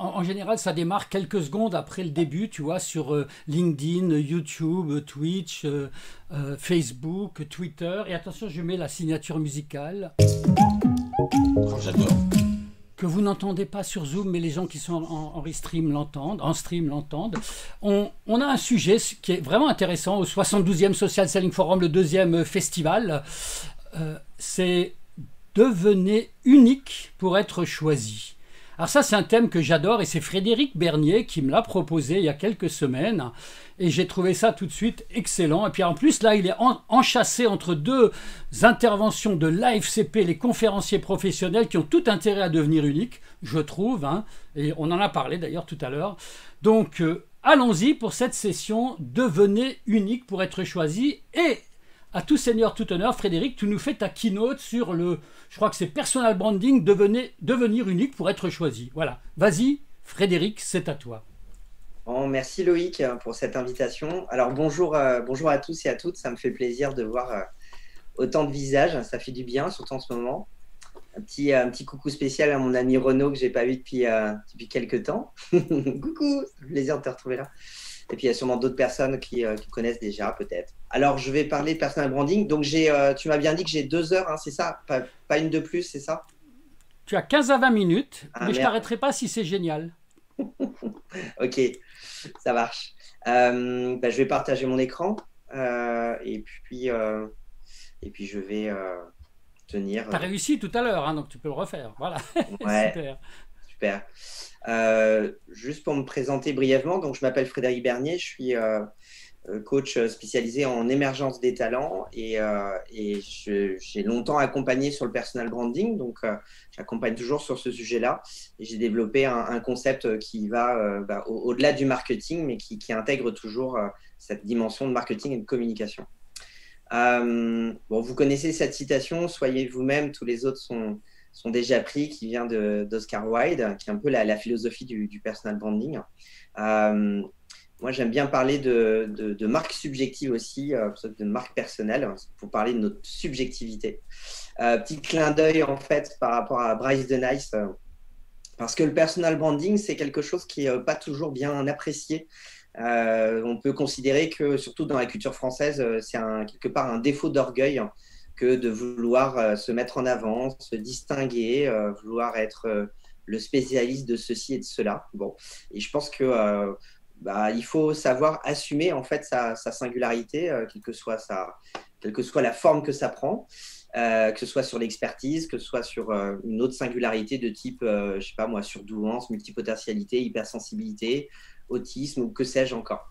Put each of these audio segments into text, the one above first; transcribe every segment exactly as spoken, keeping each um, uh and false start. en, en général, ça démarre quelques secondes après le début, tu vois, sur euh, LinkedIn, YouTube, Twitch, euh, euh, Facebook, Twitter. Et attention, je mets la signature musicale. Oh, j'adore. Que vous n'entendez pas sur Zoom, mais les gens qui sont en, en stream l'entendent, en stream l'entendent. On, on a un sujet qui est vraiment intéressant au soixante-douzième Social Selling Forum, le deuxième festival. Euh, c'est « Devenez unique pour être choisi ». Alors ça, c'est un thème que j'adore et c'est Frédéric Bernier qui me l'a proposé il y a quelques semaines et j'ai trouvé ça tout de suite excellent. Et puis en plus, là, il est en, enchâssé entre deux interventions de l'A F C P, les conférenciers professionnels qui ont tout intérêt à devenir uniques, je trouve, hein, et on en a parlé d'ailleurs tout à l'heure. Donc euh, allons-y pour cette session « Devenez unique pour être choisi » et à tout seigneur, tout honneur, Frédéric, tu nous fais ta keynote sur le, je crois que c'est Personal Branding, devenez, devenir unique pour être choisi. Voilà, vas-y Frédéric, c'est à toi. Oh, merci Loïc pour cette invitation. Alors bonjour, euh, bonjour à tous et à toutes, ça me fait plaisir de voir euh, autant de visages, ça fait du bien, surtout en ce moment. Un petit, euh, un petit coucou spécial à mon ami Renaud que je n'ai pas vu depuis, euh, depuis quelques temps. Coucou, c'est un plaisir de te retrouver là. Et puis, il y a sûrement d'autres personnes qui, euh, qui connaissent déjà, peut-être. Alors, je vais parler de personal branding. Donc, j'ai, euh, tu m'as bien dit que j'ai deux heures, hein, c'est ça, pas, pas une de plus, c'est ça? Tu as quinze à vingt minutes, ah, mais merde. Je ne t'arrêterai pas si c'est génial. Ok, ça marche. Euh, bah, je vais partager mon écran euh, et, puis, euh, et puis, je vais euh, tenir… Tu as euh... réussi tout à l'heure, hein, donc tu peux le refaire. Voilà, ouais. Super. Super. Euh, juste pour me présenter brièvement, donc je m'appelle Frédéric Bernier, je suis euh, coach spécialisé en émergence des talents et, euh, et j'ai longtemps accompagné sur le personal branding, donc euh, j'accompagne toujours sur ce sujet-là et j'ai développé un, un concept qui va euh, bah, au-delà du marketing mais qui, qui intègre toujours euh, cette dimension de marketing et de communication. Euh, bon, vous connaissez cette citation, soyez vous-même, tous les autres sont… sont déjà pris, qui vient d'Oscar Wilde, qui est un peu la, la philosophie du, du personal branding. Euh, moi, j'aime bien parler de, de, de marque subjective aussi, euh, de marque personnelle, pour parler de notre subjectivité. Euh, petit clin d'œil, en fait, par rapport à Bryce de Nice, euh, parce que le personal branding, c'est quelque chose qui n'est euh, pas toujours bien apprécié. Euh, on peut considérer que, surtout dans la culture française, euh, c'est quelque part un défaut d'orgueil, que de vouloir se mettre en avant, se distinguer, euh, vouloir être euh, le spécialiste de ceci et de cela. Bon, et je pense que euh, bah, il faut savoir assumer en fait sa, sa singularité, euh, quelle que soit sa, quelle que soit la forme que ça prend, euh, que ce soit sur l'expertise, que ce soit sur euh, une autre singularité de type, euh, je sais pas moi, surdouance, multipotentialité, hypersensibilité, autisme ou que sais-je encore.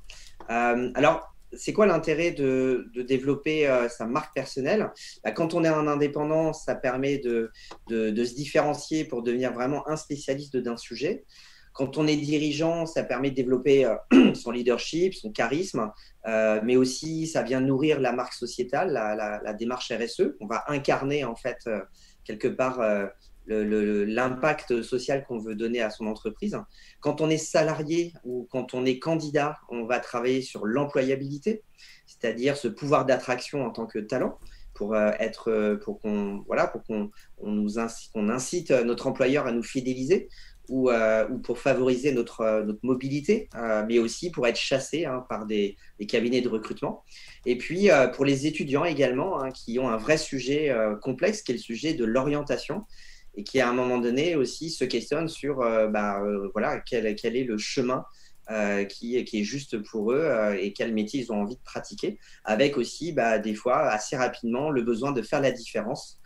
Euh, alors c'est quoi l'intérêt de, de développer euh, sa marque personnelle? Bah, quand on est un indépendant, ça permet de, de, de se différencier pour devenir vraiment un spécialiste d'un sujet. Quand on est dirigeant, ça permet de développer euh, son leadership, son charisme, euh, mais aussi ça vient nourrir la marque sociétale, la, la, la démarche R S E. On va incarner en fait euh, quelque part euh, l'impact social qu'on veut donner à son entreprise. Quand on est salarié ou quand on est candidat, on va travailler sur l'employabilité, c'est-à-dire ce pouvoir d'attraction en tant que talent pour être, pour qu'on voilà, pour qu'on on nous incite, on incite notre employeur à nous fidéliser ou, euh, ou pour favoriser notre, notre mobilité, euh, mais aussi pour être chassé hein, par des, des cabinets de recrutement. Et puis euh, pour les étudiants également hein, qui ont un vrai sujet euh, complexe qui est le sujet de l'orientation, et qui à un moment donné aussi se questionne sur euh, bah, euh, voilà, quel, quel est le chemin euh, qui, qui est juste pour eux euh, et quel métier ils ont envie de pratiquer, avec aussi bah, des fois assez rapidement le besoin de faire la différence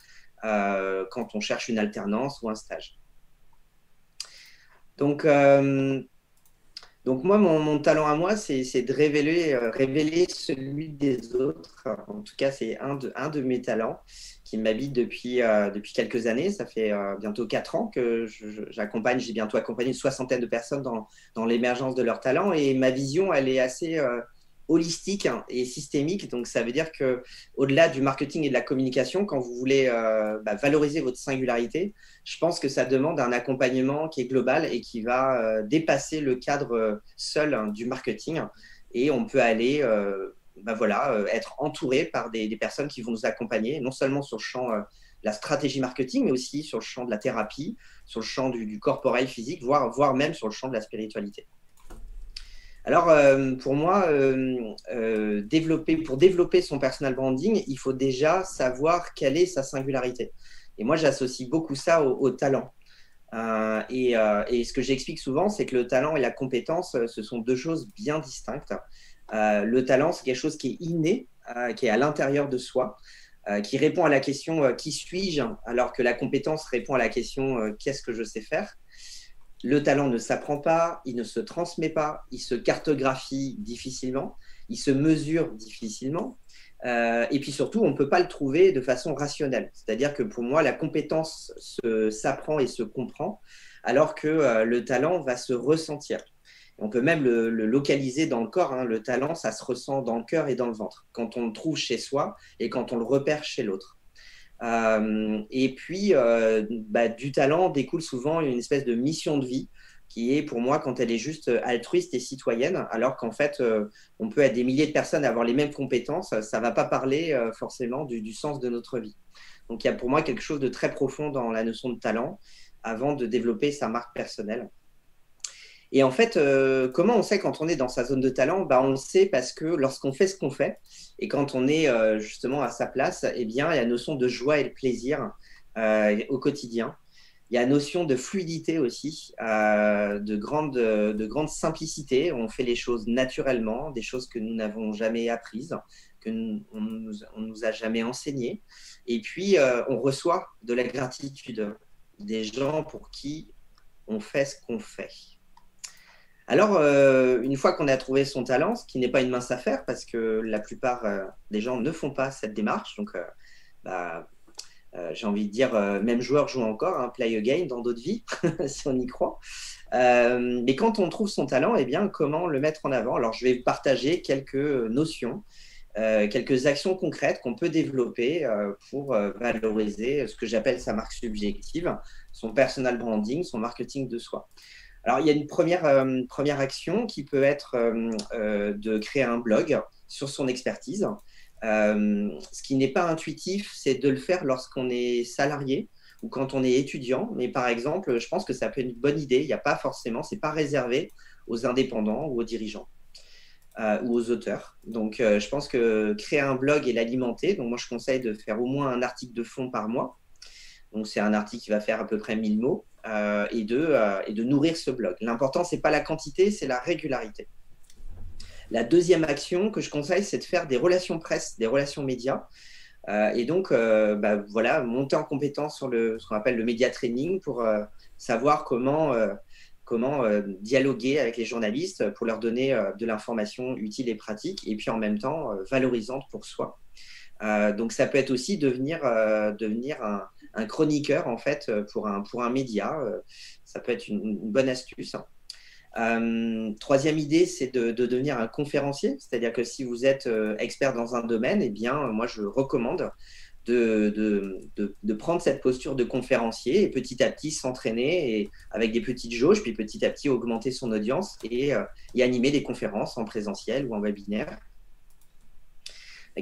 euh, quand on cherche une alternance ou un stage. Donc, euh, donc moi, mon, mon talent à moi, c'est de révéler, euh, révéler celui des autres. En tout cas, c'est un de, un de mes talents. Qui m'habite depuis, euh, depuis quelques années. Ça fait euh, bientôt quatre ans que j'accompagne, j'ai bientôt accompagné une soixantaine de personnes dans, dans l'émergence de leurs talents et ma vision, elle est assez euh, holistique hein, et systémique. Donc, ça veut dire qu'au-delà du marketing et de la communication, quand vous voulez euh, bah, valoriser votre singularité, je pense que ça demande un accompagnement qui est global et qui va euh, dépasser le cadre seul hein, du marketing et on peut aller… Euh, Ben voilà, euh, être entouré par des, des personnes qui vont nous accompagner, non seulement sur le champ euh, la stratégie marketing, mais aussi sur le champ de la thérapie, sur le champ du, du corporel physique, voire, voire même sur le champ de la spiritualité. Alors, euh, pour moi, euh, euh, développer, pour développer son personal branding, il faut déjà savoir quelle est sa singularité. Et moi, j'associe beaucoup ça au, au talent. Euh, et, euh, et ce que j'explique souvent, c'est que le talent et la compétence, ce sont deux choses bien distinctes. Euh, le talent, c'est quelque chose qui est inné, euh, qui est à l'intérieur de soi, euh, qui répond à la question euh, « qui suis-je » alors que la compétence répond à la question euh, « qu'est-ce que je sais faire ?» Le talent ne s'apprend pas, il ne se transmet pas, il se cartographie difficilement, il se mesure difficilement. Euh, et puis surtout, on ne peut pas le trouver de façon rationnelle. C'est-à-dire que pour moi, la compétence s'apprend et se comprend, alors que euh, le talent va se ressentir. On peut même le, le localiser dans le corps. Hein. Le talent, ça se ressent dans le cœur et dans le ventre, quand on le trouve chez soi et quand on le repère chez l'autre. Euh, et puis, euh, bah, du talent découle souvent une espèce de mission de vie qui est pour moi quand elle est juste altruiste et citoyenne, alors qu'en fait, euh, on peut être des milliers de personnes à avoir les mêmes compétences, ça ne va pas parler euh, forcément du, du sens de notre vie. Donc, il y a pour moi quelque chose de très profond dans la notion de talent avant de développer sa marque personnelle. Et en fait, euh, comment on sait quand on est dans sa zone de talent? Bah, on le sait parce que lorsqu'on fait ce qu'on fait et quand on est euh, justement à sa place, eh bien, il y a la notion de joie et de plaisir euh, au quotidien. Il y a la notion de fluidité aussi, euh, de, grande, de grande simplicité. On fait les choses naturellement, des choses que nous n'avons jamais apprises, que nous, on nous, on nous a jamais enseignées. Et puis, euh, on reçoit de la gratitude des gens pour qui on fait ce qu'on fait. Alors, euh, une fois qu'on a trouvé son talent, ce qui n'est pas une mince affaire parce que la plupart euh, des gens ne font pas cette démarche. Donc, euh, bah, euh, j'ai envie de dire, euh, même joueur joue encore, hein, play again dans d'autres vies, si on y croit. Euh, mais quand on trouve son talent, eh bien, comment le mettre en avant? Alors, je vais partager quelques notions, euh, quelques actions concrètes qu'on peut développer euh, pour euh, valoriser ce que j'appelle sa marque subjective, son personal branding, son marketing de soi. Alors, il y a une première, euh, première action qui peut être euh, euh, de créer un blog sur son expertise. Euh, ce qui n'est pas intuitif, c'est de le faire lorsqu'on est salarié ou quand on est étudiant. Mais par exemple, je pense que ça peut être une bonne idée. Il n'y a pas forcément, ce n'est pas réservé aux indépendants ou aux dirigeants euh, ou aux auteurs. Donc, euh, je pense que créer un blog et l'alimenter, donc moi, je conseille de faire au moins un article de fond par mois. Donc, c'est un article qui va faire à peu près mille mots. Euh, et, de, euh, et de nourrir ce blog. L'important, ce n'est pas la quantité, c'est la régularité. La deuxième action que je conseille, c'est de faire des relations presse, des relations médias. Euh, et donc, euh, bah, voilà, monter en compétence sur le, ce qu'on appelle le média training pour euh, savoir comment, euh, comment euh, dialoguer avec les journalistes pour leur donner euh, de l'information utile et pratique et puis en même temps euh, valorisante pour soi. Euh, donc, ça peut être aussi devenir, euh, devenir un, un chroniqueur, en fait, pour un, pour un média. Euh, ça peut être une, une bonne astuce. Euh, troisième idée, c'est de, de devenir un conférencier. C'est-à-dire que si vous êtes euh, expert dans un domaine, eh bien, moi, je recommande de, de, de, de prendre cette posture de conférencier et petit à petit s'entraîner et, avec des petites jauges, puis petit à petit augmenter son audience et, euh, et animer des conférences en présentiel ou en webinaire.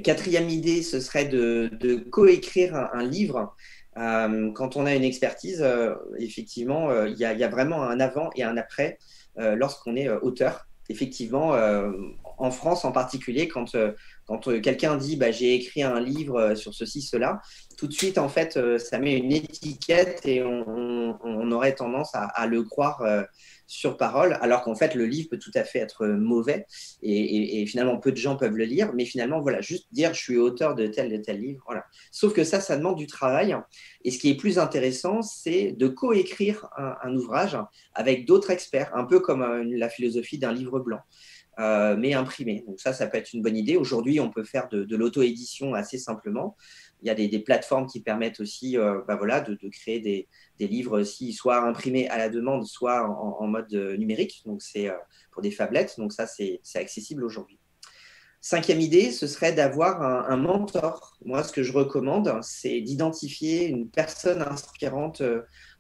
Quatrième idée, ce serait de, de coécrire un, un livre. Euh, quand on a une expertise, euh, effectivement, il y a, y a vraiment un avant et un après euh, lorsqu'on est euh, auteur. Effectivement, euh, en France en particulier, quand, euh, quand euh, quelqu'un dit bah, « j'ai écrit un livre sur ceci, cela », tout de suite, en fait, euh, ça met une étiquette et on, on, on aurait tendance à, à le croire euh, sur parole, alors qu'en fait, le livre peut tout à fait être mauvais et, et, et finalement, peu de gens peuvent le lire. Mais finalement, voilà, juste dire « je suis auteur de tel, de tel livre », voilà. Sauf que ça, ça demande du travail. Et ce qui est plus intéressant, c'est de coécrire un, un ouvrage avec d'autres experts, un peu comme euh, la philosophie d'un livre blanc, euh, mais imprimé. Donc ça, ça peut être une bonne idée. Aujourd'hui, on peut faire de, de l'auto-édition assez simplement. Il y a des, des plateformes qui permettent aussi euh, bah voilà, de, de créer des, des livres aussi, soit imprimés à la demande, soit en, en mode numérique, donc c'est euh, pour des phablettes. Donc ça, c'est accessible aujourd'hui. Cinquième idée, ce serait d'avoir un, un mentor. Moi, ce que je recommande, c'est d'identifier une personne inspirante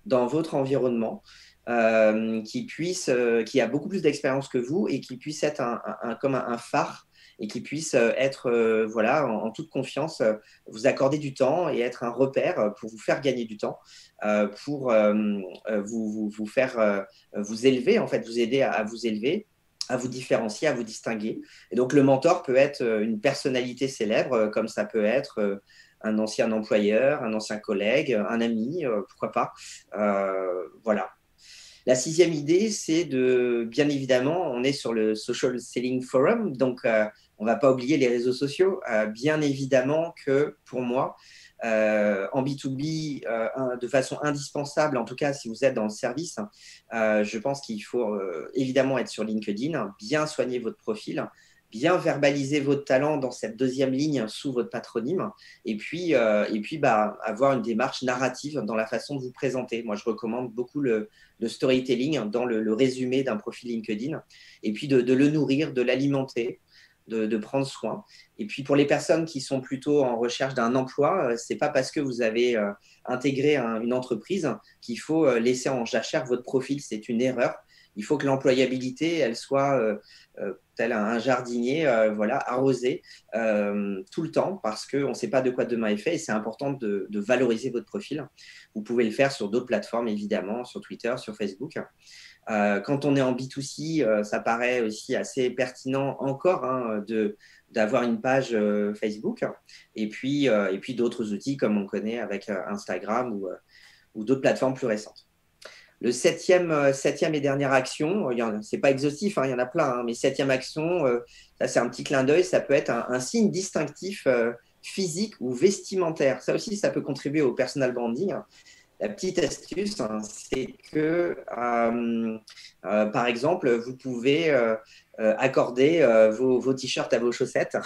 dans votre environnement euh, qui, puisse, euh, qui a beaucoup plus d'expérience que vous et qui puisse être un, un, un, comme un phare et qui puisse être euh, voilà, en, en toute confiance, euh, vous accorder du temps et être un repère pour vous faire gagner du temps, euh, pour euh, vous, vous, vous faire euh, vous élever, en fait, vous aider à, à vous élever, à vous différencier, à vous distinguer. Et donc, le mentor peut être une personnalité célèbre, comme ça peut être un ancien employeur, un ancien collègue, un ami, pourquoi pas. Euh, voilà. La sixième idée, c'est de, bien évidemment, on est sur le Social Selling Forum, donc euh, on ne va pas oublier les réseaux sociaux. Euh, bien évidemment que, pour moi, Euh, en B deux B, euh, de façon indispensable, en tout cas si vous êtes dans le service, euh, je pense qu'il faut euh, évidemment être sur LinkedIn, bien soigner votre profil, bien verbaliser votre talent dans cette deuxième ligne sous votre patronyme, et puis, euh, et puis bah, avoir une démarche narrative dans la façon de vous présenter. Moi, je recommande beaucoup le, le storytelling dans le, le résumé d'un profil LinkedIn, et puis de, de le nourrir, de l'alimenter, De, de prendre soin. Et puis pour les personnes qui sont plutôt en recherche d'un emploi, c'est pas parce que vous avez euh, intégré un, une entreprise qu'il faut laisser en jachère votre profil. C'est une erreur. Il faut que l'employabilité, elle soit euh, euh, telle un jardinier, euh, voilà, arrosée euh, tout le temps, parce qu'on ne sait pas de quoi demain est fait, et c'est important de, de valoriser votre profil. Vous pouvez le faire sur d'autres plateformes, évidemment, sur Twitter, sur Facebook. Euh, quand on est en B deux C, euh, ça paraît aussi assez pertinent encore hein, de, d'avoir une page euh, Facebook et puis, euh, et puis d'autres outils comme on connaît avec euh, Instagram ou, euh, ou d'autres plateformes plus récentes. Le septième, euh, septième et dernière action, c'est pas exhaustif, hein, il y en a plein, hein, mais septième action, euh, ça c'est un petit clin d'œil, ça peut être un, un signe distinctif euh, physique ou vestimentaire. Ça aussi, ça peut contribuer au personal branding. La petite astuce, hein, c'est que, euh, euh, par exemple, vous pouvez euh, euh, accorder euh, vos, vos t-shirts à vos chaussettes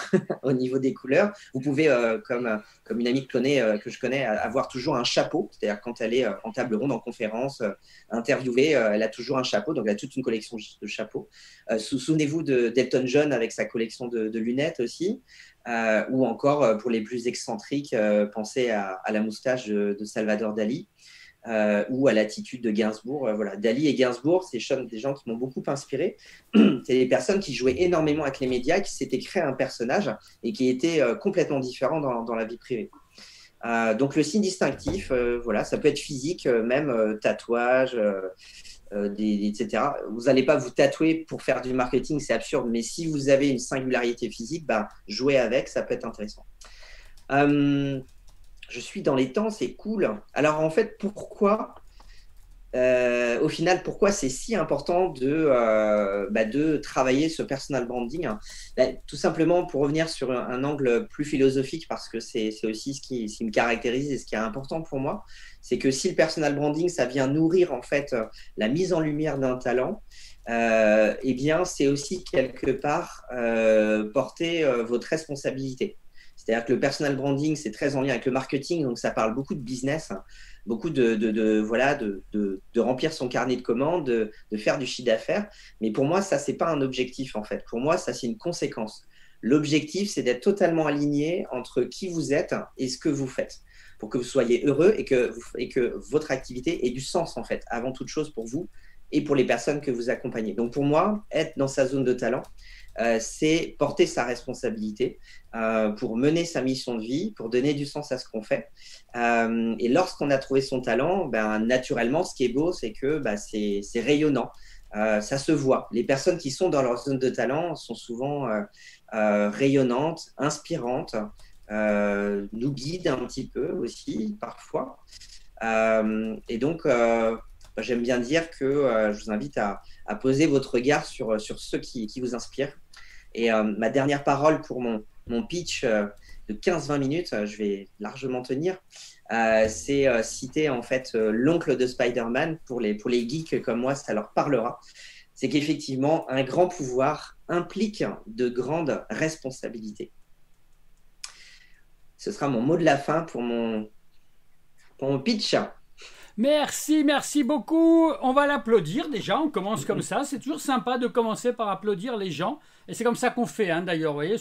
au niveau des couleurs. Vous pouvez, euh, comme, comme une amie clonée euh, que je connais, avoir toujours un chapeau. C'est-à-dire quand elle est euh, en table ronde, en conférence, euh, interviewée, euh, elle a toujours un chapeau. Donc, elle a toute une collection de chapeaux. Euh, sou Souvenez-vous d'Elton John avec sa collection de, de lunettes aussi. Euh, ou encore, euh, pour les plus excentriques, euh, pensez à, à la moustache de, de Salvador Dali euh, ou à l'attitude de Gainsbourg. Euh, voilà. Dali et Gainsbourg, c'est des gens qui m'ont beaucoup inspiré. C'est des personnes qui jouaient énormément avec les médias, qui s'étaient créé un personnage et qui étaient euh, complètement différents dans, dans la vie privée. Euh, donc, le signe distinctif, euh, voilà, ça peut être physique, euh, même euh, tatouage, euh, euh, des, et cetera. Vous n'allez pas vous tatouer pour faire du marketing, c'est absurde, mais si vous avez une singularité physique, bah, jouer avec, ça peut être intéressant. Euh, je suis dans les temps, c'est cool. Alors, en fait, pourquoi Euh, au final, pourquoi c'est si important de, euh, bah de travailler ce personal branding, hein. Bah, tout simplement pour revenir sur un, un angle plus philosophique, parce que c'est aussi ce qui, ce qui me caractérise et ce qui est important pour moi, c'est que si le personal branding, ça vient nourrir en fait la mise en lumière d'un talent, euh, eh bien c'est aussi quelque part euh, porter euh, votre responsabilité. C'est-à-dire que le personal branding, c'est très en lien avec le marketing, donc ça parle beaucoup de business, hein. Beaucoup de, de, de, voilà, de, de, de remplir son carnet de commandes, de, de faire du chiffre d'affaires. Mais pour moi, ça, ce n'est pas un objectif, en fait. Pour moi, ça, c'est une conséquence. L'objectif, c'est d'être totalement aligné entre qui vous êtes et ce que vous faites, pour que vous soyez heureux et que, et que votre activité ait du sens, en fait, avant toute chose pour vous et pour les personnes que vous accompagnez. Donc, pour moi, être dans sa zone de talent, Euh, c'est porter sa responsabilité euh, pour mener sa mission de vie, pour donner du sens à ce qu'on fait. Euh, et lorsqu'on a trouvé son talent, ben, naturellement, ce qui est beau, c'est que ben, c'est rayonnant. Euh, ça se voit. Les personnes qui sont dans leur zone de talent sont souvent euh, euh, rayonnantes, inspirantes, euh, nous guident un petit peu aussi, parfois. Euh, et donc, euh, j'aime bien dire que euh, je vous invite à, à poser votre regard sur, sur ceux qui, qui vous inspirent. Et euh, ma dernière parole pour mon, mon pitch euh, de quinze vingt minutes, euh, je vais largement tenir, euh, c'est euh, citer en fait euh, l'oncle de Spider-Man. Pour les, pour les geeks comme moi, ça leur parlera. C'est qu'effectivement, un grand pouvoir implique de grandes responsabilités. Ce sera mon mot de la fin pour mon, pour mon pitch. Merci, merci beaucoup. On va l'applaudir déjà, on commence comme ça. C'est toujours sympa de commencer par applaudir les gens. Et c'est comme ça qu'on fait, hein, d'ailleurs, vous voyez,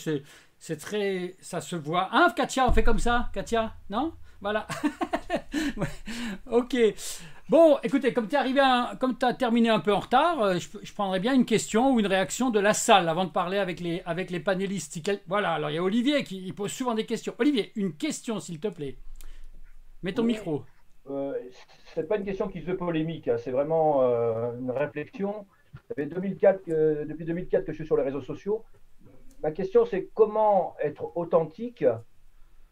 c'est très... ça se voit. Hein, Katia, on fait comme ça, Katia? Non? Voilà. Ouais. Ok. Bon, écoutez, comme tu es arrivé, à, comme tu as terminé un peu en retard, je, je prendrais bien une question ou une réaction de la salle avant de parler avec les, avec les panélistes. Voilà, alors il y a Olivier qui il pose souvent des questions. Olivier, une question s'il te plaît. Mets ton oui. micro. Euh, ce n'est pas une question qui se polémique, hein. C'est vraiment euh, une réflexion. Ça fait deux mille quatre que, depuis deux mille quatre que je suis sur les réseaux sociaux. Ma question, c'est comment être authentique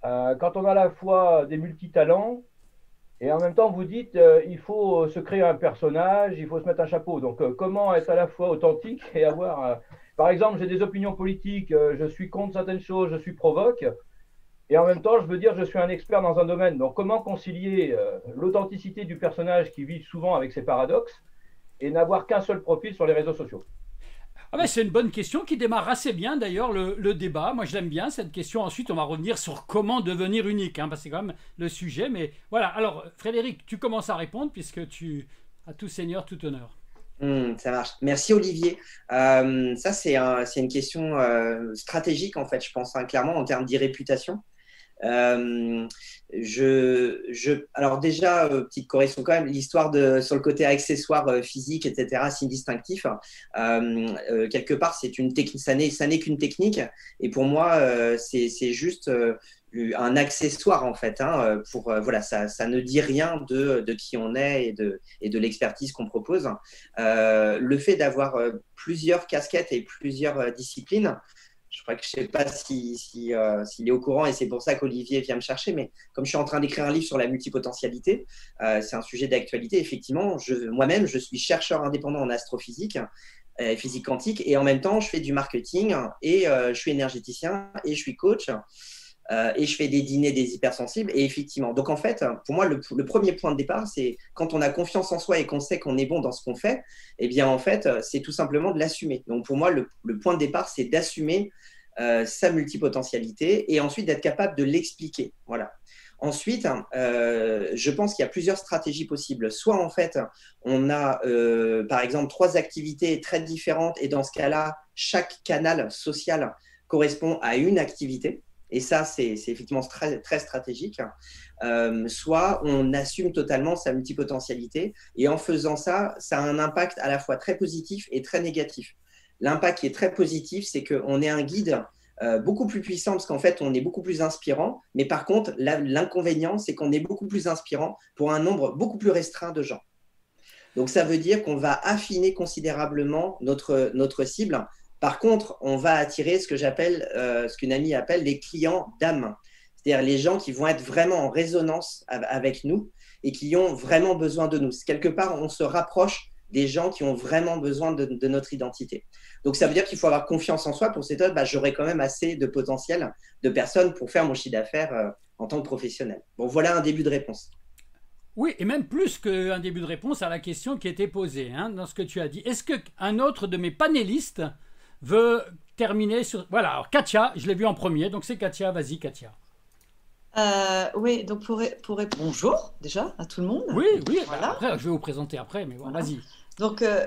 euh, quand on a à la fois des multitalents et en même temps, vous dites euh, il faut se créer un personnage, il faut se mettre un chapeau. Donc, euh, comment être à la fois authentique et avoir… Euh, par exemple, j'ai des opinions politiques, euh, je suis contre certaines choses, je suis provoque. Et en même temps, je veux dire, je suis un expert dans un domaine. Donc, comment concilier euh, l'authenticité du personnage qui vit souvent avec ses paradoxes et n'avoir qu'un seul profil sur les réseaux sociaux? Ah ben, c'est une bonne question qui démarre assez bien, d'ailleurs, le, le débat. Moi, je l'aime bien, cette question. Ensuite, on va revenir sur comment devenir unique, hein, parce que c'est quand même le sujet. Mais voilà. Alors, Frédéric, tu commences à répondre puisque tu as tout seigneur, tout honneur. Mmh, ça marche. Merci Olivier. Euh, ça, c'est un, c'est une question euh, stratégique, en fait, je pense, hein, clairement, en termes d'irréputation. Euh, je, je, alors déjà, euh, petite correction quand même, l'histoire de sur le côté accessoire euh, physique, et cetera, si distinctif, euh, euh, quelque part, c'est une technique, ça n'est, ça n'est qu'une technique. Et pour moi, euh, c'est, c'est juste euh, un accessoire en fait. Hein, pour euh, voilà, ça, ça ne dit rien de, de qui on est et de, et de l'expertise qu'on propose. Euh, le fait d'avoir euh, plusieurs casquettes et plusieurs euh, disciplines. Je crois que je ne sais pas s'il si, si, euh, s'il est au courant et c'est pour ça qu'Olivier vient me chercher, mais comme je suis en train d'écrire un livre sur la multipotentialité, euh, c'est un sujet d'actualité. Effectivement, moi-même, je suis chercheur indépendant en astrophysique, euh, physique quantique, et en même temps, je fais du marketing, et euh, je suis énergéticien, et je suis coach, euh, et je fais des dîners des hypersensibles. Et effectivement, donc en fait, pour moi, le, le premier point de départ, c'est quand on a confiance en soi et qu'on sait qu'on est bon dans ce qu'on fait, eh bien en fait, c'est tout simplement de l'assumer. Donc pour moi, le, le point de départ, c'est d'assumer Euh, sa multipotentialité et ensuite d'être capable de l'expliquer. Voilà. Ensuite, euh, je pense qu'il y a plusieurs stratégies possibles. Soit en fait, on a euh, par exemple trois activités très différentes et dans ce cas-là, chaque canal social correspond à une activité. Et ça, c'est effectivement très, très stratégique. Euh, soit on assume totalement sa multipotentialité et en faisant ça, ça a un impact à la fois très positif et très négatif. L'impact qui est très positif, c'est qu'on est un guide euh, beaucoup plus puissant parce qu'en fait, on est beaucoup plus inspirant. Mais par contre, l'inconvénient, c'est qu'on est beaucoup plus inspirant pour un nombre beaucoup plus restreint de gens. Donc, ça veut dire qu'on va affiner considérablement notre, notre cible. Par contre, on va attirer ce que j'appelle, euh, ce qu'une amie appelle les clients d'âme. C'est-à-dire les gens qui vont être vraiment en résonance avec nous et qui ont vraiment besoin de nous. Quelque part, on se rapproche des gens qui ont vraiment besoin de, de notre identité. Donc, ça veut dire qu'il faut avoir confiance en soi pour cette autre. Bah, j'aurai quand même assez de potentiel de personnes pour faire mon chiffre d'affaires euh, en tant que professionnel. Bon, voilà un début de réponse. Oui, et même plus qu'un début de réponse à la question qui était posée hein, dans ce que tu as dit. Est-ce qu'un autre de mes panélistes veut terminer sur… Voilà, alors Katia, je l'ai vu en premier, donc c'est Katia. Vas-y, Katia. Euh, oui, donc pour, pour répondre… Bonjour, déjà, à tout le monde. Oui, oui. Voilà. Après, je vais vous présenter après, mais bon, voilà. Vas-y. Donc, euh,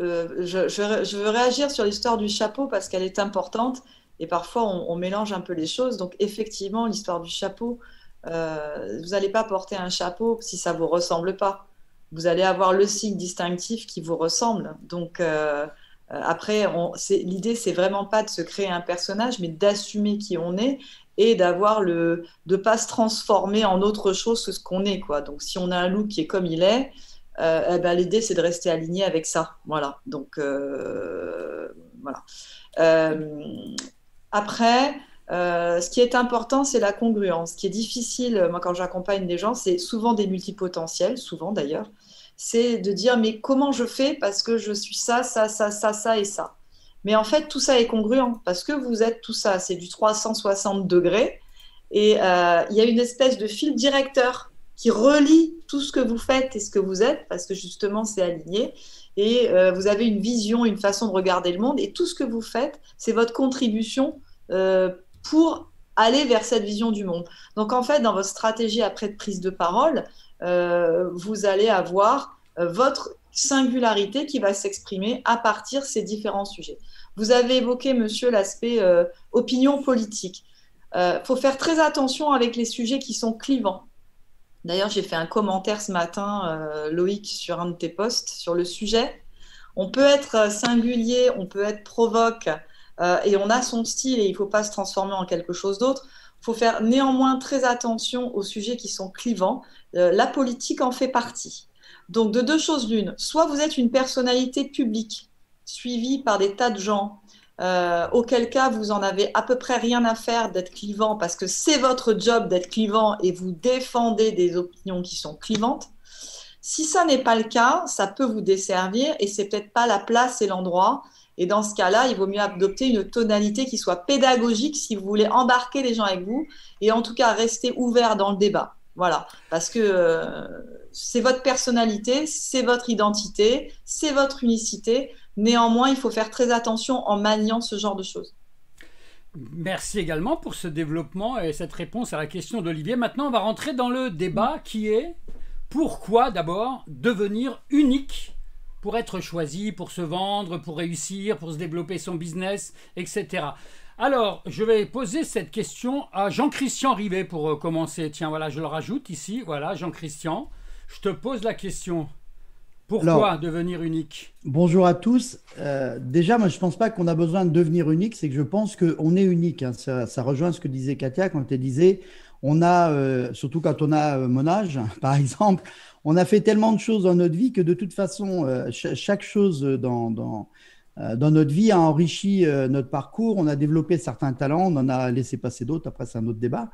euh, je, je, je veux réagir sur l'histoire du chapeau parce qu'elle est importante et parfois on, on mélange un peu les choses. Donc, effectivement, l'histoire du chapeau, euh, vous n'allez pas porter un chapeau si ça ne vous ressemble pas. Vous allez avoir le signe distinctif qui vous ressemble. Donc, euh, après, l'idée, c'est vraiment pas de se créer un personnage, mais d'assumer qui on est et d'avoir le, de pas se transformer en autre chose que ce qu'on est, quoi. Donc, si on a un look qui est comme il est, Euh, eh ben, l'idée, c'est de rester aligné avec ça. Voilà. Donc, euh, voilà. Euh, après, euh, ce qui est important, c'est la congruence. Ce qui est difficile, moi, quand j'accompagne des gens, c'est souvent des multipotentiels, souvent d'ailleurs, c'est de dire, mais comment je fais parce que je suis ça, ça, ça, ça, ça et ça. Mais en fait, tout ça est congruent parce que vous êtes tout ça. C'est du trois cent soixante degrés et euh, il y a une espèce de fil directeur qui relie tout ce que vous faites et ce que vous êtes, parce que justement, c'est aligné. Et euh, vous avez une vision, une façon de regarder le monde. Et tout ce que vous faites, c'est votre contribution euh, pour aller vers cette vision du monde. Donc, en fait, dans votre stratégie après de prise de parole, euh, vous allez avoir euh, votre singularité qui va s'exprimer à partir de ces différents sujets. Vous avez évoqué, monsieur, l'aspect euh, opinion politique. Il euh, faut faire très attention avec les sujets qui sont clivants. D'ailleurs, j'ai fait un commentaire ce matin, euh, Loïc, sur un de tes posts, sur le sujet. On peut être singulier, on peut être provoque, euh, et on a son style et il ne faut pas se transformer en quelque chose d'autre. Il faut faire néanmoins très attention aux sujets qui sont clivants. Euh, la politique en fait partie. Donc, de deux choses l'une, soit vous êtes une personnalité publique suivie par des tas de gens, euh, auquel cas vous en avez à peu près rien à faire d'être clivant parce que c'est votre job d'être clivant et vous défendez des opinions qui sont clivantes. Si ça n'est pas le cas, ça peut vous desservir et c'est peut-être pas la place et l'endroit. Et dans ce cas-là, il vaut mieux adopter une tonalité qui soit pédagogique si vous voulez embarquer les gens avec vous et en tout cas rester ouvert dans le débat. Voilà, parce que euh, c'est votre personnalité, c'est votre identité, c'est votre unicité. Néanmoins, il faut faire très attention en maniant ce genre de choses. Merci également pour ce développement et cette réponse à la question d'Olivier. Maintenant, on va rentrer dans le débat qui est pourquoi d'abord devenir unique pour être choisi, pour se vendre, pour réussir, pour se développer son business, et cetera. Alors, je vais poser cette question à Jean-Christian Rivet pour commencer. Tiens, voilà, je le rajoute ici. Voilà, Jean-Christian, je te pose la question. Pourquoi Alors, devenir unique? Bonjour à tous. Euh, déjà, moi, je ne pense pas qu'on a besoin de devenir unique. C'est que je pense qu'on est unique. Hein. Ça, ça rejoint ce que disait Katia quand elle disait on a, euh, surtout quand on a euh, mon âge, par exemple, on a fait tellement de choses dans notre vie que de toute façon, euh, ch chaque chose dans, dans, euh, dans notre vie a enrichi euh, notre parcours. On a développé certains talents, on en a laissé passer d'autres. Après, c'est un autre débat.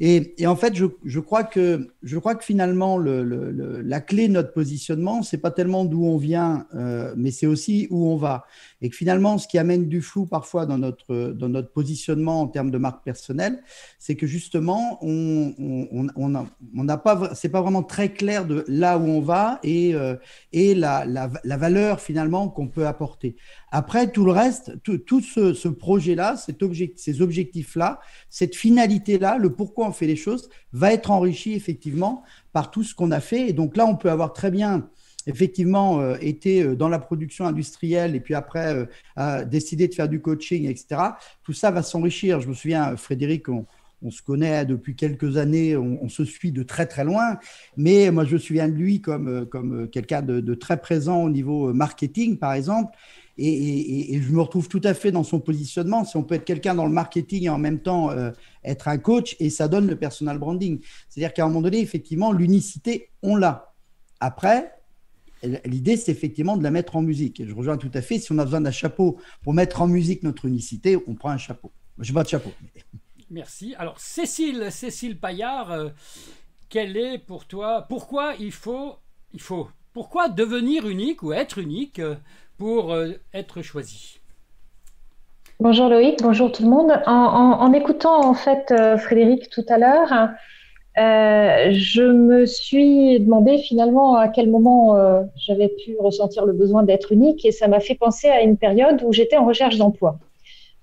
Et, et en fait, je, je, crois que, je crois que finalement, le, le, le, la clé de notre positionnement, c'est pas tellement d'où on vient, euh, mais c'est aussi où on va. Et que finalement, ce qui amène du flou parfois dans notre, dans notre positionnement en termes de marque personnelle, c'est que justement, on, on, on, a, on a pas, c'est pas vraiment très clair de là où on va et, euh, et la, la, la valeur finalement qu'on peut apporter. Après, tout le reste, tout, tout ce, ce projet-là, objectif, ces objectifs-là, cette finalité-là, le pourquoi on fait les choses, va être enrichi effectivement par tout ce qu'on a fait. Et donc là, on peut avoir très bien effectivement euh, été dans la production industrielle et puis après euh, à décider de faire du coaching, et cetera. Tout ça va s'enrichir. Je me souviens, Frédéric, on, on se connaît depuis quelques années, on, on se suit de très très loin, mais moi je me souviens de lui comme, comme quelqu'un de, de très présent au niveau marketing par exemple. Et, et, et je me retrouve tout à fait dans son positionnement. Si on peut être quelqu'un dans le marketing et en même temps euh, être un coach, et ça donne le personal branding. C'est-à-dire qu'à un moment donné, effectivement, l'unicité, on l'a. Après, l'idée, c'est effectivement de la mettre en musique. Et je rejoins tout à fait, si on a besoin d'un chapeau pour mettre en musique notre unicité, on prend un chapeau. Je n'ai pas de chapeau. Merci. Alors, Cécile, Cécile Paillard, euh, quelle est pour toi, pourquoi il faut, il faut, pourquoi devenir unique ou être unique euh, pour être choisi? Bonjour Loïc, bonjour tout le monde. En, en, en écoutant en fait euh, Frédéric tout à l'heure, euh, je me suis demandé finalement à quel moment euh, j'avais pu ressentir le besoin d'être unique et ça m'a fait penser à une période où j'étais en recherche d'emploi.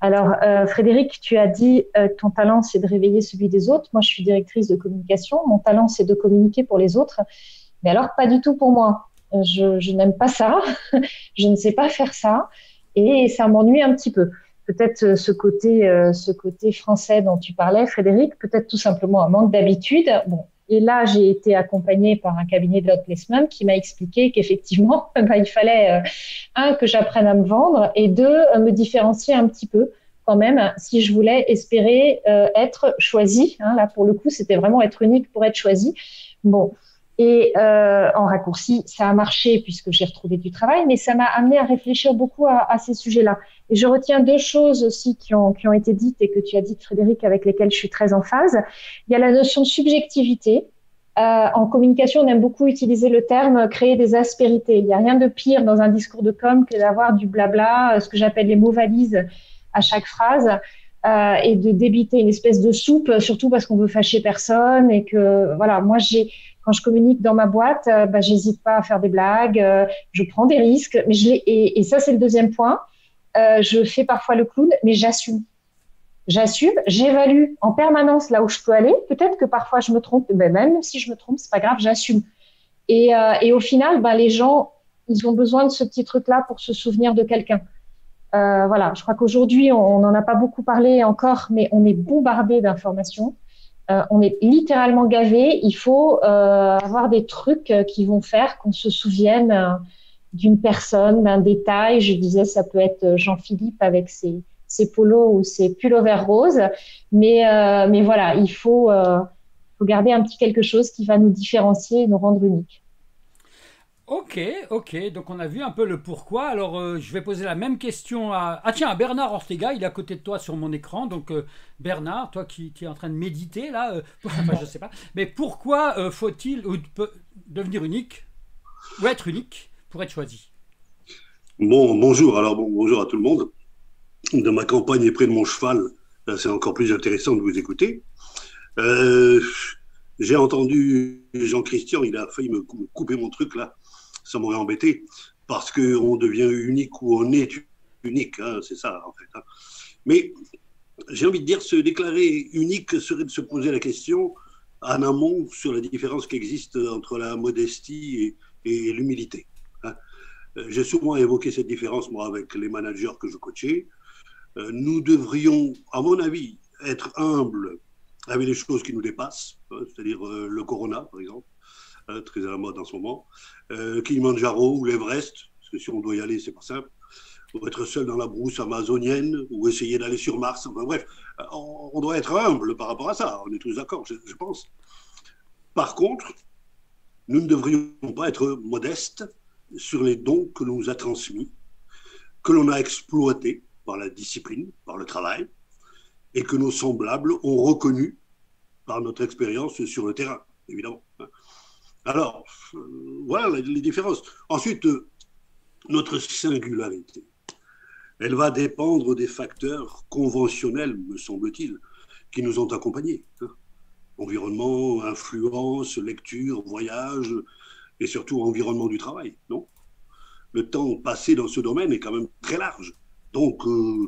Alors euh, Frédéric, tu as dit euh, ton talent c'est de réveiller celui des autres. Moi je suis directrice de communication, mon talent c'est de communiquer pour les autres, mais alors pas du tout pour moi. Je, je n'aime pas ça, je ne sais pas faire ça et ça m'ennuie un petit peu. Peut-être ce côté, euh, ce côté français dont tu parlais, Frédéric, peut-être tout simplement un manque d'habitude. Bon, et là, j'ai été accompagnée par un cabinet de placement qui m'a expliqué qu'effectivement, bah, il fallait, euh, un, que j'apprenne à me vendre et deux, euh, me différencier un petit peu quand même si je voulais espérer euh, être choisie. Hein, là, pour le coup, c'était vraiment être unique pour être choisie. Bon. Et euh, en raccourci, ça a marché puisque j'ai retrouvé du travail, mais ça m'a amené à réfléchir beaucoup à, à ces sujets-là. Et je retiens deux choses aussi qui ont, qui ont été dites et que tu as dites, Frédéric, avec lesquelles je suis très en phase. Il y a la notion de subjectivité. Euh, en communication, on aime beaucoup utiliser le terme « créer des aspérités ». Il n'y a rien de pire dans un discours de com que d'avoir du blabla, ce que j'appelle les mots valises à chaque phrase. Euh, et de débiter une espèce de soupe, surtout parce qu'on veut fâcher personne et que voilà, moi j'ai, quand je communique dans ma boîte, euh, bah, j'hésite pas à faire des blagues, euh, je prends des risques, mais je les, et, et ça c'est le deuxième point. Euh, je fais parfois le clown, mais j'assume, j'assume, j'évalue en permanence là où je peux aller. Peut-être que parfois je me trompe, ben même si je me trompe, c'est pas grave, j'assume. Et, euh, et au final, ben les gens, ils ont besoin de ce petit truc-là pour se souvenir de quelqu'un. Euh, voilà, je crois qu'aujourd'hui, on n'en a pas beaucoup parlé encore, mais on est bombardé d'informations. Euh, on est littéralement gavé. Il faut euh, avoir des trucs qui vont faire qu'on se souvienne euh, d'une personne, d'un détail. Je disais, ça peut être Jean-Philippe avec ses, ses polos ou ses pullovers roses. Mais, euh, mais voilà, il faut, euh, faut garder un petit quelque chose qui va nous différencier et nous rendre uniques. Ok, ok. Donc, on a vu un peu le pourquoi. Alors, euh, je vais poser la même question à... Ah tiens, à Bernard Ortega, il est à côté de toi sur mon écran. Donc, euh, Bernard, toi qui, qui es en train de méditer, là, euh, enfin, je sais pas. Mais pourquoi euh, faut-il ou peut devenir unique ou être unique pour être choisi? Bon, bonjour. Alors, bon, bonjour à tout le monde. De ma campagne et près de mon cheval, c'est encore plus intéressant de vous écouter. Euh, J'ai entendu Jean-Christian, il a failli me couper mon truc, là. Ça m'aurait embêté, parce qu'on devient unique ou on est unique, hein, c'est ça en fait. Hein. Mais j'ai envie de dire, se déclarer unique serait de se poser la question en amont sur la différence qui existe entre la modestie et, et l'humilité. Hein. J'ai souvent évoqué cette différence, moi, avec les managers que je coachais. Nous devrions, à mon avis, être humbles avec les choses qui nous dépassent, c'est-à-dire le corona, par exemple, très à la mode en ce moment, euh, Kilimanjaro ou l'Everest, parce que si on doit y aller, c'est pas simple, ou être seul dans la brousse amazonienne, ou essayer d'aller sur Mars, enfin bref, on, on doit être humble par rapport à ça, on est tous d'accord, je, je pense. Par contre, nous ne devrions pas être modestes sur les dons que l'on nous a transmis, que l'on a exploités par la discipline, par le travail, et que nos semblables ont reconnu par notre expérience sur le terrain, évidemment. Alors, euh, voilà les différences. Ensuite, euh, notre singularité, elle va dépendre des facteurs conventionnels, me semble-t-il, qui nous ont accompagnés. Hein. Environnement, influence, lecture, voyage, et surtout environnement du travail, non? Le temps passé dans ce domaine est quand même très large. Donc, euh,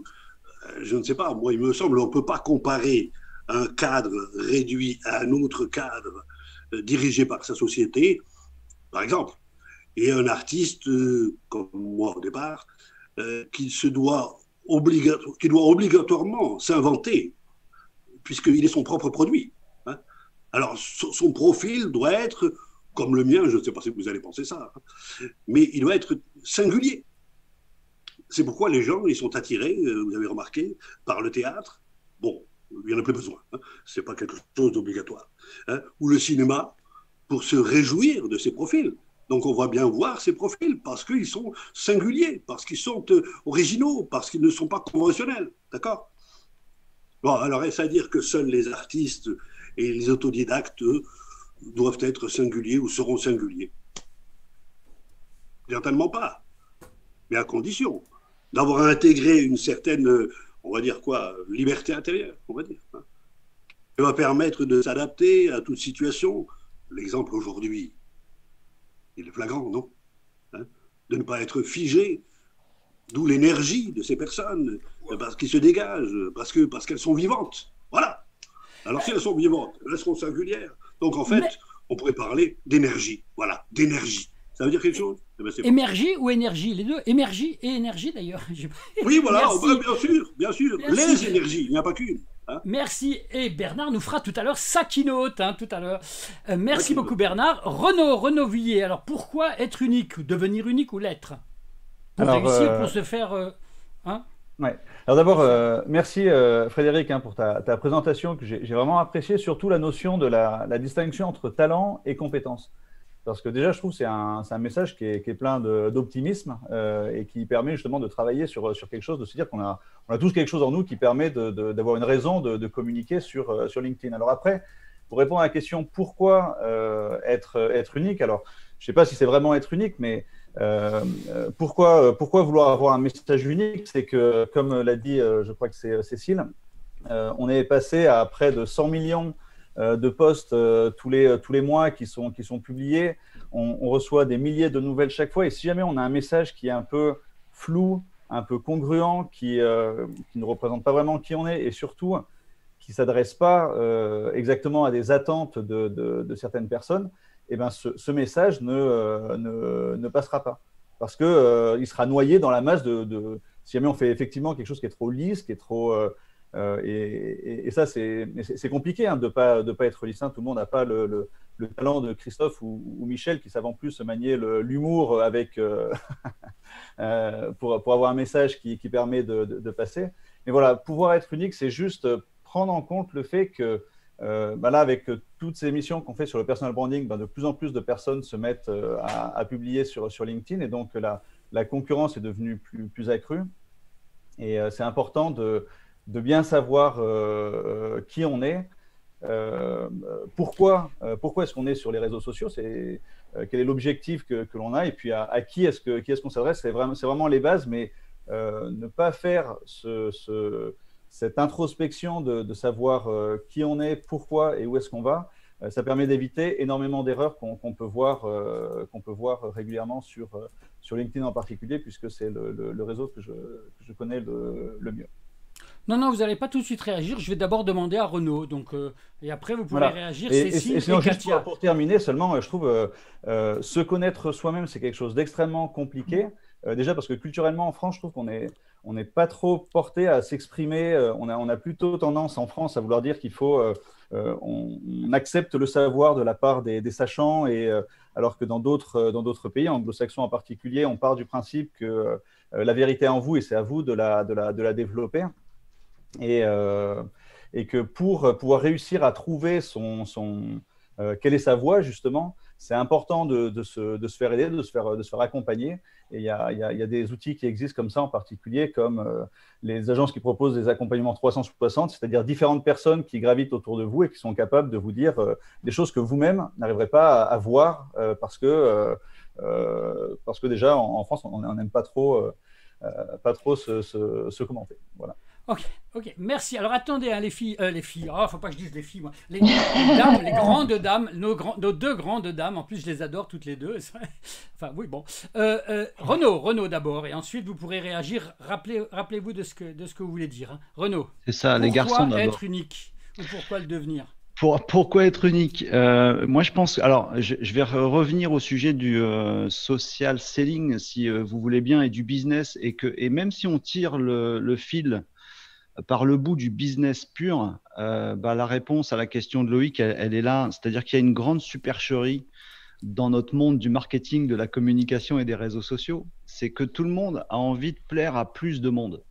je ne sais pas, moi il me semble, on ne peut pas comparer un cadre réduit à un autre cadre dirigé par sa société, par exemple, et un artiste, euh, comme moi au départ, euh, qui, se doit obligato- qui doit obligatoirement s'inventer, puisqu'il est son propre produit. Hein. Alors, so- son profil doit être, comme le mien, je ne sais pas si vous allez penser ça, hein, mais il doit être singulier. C'est pourquoi les gens, ils sont attirés, euh, vous avez remarqué, par le théâtre. Bon. Il n'y en a plus besoin, hein. Ce n'est pas quelque chose d'obligatoire. Hein. Ou le cinéma, pour se réjouir de ses profils. Donc on va bien voir ses profils, parce qu'ils sont singuliers, parce qu'ils sont euh, originaux, parce qu'ils ne sont pas conventionnels. D'accord? Bon, alors est-ce à dire que seuls les artistes et les autodidactes, eux, doivent être singuliers ou seront singuliers? Certainement pas, mais à condition d'avoir intégré une certaine... Euh, on va dire quoi, liberté intérieure, on va dire. Elle va permettre de s'adapter à toute situation. L'exemple aujourd'hui, il est flagrant, non? Hein? De ne pas être figé, d'où l'énergie de ces personnes, parce qu'ils se dégagent, parce que, parce qu'elles sont vivantes. Voilà. Alors si elles sont vivantes, elles seront singulières. Donc en fait, mais... on pourrait parler d'énergie. Voilà, d'énergie. Ça veut dire quelque chose? Eh ben, émergie ou énergie? Les deux. Émergie et énergie d'ailleurs. Oui, voilà, bah, bien sûr, bien sûr. Merci. Les énergies, il n'y a pas qu'une. Hein. Merci. Et Bernard nous fera tout à l'heure sa keynote, hein, tout à l'heure. Euh, merci ouais, beaucoup Bernard. Renaud, Renaud Vuillet, alors pourquoi être unique? Devenir unique ou l'être? Pour alors, réussir, euh... pour se faire... Euh... Hein ouais. Alors d'abord, euh, merci euh, Frédéric hein, pour ta, ta présentation que j'ai vraiment appréciée, surtout la notion de la, la distinction entre talent et compétence. Parce que déjà, je trouve que c'est un, un message qui est, qui est plein d'optimisme euh, et qui permet justement de travailler sur, sur quelque chose, de se dire qu'on a, on a tous quelque chose en nous qui permet d'avoir une raison de, de communiquer sur, sur LinkedIn. Alors après, pour répondre à la question pourquoi euh, être, être unique, alors je ne sais pas si c'est vraiment être unique, mais euh, pourquoi, pourquoi vouloir avoir un message unique? C'est que, comme l'a dit, je crois que c'est Cécile, euh, on est passé à près de cent millions de posts euh, tous, les, tous les mois qui sont, qui sont publiés. On, on reçoit des milliers de nouvelles chaque fois. Et si jamais on a un message qui est un peu flou, un peu congruent, qui, euh, qui ne représente pas vraiment qui on est et surtout qui ne s'adresse pas euh, exactement à des attentes de, de, de certaines personnes, eh ben ce, ce message ne, euh, ne, ne passera pas. Parce qu'il euh, sera noyé dans la masse de, de… Si jamais on fait effectivement quelque chose qui est trop lisse, qui est trop… Euh, Euh, et, et, et ça, c'est compliqué hein, de ne pas, de pas être lycéen. Tout le monde n'a pas le, le, le talent de Christophe ou, ou Michel qui savent en plus manier l'humour avec euh, pour, pour avoir un message qui, qui permet de, de, de passer. Mais voilà, pouvoir être unique, c'est juste prendre en compte le fait que Euh, bah là, avec toutes ces émissions qu'on fait sur le personal branding, bah de plus en plus de personnes se mettent euh, à, à publier sur, sur LinkedIn, et donc la, la concurrence est devenue plus, plus accrue. Et euh, c'est important de, de bien savoir euh, qui on est, euh, pourquoi, euh, pourquoi est-ce qu'on est sur les réseaux sociaux, c'est, euh, quel est l'objectif que, que l'on a, et puis à, à qui est-ce que, qui est-ce qu'on s'adresse. C'est vraiment, c'est vraiment les bases, mais euh, ne pas faire ce... ce cette introspection de, de savoir euh, qui on est, pourquoi et où est-ce qu'on va, euh, ça permet d'éviter énormément d'erreurs qu'on qu'on peut voir, euh, qu'on peut voir régulièrement sur, euh, sur LinkedIn en particulier, puisque c'est le, le, le réseau que je, que je connais le, le mieux. Non, non, vous n'allez pas tout de suite réagir. Je vais d'abord demander à Renaud. Donc, euh, et après, vous pouvez voilà. réagir, et, Cécile et, et, sinon, et Katia. Pour, pour terminer seulement, je trouve euh, euh, se connaître soi-même, c'est quelque chose d'extrêmement compliqué. Euh, déjà parce que culturellement, en France, je trouve qu'on est... on n'est pas trop porté à s'exprimer. On a, on a plutôt tendance en France à vouloir dire qu'il faut, euh, on, on accepte le savoir de la part des, des sachants, et, euh, alors que dans d'autres dans d'autres pays, anglo-saxons en particulier, on part du principe que euh, la vérité est en vous et c'est à vous de la, de la, de la développer. Et, euh, et que pour pouvoir réussir à trouver son, son, euh, quelle est sa voie justement, c'est important de, de, se, de se faire aider, de se faire, de se faire accompagner. Et il y, y, y a des outils qui existent comme ça en particulier, comme euh, les agences qui proposent des accompagnements trois cent soixante, c'est-à-dire différentes personnes qui gravitent autour de vous et qui sont capables de vous dire euh, des choses que vous-même n'arriverez pas à, à voir euh, parce, que, euh, euh, parce que déjà, en, en France, on n'aime pas trop, euh, pas trop se, se, se commenter. Voilà. Ok, ok, merci. Alors attendez, hein, les filles, euh, les filles, oh, faut pas que je dise les filles, moi. Les, les dames, les grandes dames, nos, grand, nos deux grandes dames, en plus je les adore toutes les deux. Enfin oui, bon. Euh, euh, Renaud, Renaud d'abord, et ensuite vous pourrez réagir. Rappelez, rappelez-vous de ce que de ce que vous voulez dire, hein. Renaud. C'est ça, les garçons d'abord. Pourquoi être unique ou pourquoi le devenir? Pour, pourquoi être unique? euh, Moi, je pense. Alors, je, je vais re revenir au sujet du euh, social selling, si euh, vous voulez bien, et du business, et que et même si on tire le, le fil par le bout du business pur, euh, bah, la réponse à la question de Loïc, elle, elle est là. C'est-à-dire qu'il y a une grande supercherie dans notre monde du marketing, de la communication et des réseaux sociaux. C'est que tout le monde a envie de plaire à plus de monde.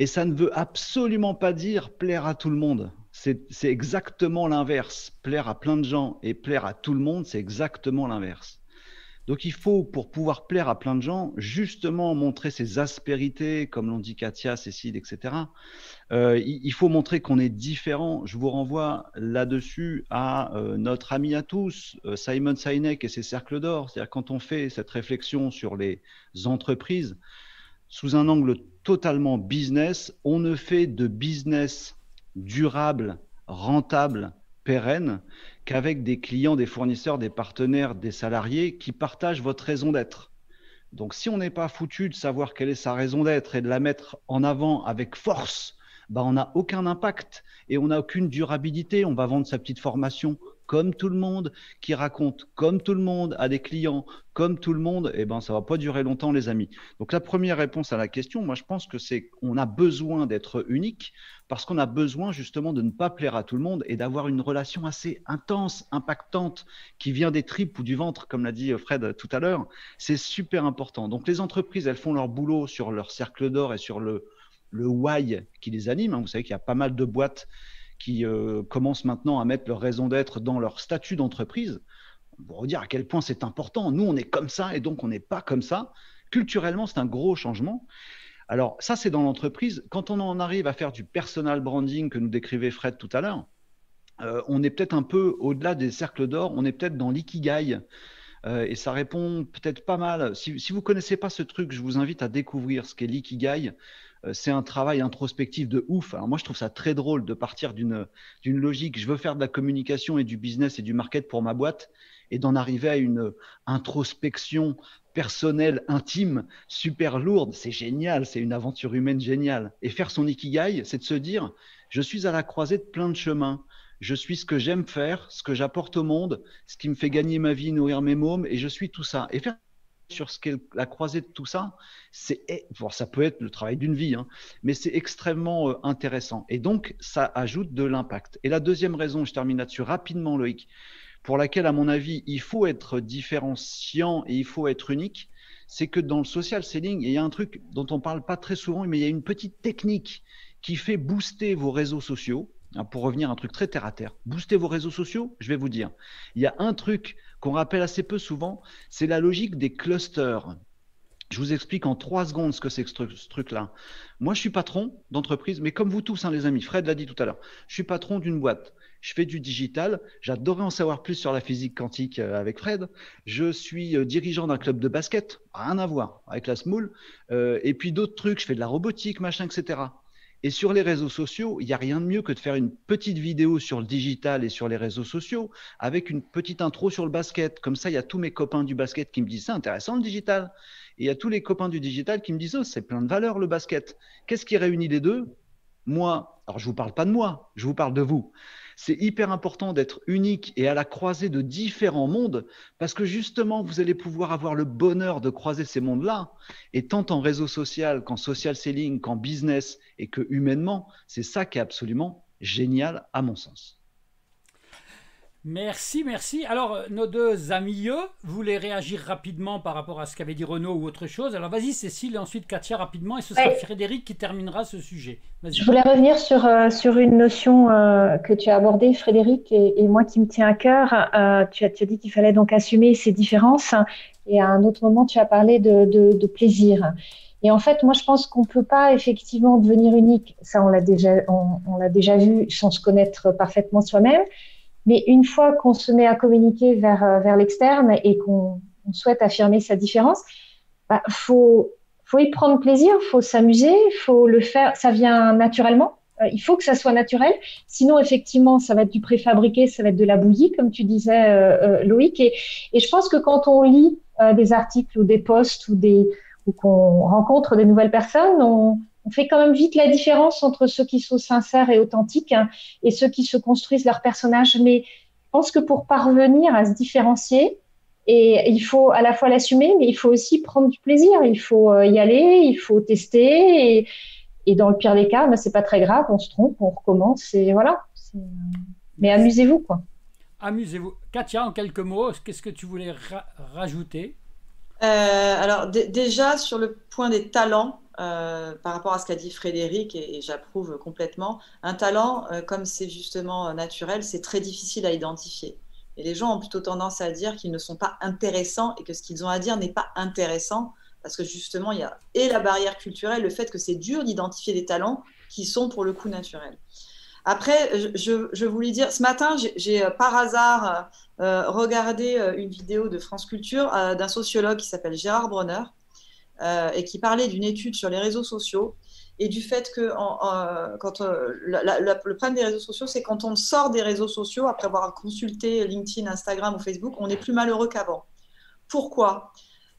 Et ça ne veut absolument pas dire plaire à tout le monde. C'est exactement l'inverse. Plaire à plein de gens et plaire à tout le monde, c'est exactement l'inverse. Donc, il faut, pour pouvoir plaire à plein de gens, justement montrer ses aspérités, comme l'ont dit Katia, Cécile, et cetera. Euh, il faut montrer qu'on est différent. Je vous renvoie là-dessus à euh, notre ami à tous, euh, Simon Sinek et ses cercles d'or. C'est-à-dire, quand on fait cette réflexion sur les entreprises, sous un angle totalement business, on ne fait de business durable, rentable, pérenne, qu'avec des clients, des fournisseurs, des partenaires, des salariés qui partagent votre raison d'être. Donc, si on n'est pas foutu de savoir quelle est sa raison d'être et de la mettre en avant avec force, bah, on n'a aucun impact et on n'a aucune durabilité. On va vendre sa petite formation comme tout le monde, qui raconte comme tout le monde à des clients, comme tout le monde, et ben, ça ne va pas durer longtemps, les amis. Donc, la première réponse à la question, moi, je pense que c'est qu'on a besoin d'être unique parce qu'on a besoin justement de ne pas plaire à tout le monde et d'avoir une relation assez intense, impactante, qui vient des tripes ou du ventre, comme l'a dit Fred tout à l'heure. C'est super important. Donc, les entreprises, elles font leur boulot sur leur cercle d'or et sur le, le why qui les anime. Vous savez qu'il y a pas mal de boîtes qui euh, commencent maintenant à mettre leur raison d'être dans leur statut d'entreprise, pour vous dire à quel point c'est important. Nous, on est comme ça et donc on n'est pas comme ça. Culturellement, c'est un gros changement. Alors, ça, c'est dans l'entreprise. Quand on en arrive à faire du personal branding que nous décrivait Fred tout à l'heure, euh, on est peut-être un peu au-delà des cercles d'or, on est peut-être dans l'ikigai. Euh, et ça répond peut-être pas mal. Si, si vous ne connaissez pas ce truc, je vous invite à découvrir ce qu'est l'ikigai. C'est un travail introspectif de ouf. Alors moi, je trouve ça très drôle de partir d'une d'une logique. Je veux faire de la communication et du business et du market pour ma boîte et d'en arriver à une introspection personnelle, intime, super lourde. C'est génial. C'est une aventure humaine géniale. Et faire son ikigai, c'est de se dire, je suis à la croisée de plein de chemins. Je suis ce que j'aime faire, ce que j'apporte au monde, ce qui me fait gagner ma vie, nourrir mes mômes, et je suis tout ça. Et faire sur ce qu'est la croisée de tout ça, c'est, bon, ça peut être le travail d'une vie, hein, mais c'est extrêmement euh, intéressant. Et donc, ça ajoute de l'impact. Et la deuxième raison, je termine là-dessus rapidement, Loïc, pour laquelle, à mon avis, il faut être différenciant et il faut être unique, c'est que dans le social selling, il y a un truc dont on ne parle pas très souvent, mais il y a une petite technique qui fait booster vos réseaux sociaux. Pour revenir à un truc très terre à terre, booster vos réseaux sociaux, je vais vous dire. Il y a un truc qu'on rappelle assez peu souvent, c'est la logique des clusters. Je vous explique en trois secondes ce que c'est que ce truc-là. Moi, je suis patron d'entreprise, mais comme vous tous, hein, les amis, Fred l'a dit tout à l'heure, je suis patron d'une boîte. Je fais du digital, j'adorais en savoir plus sur la physique quantique avec Fred. Je suis dirigeant d'un club de basket, rien à voir avec la smoule. Euh, et puis d'autres trucs, je fais de la robotique, machin, et cetera. Et sur les réseaux sociaux, il n'y a rien de mieux que de faire une petite vidéo sur le digital et sur les réseaux sociaux avec une petite intro sur le basket. Comme ça, il y a tous mes copains du basket qui me disent « c'est intéressant le digital ». Et il y a tous les copains du digital qui me disent « oh, c'est plein de valeur le basket ». Qu'est-ce qui réunit les deux? Moi, alors je ne vous parle pas de moi, je vous parle de vous. C'est hyper important d'être unique et à la croisée de différents mondes parce que justement, vous allez pouvoir avoir le bonheur de croiser ces mondes-là. Et tant en réseau social qu'en social selling, qu'en business et que humainement, c'est ça qui est absolument génial à mon sens. Merci, merci. Alors, nos deux amis, eux, voulaient réagir rapidement par rapport à ce qu'avait dit Renaud ou autre chose. Alors, vas-y, Cécile, et ensuite Katia, rapidement, et ce sera ouais. Frédéric qui terminera ce sujet. Je voulais revenir sur, euh, sur une notion euh, que tu as abordée, Frédéric, et, et moi qui me tient à cœur. Euh, tu as, tu as dit qu'il fallait donc assumer ces différences, et à un autre moment, tu as parlé de, de, de plaisir. Et en fait, moi, je pense qu'on ne peut pas effectivement devenir unique. Ça, on l'a déjà, on, on l'a déjà vu sans se connaître parfaitement soi-même. Mais une fois qu'on se met à communiquer vers, vers l'externe et qu'on souhaite affirmer sa différence, bah, faut, faut y prendre plaisir, faut s'amuser, faut le faire, ça vient naturellement. Euh, il faut que ça soit naturel. Sinon, effectivement, ça va être du préfabriqué, ça va être de la bouillie, comme tu disais, euh, euh, Loïc. Et, et je pense que quand on lit euh, des articles ou des posts ou, des, ou qu'on rencontre des nouvelles personnes, on... on fait quand même vite la différence entre ceux qui sont sincères et authentiques hein, et ceux qui se construisent leur personnage. Mais je pense que pour parvenir à se différencier, et il faut à la fois l'assumer, mais il faut aussi prendre du plaisir. Il faut y aller, il faut tester. Et, et dans le pire des cas, ben, c'est pas très grave, on se trompe, on recommence et voilà. Mais amusez-vous, quoi. Amusez-vous. Katia, en quelques mots, qu'est-ce que tu voulais ra rajouter euh, Alors, déjà, sur le point des talents, Euh, par rapport à ce qu'a dit Frédéric, et, et j'approuve complètement, un talent, euh, comme c'est justement euh, naturel, c'est très difficile à identifier. Et les gens ont plutôt tendance à dire qu'ils ne sont pas intéressants et que ce qu'ils ont à dire n'est pas intéressant, parce que justement, il y a et la barrière culturelle, le fait que c'est dur d'identifier des talents qui sont pour le coup naturels. Après, je, je, je voulais dire, ce matin, j'ai par hasard euh, regardé une vidéo de France Culture euh, d'un sociologue qui s'appelle Gérard Bronner, Euh, et qui parlait d'une étude sur les réseaux sociaux et du fait que en, en, quand, euh, la, la, le problème des réseaux sociaux, c'est quand on sort des réseaux sociaux, après avoir consulté LinkedIn, Instagram ou Facebook, on est plus malheureux qu'avant. Pourquoi?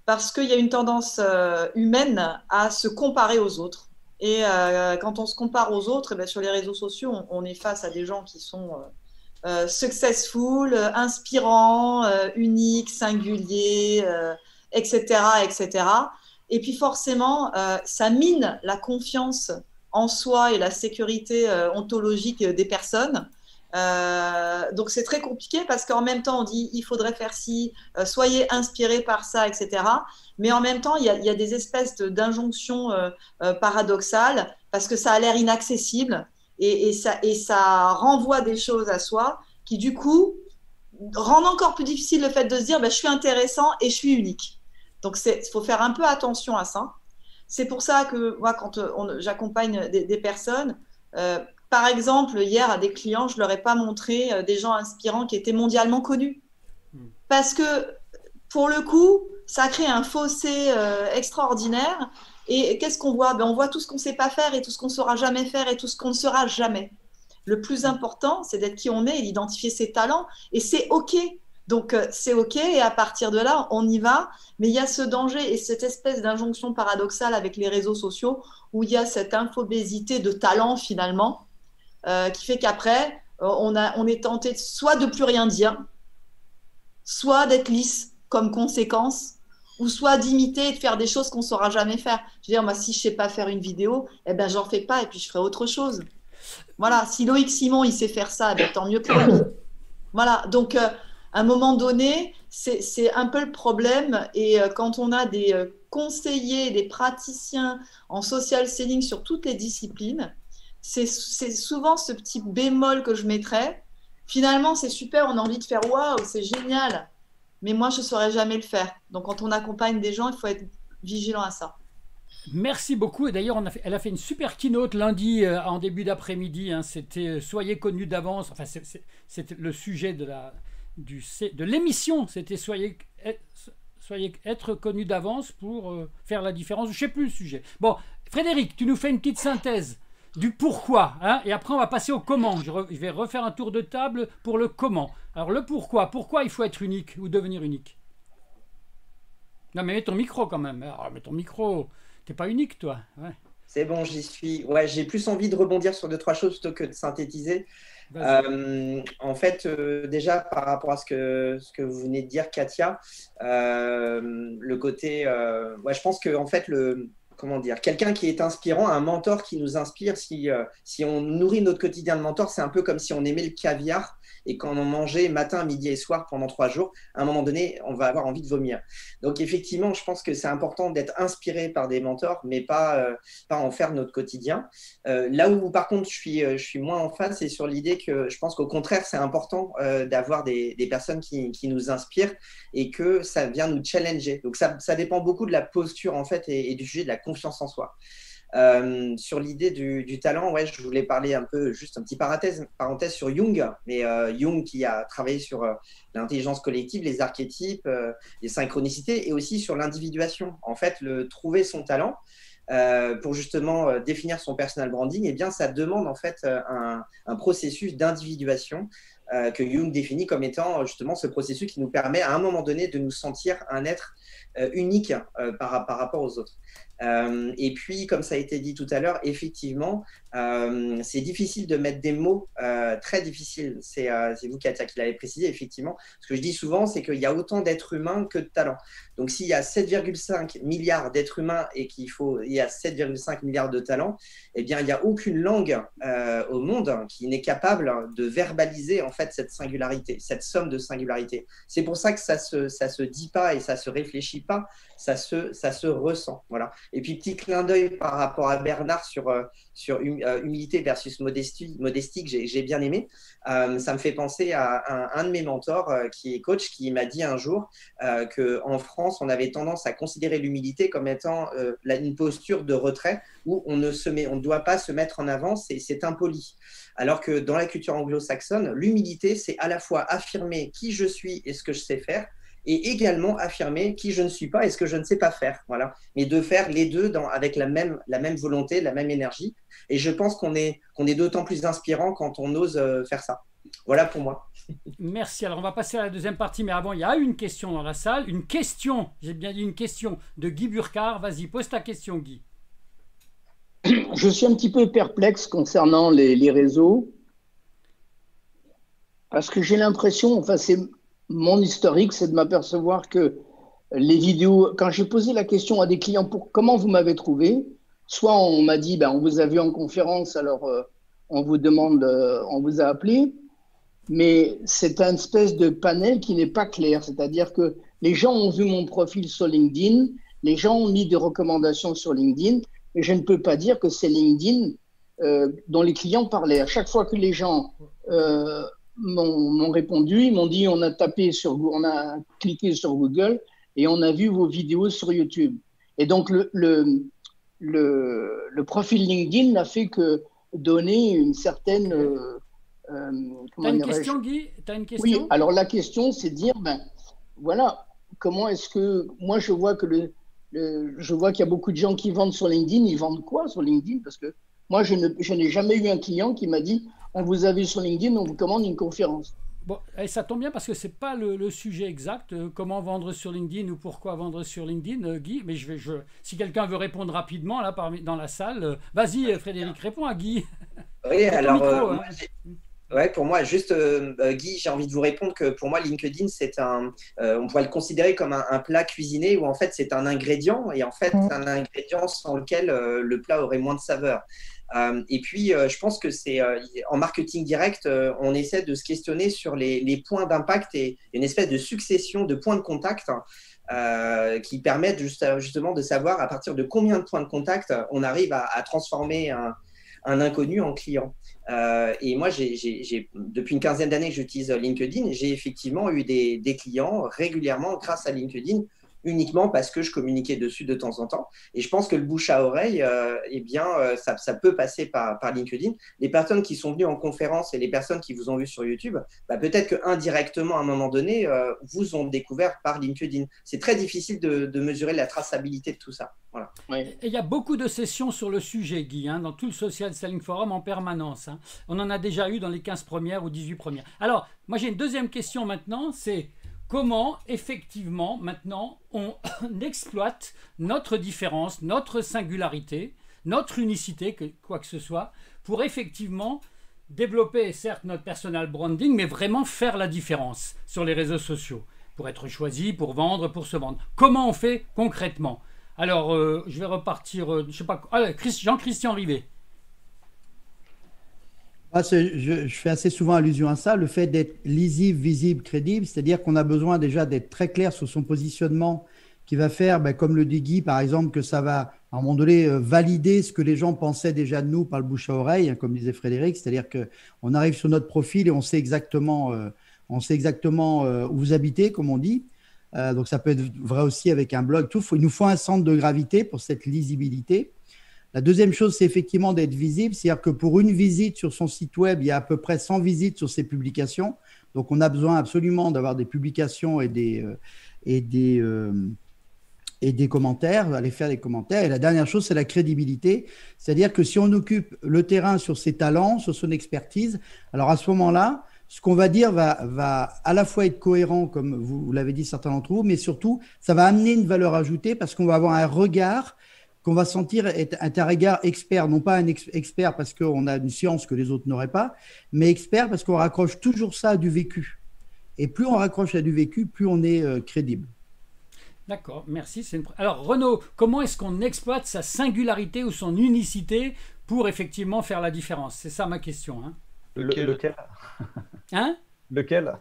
Parce qu'il y a une tendance euh, humaine à se comparer aux autres. Et euh, quand on se compare aux autres, eh bien, sur les réseaux sociaux, on, on est face à des gens qui sont euh, euh, successful, euh, inspirants, euh, uniques, singuliers, euh, et cetera, et cetera. Et puis forcément, euh, ça mine la confiance en soi et la sécurité euh, ontologique des personnes. Euh, donc, c'est très compliqué parce qu'en même temps, on dit « il faudrait faire ci euh, »,« soyez inspirés par ça », et cetera. Mais en même temps, il y a, il y a des espèces d'injonctions euh, euh, paradoxales parce que ça a l'air inaccessible et, et, ça, et ça renvoie des choses à soi qui, du coup, rendent encore plus difficile le fait de se dire bah, « je suis intéressant et je suis unique ». Donc, il faut faire un peu attention à ça. C'est pour ça que moi, quand j'accompagne des, des personnes, euh, par exemple, hier, à des clients, je ne leur ai pas montré euh, des gens inspirants qui étaient mondialement connus. Parce que, pour le coup, ça crée un fossé euh, extraordinaire. Et qu'est-ce qu'on voit? Ben, on voit tout ce qu'on ne sait pas faire et tout ce qu'on ne saura jamais faire et tout ce qu'on ne sera jamais. Le plus important, c'est d'être qui on est et d'identifier ses talents. Et c'est OK. Donc, c'est OK et à partir de là, on y va. Mais il y a ce danger et cette espèce d'injonction paradoxale avec les réseaux sociaux où il y a cette infobésité de talent finalement euh, qui fait qu'après, on, on est tenté soit de plus rien dire, soit d'être lisse comme conséquence, ou soit d'imiter et de faire des choses qu'on ne saura jamais faire. Je veux dire, moi, si je ne sais pas faire une vidéo, eh ben, j'en fais pas et puis je ferai autre chose. Voilà, si Loic Simon, il sait faire ça, eh ben, tant mieux pour lui. Voilà, donc, euh, à un moment donné, c'est un peu le problème. Et euh, quand on a des euh, conseillers, des praticiens en social selling sur toutes les disciplines, c'est souvent ce petit bémol que je mettrais. Finalement, c'est super, on a envie de faire « waouh, c'est génial !» Mais moi, je ne saurais jamais le faire. Donc, quand on accompagne des gens, il faut être vigilant à ça. Merci beaucoup. Et d'ailleurs, elle a fait une super keynote lundi euh, en début d'après-midi. Hein. C'était « Soyez connus d'avance ». Enfin, c'était le sujet de la, du, de l'émission. C'était « Soyez soyez être connus d'avance pour euh, faire la différence ». Je ne sais plus le sujet. Bon, Frédéric, tu nous fais une petite synthèse du pourquoi, hein, et après on va passer au comment. Je, re, je vais refaire un tour de table pour le comment. Alors le pourquoi, pourquoi il faut être unique ou devenir unique? Non mais mets ton micro quand même. Alors, mets ton micro, t'es pas unique toi. Ouais. C'est bon, j'y suis. Ouais, j'ai plus envie de rebondir sur deux, trois choses plutôt que de synthétiser. Euh, en fait, euh, déjà par rapport à ce que, ce que vous venez de dire, Katia, euh, le côté, euh, ouais, je pense que en fait le Comment dire, quelqu'un qui est inspirant, un mentor qui nous inspire, si, euh, si on nourrit notre quotidien de mentor, c'est un peu comme si on aimait le caviar et qu'on en mangeait matin, midi et soir pendant trois jours. À un moment donné, on va avoir envie de vomir. Donc effectivement, je pense que c'est important d'être inspiré par des mentors, mais pas, euh, pas en faire notre quotidien. Euh, là où par contre, je suis, je suis moins en phase, c'est sur l'idée que je pense qu'au contraire, c'est important euh, d'avoir des, des personnes qui, qui nous inspirent et que ça vient nous challenger. Donc ça, ça dépend beaucoup de la posture en fait et, et du sujet de la confiance en soi. Euh, sur l'idée du, du talent, ouais, je voulais parler un peu, juste un petit parenthèse, parenthèse sur Jung, mais euh, Jung qui a travaillé sur euh, l'intelligence collective, les archétypes, euh, les synchronicités et aussi sur l'individuation. En fait, le trouver son talent euh, pour justement euh, définir son personal branding, et eh bien ça demande en fait euh, un, un processus d'individuation euh, que Jung définit comme étant justement ce processus qui nous permet à un moment donné de nous sentir un être euh, unique euh, par, par rapport aux autres. Euh, et puis, comme ça a été dit tout à l'heure, effectivement, euh, c'est difficile de mettre des mots, euh, très difficile. C'est euh, vous, Katia, qui l'avez précisé, effectivement. Ce que je dis souvent, c'est qu'il y a autant d'êtres humains que de talents. Donc, s'il y a sept virgule cinq milliards d'êtres humains et qu'il faut, il y a sept virgule cinq milliards de talents, eh bien, il n'y a aucune langue euh, au monde qui n'est capable de verbaliser en fait cette singularité, cette somme de singularités. C'est pour ça que ça se, ça se dit pas et ça se réfléchit pas, ça se, ça se ressent. Voilà. Et puis, petit clin d'œil par rapport à Bernard sur, sur humilité versus modestie, modestie que j'ai j'ai bien aimé. Euh, ça me fait penser à un, un de mes mentors euh, qui est coach, qui m'a dit un jour euh, qu'en France, on avait tendance à considérer l'humilité comme étant euh, la, une posture de retrait où on ne se met, on ne doit pas se mettre en avant, c'est impoli. Alors que dans la culture anglo-saxonne, l'humilité, c'est à la fois affirmer qui je suis et ce que je sais faire, et également affirmer qui je ne suis pas et ce que je ne sais pas faire. Voilà. Mais de faire les deux dans, avec la même, la même volonté, la même énergie. Et je pense qu'on est, qu'on est d'autant plus inspirant quand on ose faire ça. Voilà pour moi. Merci. Alors, on va passer à la deuxième partie. Mais avant, il y a une question dans la salle. Une question, j'ai bien dit une question, de Guy Burcard. Vas-y, pose ta question, Guy. Je suis un petit peu perplexe concernant les, les réseaux. Parce que j'ai l'impression, enfin, c'est... Mon historique, c'est de m'apercevoir que les vidéos, quand j'ai posé la question à des clients pour comment vous m'avez trouvé, soit on m'a dit ben, on vous a vu en conférence, alors euh, on vous demande, euh, on vous a appelé, mais c'est un espèce de panel qui n'est pas clair, c'est-à-dire que les gens ont vu mon profil sur LinkedIn, les gens ont mis des recommandations sur LinkedIn, mais je ne peux pas dire que c'est LinkedIn euh, dont les clients parlaient. À chaque fois que les gens euh, m'ont répondu, ils m'ont dit on a tapé sur, on a cliqué sur Google et on a vu vos vidéos sur YouTube. Et donc le, le, le, le profil LinkedIn n'a fait que donner une certaine. Euh, euh, T'as une question, Guy? T'as une question? Oui. Alors la question, c'est de dire ben voilà comment est-ce que moi je vois que le, le je vois qu'il y a beaucoup de gens qui vendent sur LinkedIn. Ils vendent quoi sur LinkedIn? Parce que moi je ne je n'ai jamais eu un client qui m'a dit on vous a vu sur LinkedIn, on vous commande une conférence. Bon, et ça tombe bien parce que ce n'est pas le, le sujet exact. Euh, comment vendre sur LinkedIn ou pourquoi vendre sur LinkedIn, euh, Guy. Mais je vais, je, si quelqu'un veut répondre rapidement là, parmi, dans la salle, euh, vas-y Frédéric, réponds à Guy. Oui, alors micro, euh, hein. moi, Ouais, pour moi, juste euh, Guy, j'ai envie de vous répondre que pour moi, LinkedIn, c'est un, euh, on pourrait le considérer comme un, un plat cuisiné où en fait c'est un ingrédient et en fait mmh. un ingrédient sans lequel euh, le plat aurait moins de saveur. Euh, et puis, euh, je pense que c'est euh, en marketing direct, euh, on essaie de se questionner sur les, les points d'impact et une espèce de succession de points de contact. Hein. Euh, qui permettent juste, justement de savoir à partir de combien de points de contact on arrive à, à transformer un, un inconnu en client. Euh, et moi, j'ai, j'ai, j'ai, depuis une quinzaine d'années que j'utilise LinkedIn, j'ai effectivement eu des, des clients régulièrement grâce à LinkedIn, uniquement parce que je communiquais dessus de temps en temps. Et je pense que le bouche à oreille, euh, eh bien, ça, ça peut passer par, par LinkedIn. Les personnes qui sont venues en conférence et les personnes qui vous ont vu sur YouTube, bah, peut-être qu'indirectement, à un moment donné, euh, vous ont découvert par LinkedIn. C'est très difficile de, de mesurer la traçabilité de tout ça. Voilà. Ouais. Et il y a beaucoup de sessions sur le sujet, Guy, hein, dans tout le Social Selling Forum en permanence. Hein. On en a déjà eu dans les quinze premières ou dix-huit premières. Alors, moi, j'ai une deuxième question maintenant, c'est… Comment, effectivement, maintenant, on exploite notre différence, notre singularité, notre unicité, que, quoi que ce soit, pour effectivement développer, certes, notre personal branding, mais vraiment faire la différence sur les réseaux sociaux, pour être choisi, pour vendre, pour se vendre. Comment on fait concrètement? Alors, euh, je vais repartir, euh, je sais pas, ah, Jean-Christian Rivet. Ah, je, je fais assez souvent allusion à ça, le fait d'être lisible, visible, crédible, c'est-à-dire qu'on a besoin déjà d'être très clair sur son positionnement qui va faire, ben, comme le dit Guy par exemple, que ça va à un moment donné valider ce que les gens pensaient déjà de nous par le bouche à oreille, hein, comme disait Frédéric, c'est-à-dire qu'on arrive sur notre profil et on sait exactement, euh, on sait exactement euh, où vous habitez, comme on dit. Euh, donc ça peut être vrai aussi avec un blog. Tout, faut, il nous faut un centre de gravité pour cette lisibilité. La deuxième chose, c'est effectivement d'être visible, c'est-à-dire que pour une visite sur son site web, il y a à peu près cent visites sur ses publications. Donc, on a besoin absolument d'avoir des publications et des, et des, et des commentaires, aller faire des commentaires. Et la dernière chose, c'est la crédibilité, c'est-à-dire que si on occupe le terrain sur ses talents, sur son expertise, alors à ce moment-là, ce qu'on va dire va, va à la fois être cohérent, comme vous l'avez dit certains d'entre vous, mais surtout, ça va amener une valeur ajoutée parce qu'on va avoir un regard qu'on va sentir être un regard expert, non pas un ex expert parce qu'on a une science que les autres n'auraient pas, mais expert parce qu'on raccroche toujours ça à du vécu. Et plus on raccroche à du vécu, plus on est euh, crédible. D'accord, merci. Une... Alors Renaud, comment est-ce qu'on exploite sa singularité ou son unicité pour effectivement faire la différence? C'est ça ma question. Hein. Lequel, lequel Hein Lequel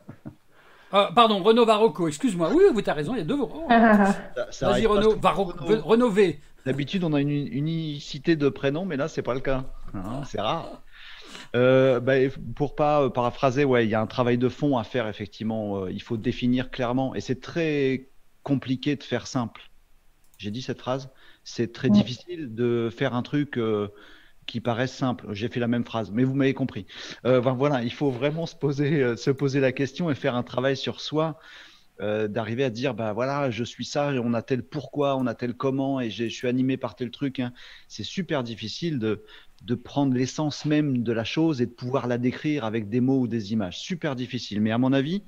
Euh, pardon, Renaud Varocco, excuse-moi. Oui, vous t'as raison, il y a deux. Oh. Vas-y, Renaud Varocco, Renaud V. D'habitude, on a une unicité de prénom, mais là, c'est pas le cas. Hein, c'est rare. Euh, bah, pour pas paraphraser, ouais, il y a un travail de fond à faire, effectivement. Il faut définir clairement. Et c'est très compliqué de faire simple. J'ai dit cette phrase. C'est très ouais. difficile de faire un truc... Euh, qui paraissent simples. J'ai fait la même phrase, mais vous m'avez compris. Euh, ben voilà, il faut vraiment se poser, euh, se poser la question et faire un travail sur soi, euh, d'arriver à dire, bah voilà, je suis ça, on a tel pourquoi, on a tel comment, et je suis animé par tel truc. Hein. C'est super difficile de, de prendre l'essence même de la chose et de pouvoir la décrire avec des mots ou des images. Super difficile. Mais à mon avis,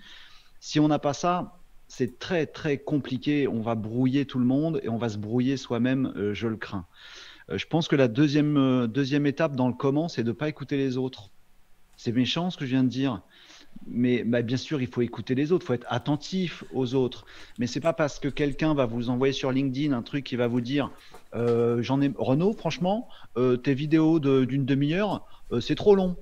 si on n'a pas ça, c'est très, très compliqué. On va brouiller tout le monde et on va se brouiller soi-même, euh, je le crains. Je pense que la deuxième, euh, deuxième étape dans le comment, c'est de ne pas écouter les autres. C'est méchant ce que je viens de dire, mais bah, bien sûr, il faut écouter les autres, il faut être attentif aux autres. Mais ce n'est pas parce que quelqu'un va vous envoyer sur LinkedIn un truc qui va vous dire euh, « j'en ai... Renaud, franchement, euh, tes vidéos d'une de, demi-heure, euh, c'est trop long.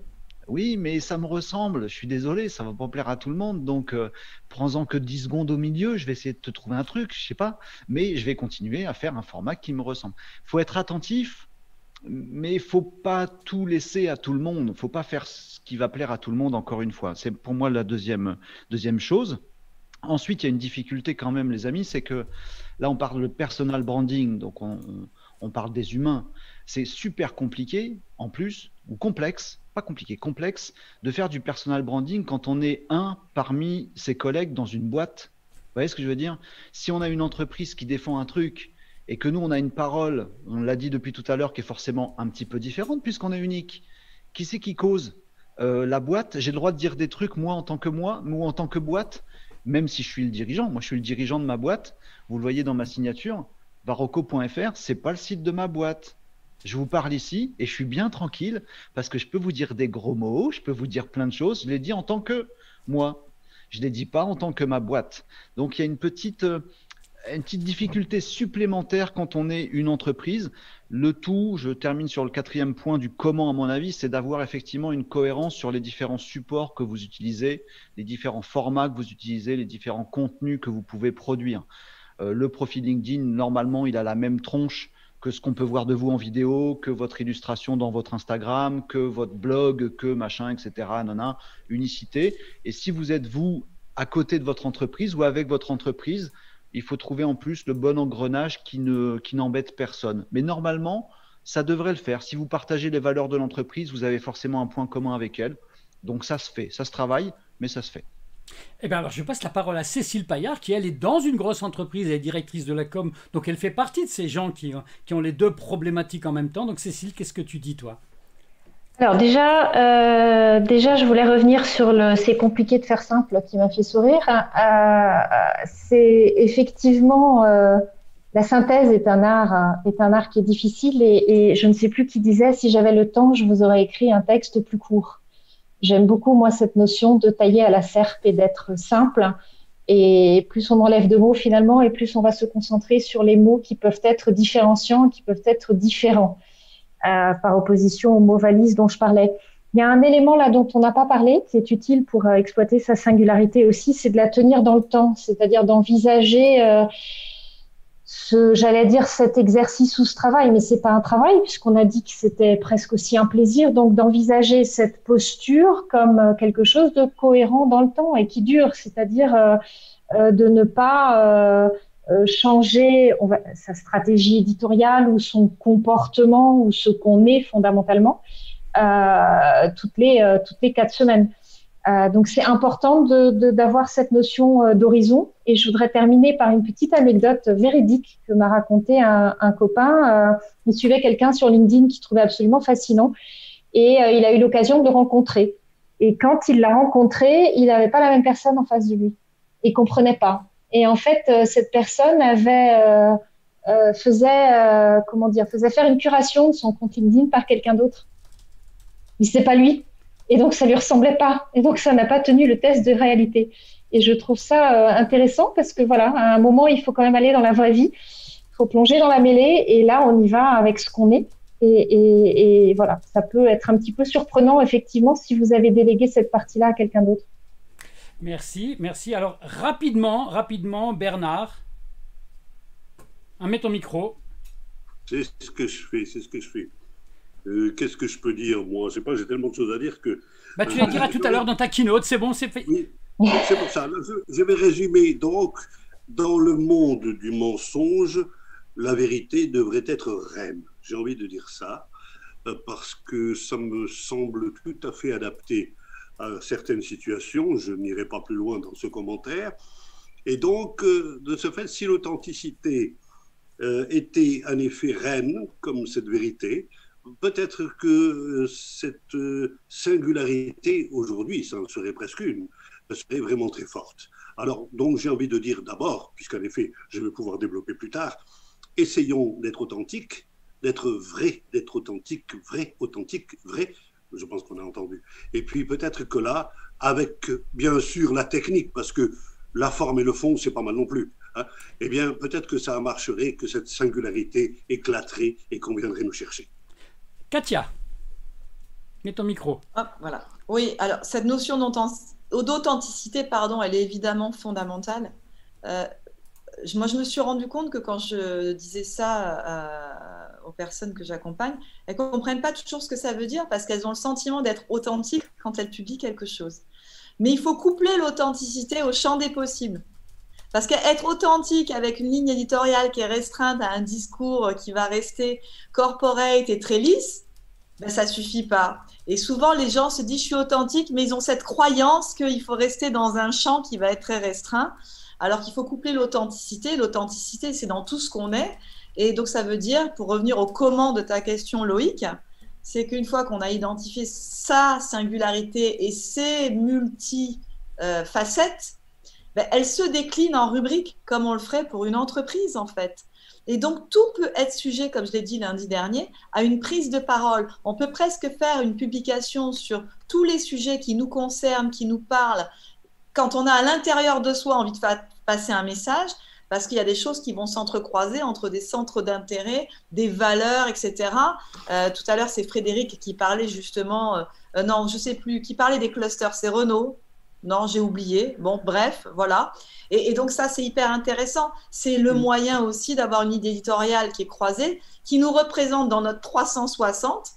Oui, mais ça me ressemble, je suis désolé, ça ne va pas plaire à tout le monde, donc euh, prends-en que dix secondes au milieu, je vais essayer de te trouver un truc, je sais pas, mais je vais continuer à faire un format qui me ressemble. Il faut être attentif, mais il ne faut pas tout laisser à tout le monde, il ne faut pas faire ce qui va plaire à tout le monde encore une fois. C'est pour moi la deuxième, deuxième chose. Ensuite, il y a une difficulté quand même, les amis, c'est que là on parle de personal branding, donc on, on, on parle des humains. C'est super compliqué en plus, ou complexe, pas compliqué, complexe, de faire du personal branding quand on est un parmi ses collègues dans une boîte. Vous voyez ce que je veux dire? Si on a une entreprise qui défend un truc et que nous, on a une parole, on l'a dit depuis tout à l'heure, qui est forcément un petit peu différente puisqu'on est unique. Qui c'est qui cause? euh, La boîte, j'ai le droit de dire des trucs, moi en tant que moi, ou en tant que boîte, même si je suis le dirigeant. Moi, je suis le dirigeant de ma boîte. Vous le voyez dans ma signature, varocco point F R, c'est pas le site de ma boîte. Je vous parle ici et je suis bien tranquille parce que je peux vous dire des gros mots, je peux vous dire plein de choses. Je les dis en tant que moi, je ne les dis pas en tant que ma boîte. Donc, il y a une petite, une petite difficulté supplémentaire quand on est une entreprise. Le tout, je termine sur le quatrième point du comment à mon avis, c'est d'avoir effectivement une cohérence sur les différents supports que vous utilisez, les différents formats que vous utilisez, les différents contenus que vous pouvez produire. Euh, le profil LinkedIn, normalement, il a la même tronche que ce qu'on peut voir de vous en vidéo, que votre illustration dans votre Instagram, que votre blog, que machin, et cetera. Nanana, unicité. Et si vous êtes, vous, à côté de votre entreprise ou avec votre entreprise, il faut trouver en plus le bon engrenage qui ne, qui n'embête personne. Mais normalement, ça devrait le faire. Si vous partagez les valeurs de l'entreprise, vous avez forcément un point commun avec elle. Donc, ça se fait. Ça se travaille, mais ça se fait. Eh bien alors je passe la parole à Cécile Paillard qui elle est dans une grosse entreprise, elle est directrice de la com, donc elle fait partie de ces gens qui, qui ont les deux problématiques en même temps. Donc Cécile, qu'est-ce que tu dis toi? Alors déjà, euh, déjà je voulais revenir sur le « c'est compliqué de faire simple » qui m'a fait sourire. Euh, c'est effectivement, euh, la synthèse est un art, est un art qui est difficile et, et je ne sais plus qui disait « si j'avais le temps, je vous aurais écrit un texte plus court ». J'aime beaucoup, moi, cette notion de tailler à la serpe et d'être simple. Et plus on enlève de mots, finalement, et plus on va se concentrer sur les mots qui peuvent être différenciants, qui peuvent être différents, euh, par opposition aux mots valises dont je parlais. Il y a un élément là dont on n'a pas parlé, qui est utile pour euh, exploiter sa singularité aussi, c'est de la tenir dans le temps, c'est-à-dire d'envisager... Euh, Ce, j'allais dire cet exercice ou ce travail, mais c'est pas un travail puisqu'on a dit que c'était presque aussi un plaisir, donc d'envisager cette posture comme quelque chose de cohérent dans le temps et qui dure, c'est-à-dire euh, euh, de ne pas euh, changer on va, sa stratégie éditoriale ou son comportement ou ce qu'on est fondamentalement euh, toutes les euh, toutes les quatre semaines. Euh, donc, c'est important de, de, d'avoir cette notion euh, d'horizon. Et je voudrais terminer par une petite anecdote véridique que m'a raconté un, un copain. Euh, il suivait quelqu'un sur LinkedIn qu'il trouvait absolument fascinant. Et euh, il a eu l'occasion de le rencontrer. Et quand il l'a rencontré, il n'avait pas la même personne en face de lui. Il ne comprenait pas. Et en fait, euh, cette personne avait, euh, euh, faisait, euh, comment dire, faisait faire une curation de son compte LinkedIn par quelqu'un d'autre. Mais ce n'est pas lui. Et donc, ça lui ressemblait pas. Et donc, ça n'a pas tenu le test de réalité. Et je trouve ça euh, intéressant parce que, voilà, à un moment, il faut quand même aller dans la vraie vie. Il faut plonger dans la mêlée. Et là, on y va avec ce qu'on est. Et, et, et voilà, ça peut être un petit peu surprenant, effectivement, si vous avez délégué cette partie-là à quelqu'un d'autre. Merci, merci. Alors, rapidement, rapidement, Bernard, ah, mets ton micro. C'est ce que je fais, c'est ce que je fais. Euh, qu'est-ce que je peux dire, moi? Je sais pas, j'ai tellement de choses à dire que… Bah, tu euh, la diras tout à l'heure dans ta keynote, c'est bon, c'est fait. Oui, c'est pour ça. Je, je vais résumer. Donc, dans le monde du mensonge, la vérité devrait être reine. J'ai envie de dire ça, euh, parce que ça me semble tout à fait adapté à certaines situations. Je n'irai pas plus loin dans ce commentaire. Et donc, euh, de ce fait, si l'authenticité euh, était en effet reine, comme cette vérité, peut-être que cette singularité, aujourd'hui, ça en serait presque une, serait vraiment très forte. Alors, donc, j'ai envie de dire d'abord, puisqu'en effet, je vais pouvoir développer plus tard, essayons d'être authentiques, d'être vrais, d'être authentiques, vrais, authentiques, vrais, je pense qu'on a entendu. Et puis, peut-être que là, avec, bien sûr, la technique, parce que la forme et le fond, c'est pas mal non plus, hein, eh bien, peut-être que ça marcherait, que cette singularité éclaterait et qu'on viendrait nous chercher. Katia, mets ton micro. Hop, voilà. Oui, alors cette notion d'authenticité, pardon, elle est évidemment fondamentale. Euh, je, moi, je me suis rendu compte que quand je disais ça euh, aux personnes que j'accompagne, elles ne comprennent pas toujours ce que ça veut dire parce qu'elles ont le sentiment d'être authentiques quand elles publient quelque chose. Mais il faut coupler l'authenticité au champ des possibles. Parce qu'être authentique avec une ligne éditoriale qui est restreinte à un discours qui va rester corporate et très lisse, ben ça ne suffit pas. Et souvent, les gens se disent « je suis authentique », mais ils ont cette croyance qu'il faut rester dans un champ qui va être très restreint, alors qu'il faut coupler l'authenticité. L'authenticité, c'est dans tout ce qu'on est. Et donc, ça veut dire, pour revenir au comment de ta question, Loïc, c'est qu'une fois qu'on a identifié sa singularité et ses multi-facettes, ben, elle se décline en rubrique comme on le ferait pour une entreprise en fait. Et donc, tout peut être sujet, comme je l'ai dit lundi dernier, à une prise de parole. On peut presque faire une publication sur tous les sujets qui nous concernent, qui nous parlent, quand on a à l'intérieur de soi envie de fa- passer un message, parce qu'il y a des choses qui vont s'entrecroiser entre des centres d'intérêt, des valeurs, et cetera. Euh, tout à l'heure, c'est Frédéric qui parlait justement, euh, euh, non, je ne sais plus, qui parlait des clusters, c'est Renaud. Non, j'ai oublié. Bon, bref, voilà. Et, et donc, ça, c'est hyper intéressant. C'est le moyen aussi d'avoir une idée éditoriale qui est croisée, qui nous représente dans notre trois cent soixante,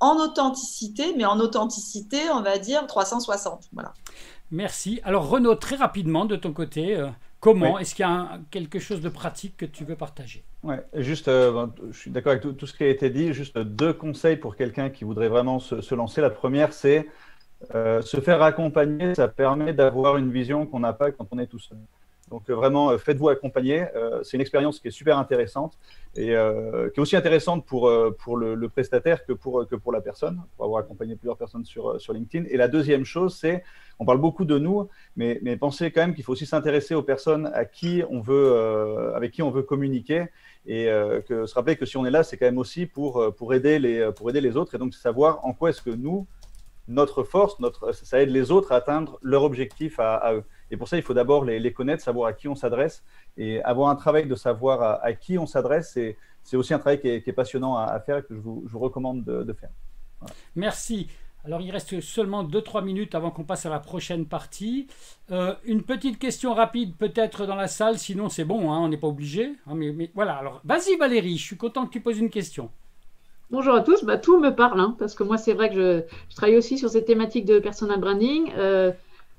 en authenticité, mais en authenticité, on va dire, trois cent soixante. Voilà. Merci. Alors, Renaud, très rapidement, de ton côté, euh, comment oui. Est-ce qu'il y a un, quelque chose de pratique que tu veux partager? Ouais, juste, euh, ben, je suis d'accord avec tout, tout ce qui a été dit. Juste deux conseils pour quelqu'un qui voudrait vraiment se, se lancer. La première, c'est Euh, se faire accompagner, ça permet d'avoir une vision qu'on n'a pas quand on est tout seul. Donc euh, vraiment, euh, faites-vous accompagner. Euh, c'est une expérience qui est super intéressante et euh, qui est aussi intéressante pour, euh, pour le, le prestataire que pour, que pour la personne, pour avoir accompagné plusieurs personnes sur, sur LinkedIn. Et la deuxième chose, c'est, on parle beaucoup de nous, mais, mais pensez quand même qu'il faut aussi s'intéresser aux personnes à qui on veut, euh, avec qui on veut communiquer. Et euh, que, se rappeler que si on est là, c'est quand même aussi pour, pour, aider les, pour aider les autres et donc savoir en quoi est-ce que nous, notre force, notre, ça aide les autres à atteindre leur objectif à, à eux. Et pour ça, il faut d'abord les, les connaître, savoir à qui on s'adresse et avoir un travail de savoir à, à qui on s'adresse. Et c'est aussi un travail qui est, qui est passionnant à, à faire et que je vous, je vous recommande de, de faire. Voilà. Merci. Alors, il reste seulement deux trois minutes avant qu'on passe à la prochaine partie. Euh, une petite question rapide peut-être dans la salle, sinon c'est bon, hein, on n'est pas obligé. Hein, mais, mais voilà, alors vas-y Valérie, je suis content que tu poses une question. Bonjour à tous, bah, tout me parle, hein, parce que moi c'est vrai que je, je travaille aussi sur cette thématique de personal branding. Euh,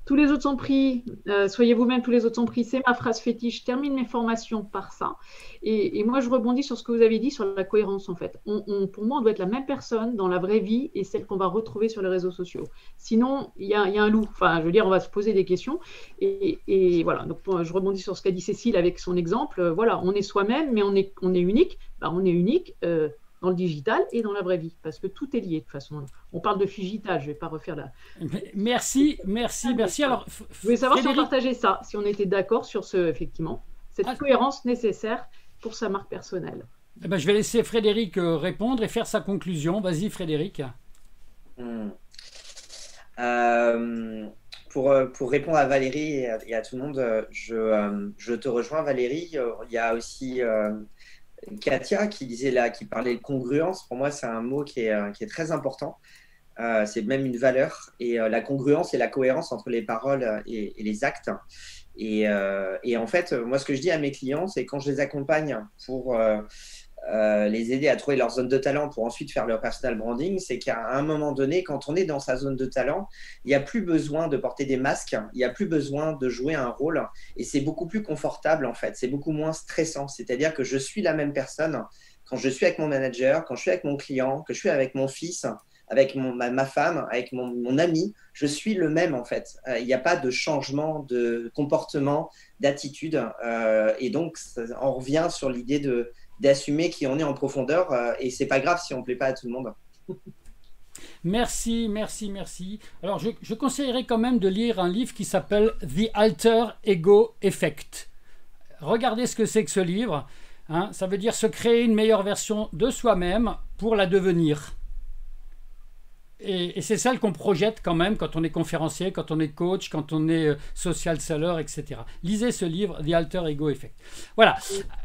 tous les autres sont pris, euh, soyez vous-même, tous les autres sont pris, c'est ma phrase fétiche, je termine mes formations par ça. Et, et moi je rebondis sur ce que vous avez dit, sur la cohérence en fait. On, on, pour moi on doit être la même personne dans la vraie vie et celle qu'on va retrouver sur les réseaux sociaux. Sinon il y, y a un loup, enfin je veux dire on va se poser des questions. Et, et voilà, donc je rebondis sur ce qu'a dit Cécile avec son exemple, euh, voilà, on est soi-même mais on est, on est unique, bah, on est unique, euh, dans le digital et dans la vraie vie, parce que tout est lié de toute façon. On parle de fugital, je ne vais pas refaire la... Merci, merci, merci. Alors, je voulais savoir Frédéric... si on partageait ça, si on était d'accord sur ce, effectivement, cette ah, cohérence nécessaire pour sa marque personnelle. Eh ben, je vais laisser Frédéric répondre et faire sa conclusion. Vas-y Frédéric. Hum. Euh, pour, pour répondre à Valérie et à, et à tout le monde, je, je te rejoins Valérie. Il y a aussi... Euh, Katia qui disait là, qui parlait de congruence, pour moi c'est un mot qui est, qui est très important, euh, c'est même une valeur et euh, la congruence et la cohérence entre les paroles et, et les actes et, euh, et en fait moi ce que je dis à mes clients c'est quand je les accompagne pour euh, euh, les aider à trouver leur zone de talent pour ensuite faire leur personal branding, c'est qu'à un moment donné quand on est dans sa zone de talent il n'y a plus besoin de porter des masques, il n'y a plus besoin de jouer un rôle et c'est beaucoup plus confortable en fait, c'est beaucoup moins stressant, c'est-à-dire que je suis la même personne quand je suis avec mon manager, quand je suis avec mon client, que je suis avec mon fils, avec mon, ma, ma femme, avec mon, mon ami, je suis le même en fait. Il euh, n'y a pas de changement de comportement, d'attitude euh, et donc ça, on revient sur l'idée de d'assumer qui on est en profondeur euh, et c'est pas grave si on plaît pas à tout le monde. Merci, merci, merci. Alors je, je conseillerais quand même de lire un livre qui s'appelle The Alter Ego Effect. Regardez ce que c'est que ce livre. Hein, ça veut dire se créer une meilleure version de soi-même pour la devenir. Et, et c'est celle qu'on projette quand même quand on est conférencier, quand on est coach, quand on est social seller, et cetera. Lisez ce livre, The Alter Ego Effect. Voilà.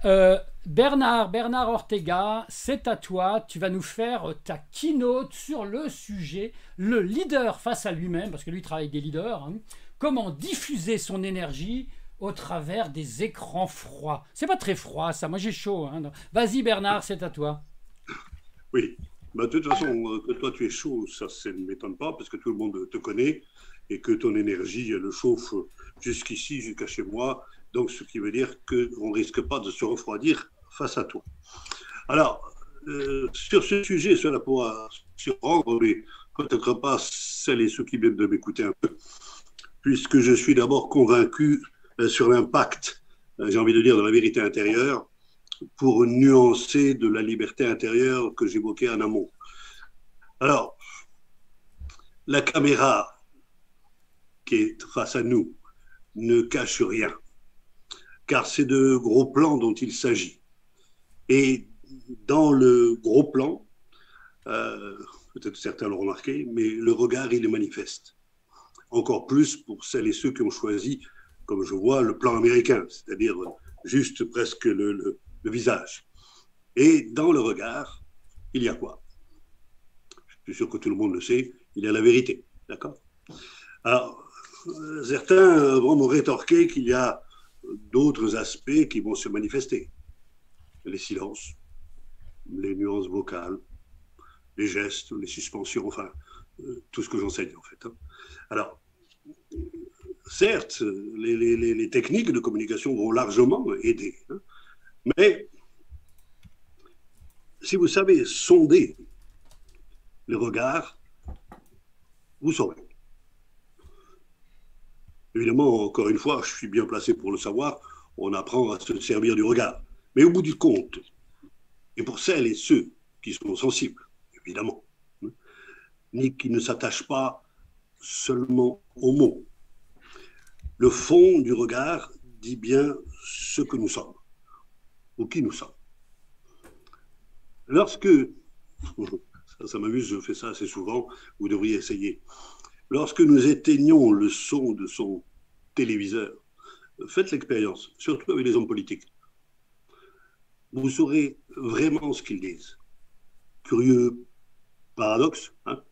Euh, Bernard, Bernard Ortega, c'est à toi. Tu vas nous faire ta keynote sur le sujet, le leader face à lui-même, parce que lui travaille avec des leaders. Hein. Comment diffuser son énergie au travers des écrans froids. C'est pas très froid, ça. Moi, j'ai chaud. Hein. Vas-y, Bernard, c'est à toi. Oui. Bah, de toute façon, que toi tu es chaud, ça, ça ne m'étonne pas, parce que tout le monde te connaît et que ton énergie, elle chauffe jusqu'ici, jusqu'à chez moi. Donc, ce qui veut dire qu'on ne risque pas de se refroidir face à toi. Alors, euh, sur ce sujet, cela pourra se rendre, mais peut-être pas celles et ceux qui viennent de m'écouter un peu, puisque je suis d'abord convaincu euh, sur l'impact, euh, j'ai envie de dire, de la vérité intérieure, pour nuancer de la liberté intérieure que j'évoquais en amont. Alors, la caméra qui est face à nous ne cache rien, car c'est de gros plans dont il s'agit. Et dans le gros plan, euh, peut-être certains l'ont remarqué, mais le regard, il est manifeste. Encore plus pour celles et ceux qui ont choisi, comme je vois, le plan américain, c'est-à-dire juste presque le, le, le visage. Et dans le regard, il y a quoi? Je suis sûr que tout le monde le sait, il y a la vérité, d'accord? Alors, certains vont me rétorquer qu'il y a d'autres aspects qui vont se manifester. Les silences, les nuances vocales, les gestes, les suspensions, enfin, euh, tout ce que j'enseigne en fait. Hein. Alors, certes, les, les, les techniques de communication vont largement aider, hein, mais si vous savez sonder les regards, vous saurez. Évidemment, encore une fois, je suis bien placé pour le savoir, on apprend à se servir du regard. Mais au bout du compte, et pour celles et ceux qui sont sensibles, évidemment, ni qui ne s'attachent pas seulement aux mots, le fond du regard dit bien ce que nous sommes, ou qui nous sommes. Lorsque, ça, ça m'amuse, je fais ça assez souvent, vous devriez essayer, lorsque nous éteignons le son de son téléviseur, faites l'expérience, surtout avec les hommes politiques. Vous saurez vraiment ce qu'ils disent. Curieux paradoxe, hein,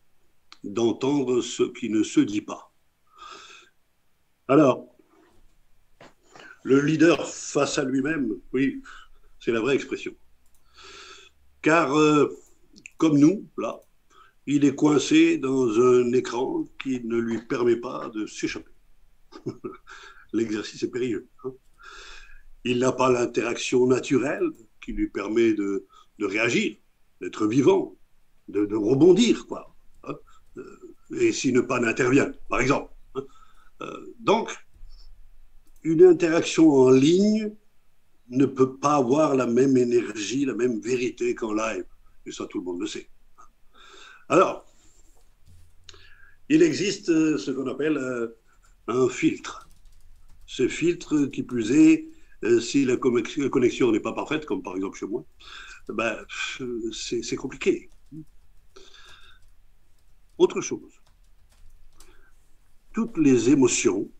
d'entendre ce qui ne se dit pas. Alors, le leader face à lui-même, oui, c'est la vraie expression. Car, euh, comme nous, là, il est coincé dans un écran qui ne lui permet pas de s'échapper. L'exercice est périlleux. Hein. Il n'a pas l'interaction naturelle qui lui permet de, de réagir, d'être vivant, de, de rebondir, quoi. Hein, et si ne pas n'intervient, par exemple. Hein. Euh, donc, une interaction en ligne ne peut pas avoir la même énergie, la même vérité qu'en live. Et ça, tout le monde le sait. Alors, il existe ce qu'on appelle euh, un filtre. Ce filtre, qui plus est, euh, si la, la connexion n'est pas parfaite, comme par exemple chez moi, ben, c'est compliqué. Autre chose, toutes les émotions,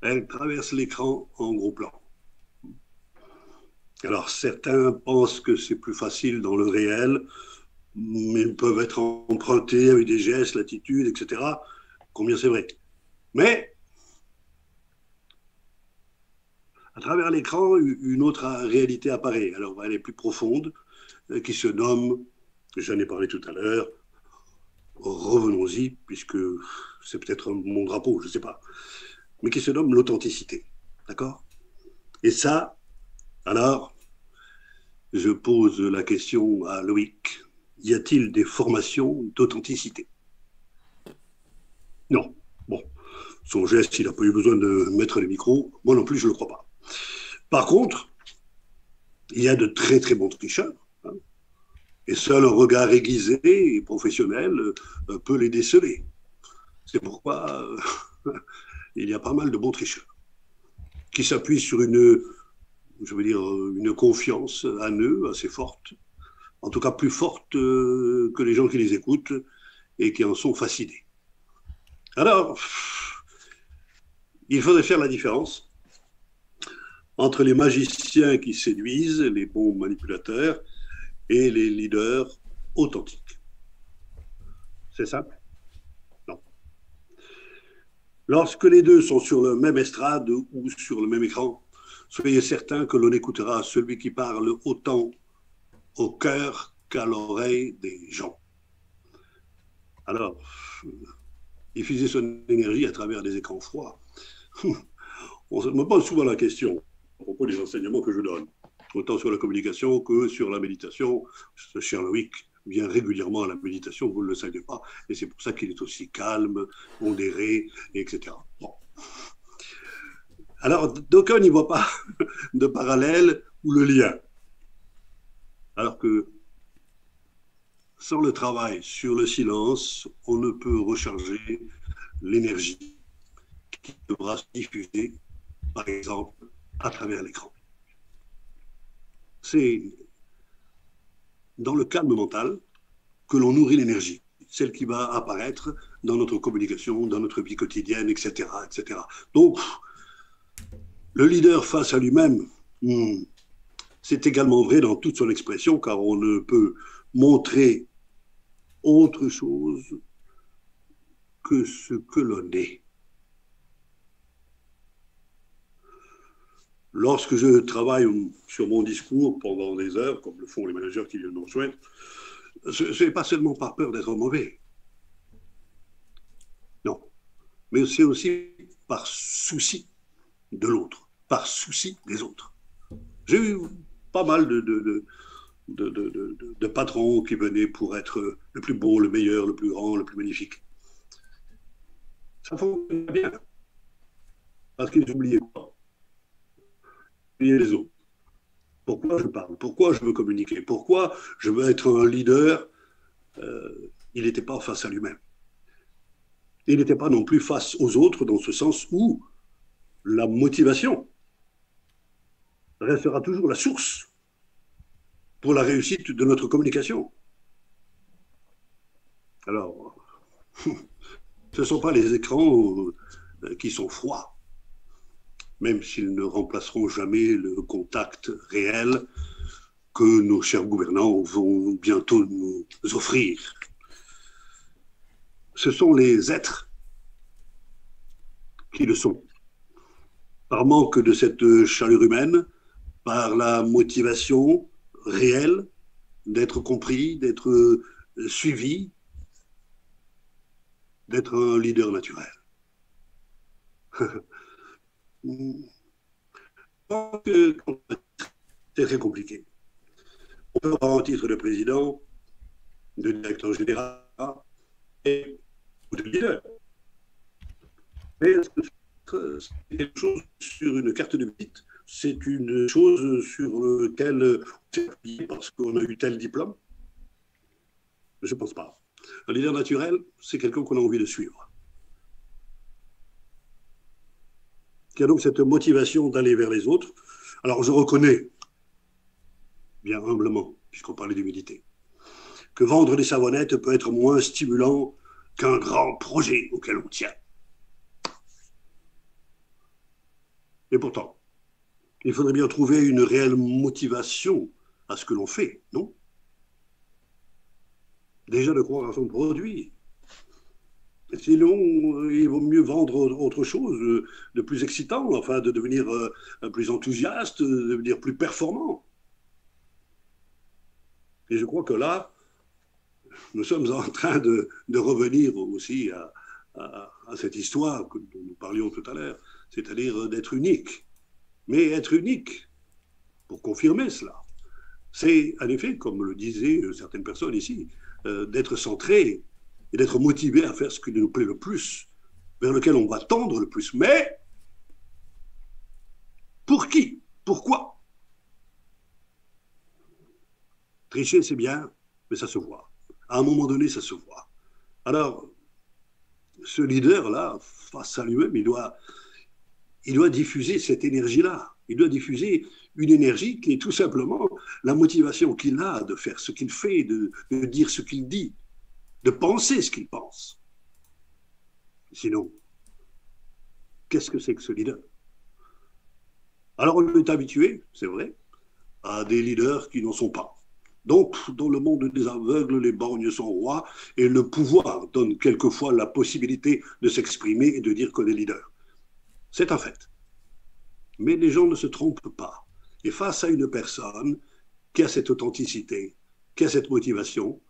elles traversent l'écran en gros plan. Alors certains pensent que c'est plus facile dans le réel, mais peuvent être empruntés avec des gestes, l'attitude, et cetera. Combien c'est vrai. Mais, à travers l'écran, une autre réalité apparaît. Alors, elle est plus profonde, qui se nomme, j'en ai parlé tout à l'heure, revenons-y, puisque c'est peut-être mon drapeau, je ne sais pas, mais qui se nomme l'authenticité. D'accord? Et ça, alors, je pose la question à Loic. Y a-t-il des formations d'authenticité? Non. Bon, son geste, il n'a pas eu besoin de mettre le micro. Moi non plus, je ne le crois pas. Par contre, il y a de très très bons tricheurs. Hein, et seul un regard aiguisé et professionnel euh, peut les déceler. C'est pourquoi euh, il y a pas mal de bons tricheurs qui s'appuient sur une, je veux dire, une confiance à eux assez forte. En tout cas plus fortes euh, que les gens qui les écoutent et qui en sont fascinés. Alors, il faudrait faire la différence entre les magiciens qui séduisent, les bons manipulateurs, et les leaders authentiques. C'est simple? Non. Lorsque les deux sont sur la même estrade ou sur le même écran, soyez certains que l'on écoutera celui qui parle autant au cœur qu'à l'oreille des gens. Alors, diffuser son énergie à travers des écrans froids. On me pose souvent la question à propos des enseignements que je donne, autant sur la communication que sur la méditation. Ce cher Loïc vient régulièrement à la méditation, vous ne le savez pas, et c'est pour ça qu'il est aussi calme, pondéré, et cetera. Bon. Alors, d'aucuns n'y voient pas de parallèle ou le lien. Alors que sans le travail sur le silence, on ne peut recharger l'énergie qui devra se diffuser, par exemple, à travers l'écran. c'est dans le calme mental que l'on nourrit l'énergie, celle qui va apparaître dans notre communication, dans notre vie quotidienne, et cetera, et cetera. Donc, le leader face à lui-même, c'est également vrai dans toute son expression, car on ne peut montrer autre chose que ce que l'on est. Lorsque je travaille sur mon discours pendant des heures, comme le font les managers qui viennent nous rejoindre, ce n'est pas seulement par peur d'être mauvais. Non. Mais c'est aussi par souci de l'autre, par souci des autres. J'ai eu pas mal de, de, de, de, de, de, de patrons qui venaient pour être le plus beau, le meilleur, le plus grand, le plus magnifique. Ça fonctionne bien. Parce qu'ils oubliaient quoi? Les autres. Pourquoi je parle? Pourquoi je veux communiquer? Pourquoi je veux être un leader? euh, Il n'était pas face à lui-même. Il n'était pas non plus face aux autres dans ce sens où la motivation restera toujours la source pour la réussite de notre communication. Alors, ce ne sont pas les écrans qui sont froids, même s'ils ne remplaceront jamais le contact réel que nos chers gouvernants vont bientôt nous offrir. Ce sont les êtres qui le sont. Par manque de cette chaleur humaine, par la motivation réelle d'être compris, d'être suivi, d'être un leader naturel. C'est très compliqué. On peut avoir un titre de président, de directeur général et de leader. Mais est-ce que c'est quelque chose sur une carte de visite? C'est une chose sur laquelle on s'est appuyé parce qu'on a eu tel diplôme? Je ne pense pas. Un leader naturel, c'est quelqu'un qu'on a envie de suivre, qui a donc cette motivation d'aller vers les autres. Alors, je reconnais, bien humblement, puisqu'on parlait d'humilité, que vendre des savonnettes peut être moins stimulant qu'un grand projet auquel on tient. Et pourtant, il faudrait bien trouver une réelle motivation à ce que l'on fait, non? Déjà de croire à son produit. Sinon, il vaut mieux vendre autre chose de plus excitant, enfin de devenir plus enthousiaste, de devenir plus performant. Et je crois que là, nous sommes en train de, de revenir aussi à, à, à cette histoire dont nous parlions tout à l'heure, c'est-à-dire d'être unique. Mais être unique, pour confirmer cela, c'est en effet, comme le disaient certaines personnes ici, euh, d'être centré, et d'être motivé à faire ce qui nous plaît le plus, vers lequel on va tendre le plus. Mais pour qui? Pourquoi? Tricher, c'est bien, mais ça se voit. À un moment donné, ça se voit. Alors, ce leader-là, face à lui-même, il doit, il doit diffuser cette énergie-là. Il doit diffuser une énergie qui est tout simplement la motivation qu'il a de faire ce qu'il fait, de, de dire ce qu'il dit, de penser ce qu'il pense. Sinon, qu'est-ce que c'est que ce leader? Alors on est habitué, c'est vrai, à des leaders qui n'en sont pas. Donc, dans le monde des aveugles, les borgnes sont rois, et le pouvoir donne quelquefois la possibilité de s'exprimer et de dire qu'on est leader. C'est un fait. Mais les gens ne se trompent pas. Et face à une personne qui a cette authenticité, qui a cette motivation,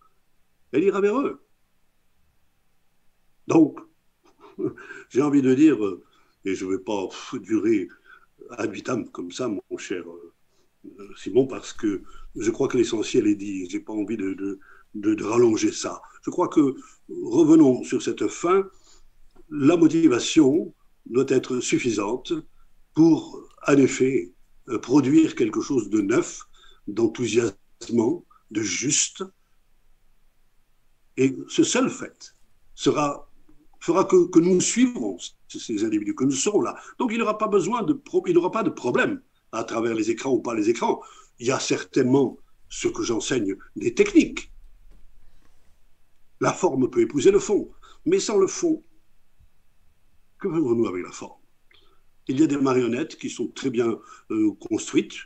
elle ira vers eux. Donc, j'ai envie de dire, et je ne vais pas durer ad vitam comme ça, mon cher Simon, parce que je crois que l'essentiel est dit, je n'ai pas envie de, de, de, de rallonger ça. Je crois que, revenons sur cette fin, la motivation doit être suffisante pour, en effet, produire quelque chose de neuf, d'enthousiasmant, de juste. Et ce seul fait sera, fera que, que nous suivrons ces individus, que nous serons là. Donc, il n'aura pas besoin de, il n'aura pas de problème à travers les écrans ou pas les écrans. Il y a certainement, ce que j'enseigne, des techniques. La forme peut épouser le fond, mais sans le fond, que faisons-nous avec la forme? Il y a des marionnettes qui sont très bien euh, construites.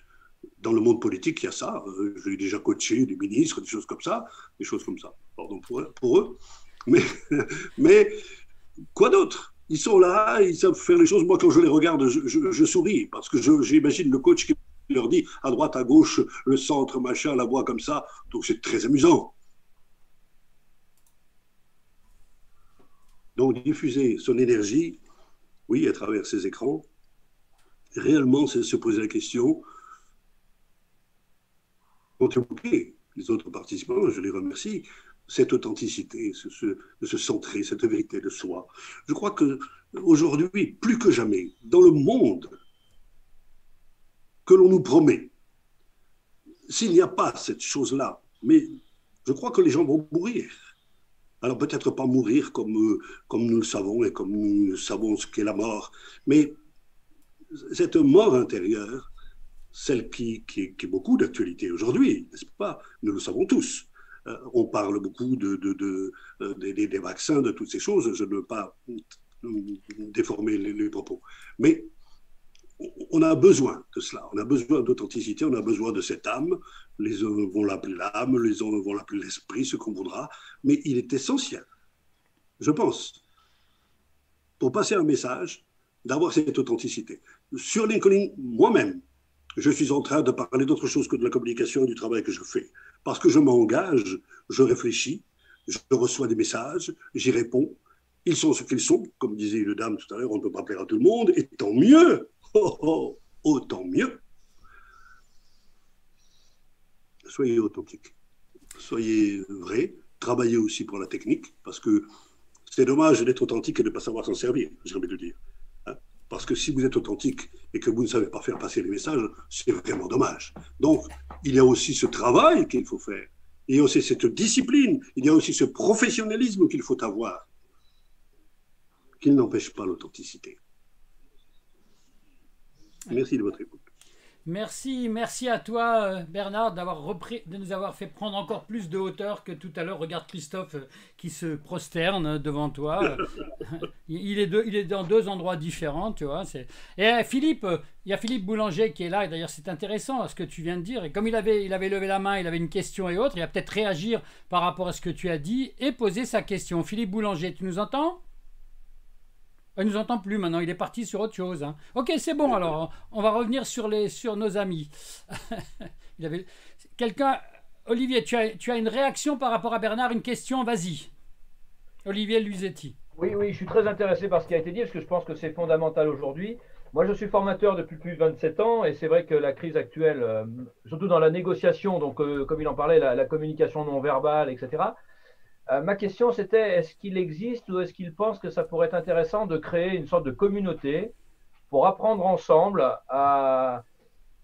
Dans le monde politique, il y a ça. Euh, je l'ai déjà coaché, des ministres, des choses comme ça. Des choses comme ça, pardon pour eux. Pour eux. Mais, mais quoi d'autre? Ils sont là, ils savent faire les choses. Moi, quand je les regarde, je, je, je souris, parce que j'imagine le coach qui leur dit à droite, à gauche, le centre, machin, la voix comme ça. Donc, c'est très amusant. Donc, diffuser son énergie, oui, à travers ces écrans, réellement, c'est se poser la question. Contribuer les autres participants, je les remercie, cette authenticité, ce, ce, ce centrer, cette vérité de soi. Je crois qu'aujourd'hui, plus que jamais, dans le monde que l'on nous promet, s'il n'y a pas cette chose-là, mais je crois que les gens vont mourir. Alors peut-être pas mourir comme, comme nous le savons et comme nous savons ce qu'est la mort, mais cette mort intérieure, celle qui, qui, qui est beaucoup d'actualité aujourd'hui, n'est-ce pas? Nous le savons tous. Euh, on parle beaucoup de, de, de, de, des, des vaccins, de toutes ces choses. Je ne veux pas déformer les, les propos. Mais on a besoin de cela. On a besoin d'authenticité, on a besoin de cette âme. Les uns vont l'appeler l'âme, les uns vont l'appeler l'esprit, ce qu'on voudra. Mais il est essentiel, je pense, pour passer un message, d'avoir cette authenticité. Sur LinkedIn, moi-même, je suis en train de parler d'autre chose que de la communication et du travail que je fais. Parce que je m'engage, je réfléchis, je reçois des messages, j'y réponds. Ils sont ce qu'ils sont. Comme disait une dame tout à l'heure, on ne peut pas plaire à tout le monde. Et tant mieux. Oh, oh, oh, tant mieux. Soyez authentique. Soyez vrai. Travaillez aussi pour la technique. Parce que c'est dommage d'être authentique et de ne pas savoir s'en servir, j'ai envie de le dire. Parce que si vous êtes authentique et que vous ne savez pas faire passer les messages, c'est vraiment dommage. Donc, il y a aussi ce travail qu'il faut faire. Il y a aussi cette discipline. Il y a aussi ce professionnalisme qu'il faut avoir, qui n'empêche pas l'authenticité. Merci de votre écoute. Merci, merci à toi Bernard d'avoir repris, de nous avoir fait prendre encore plus de hauteur que tout à l'heure. Regarde Christophe qui se prosterne devant toi. Il est, de, il est dans deux endroits différents, tu vois. Et Philippe, il y a Philippe Boulanger qui est là. Et d'ailleurs, c'est intéressant ce que tu viens de dire. Et comme il avait, il avait levé la main, il avait une question et autre, il va peut-être réagir par rapport à ce que tu as dit et poser sa question. Philippe Boulanger, tu nous entends ? Il ne nous entend plus maintenant, il est parti sur autre chose. Hein. Ok, c'est bon, alors on va revenir sur, les, sur nos amis. Il avait... Quelqu'un, Olivier, tu as, tu as une réaction par rapport à Bernard, une question, vas-y. Olivier Luzetti. Oui, oui, je suis très intéressé par ce qui a été dit, parce que je pense que c'est fondamental aujourd'hui. Moi, je suis formateur depuis plus de vingt-sept ans, et c'est vrai que la crise actuelle, euh, surtout dans la négociation, donc euh, comme il en parlait, la, la communication non verbale, et cetera, Euh, ma question, c'était, est-ce qu'il existe ou est-ce qu'il pense que ça pourrait être intéressant de créer une sorte de communauté pour apprendre ensemble à,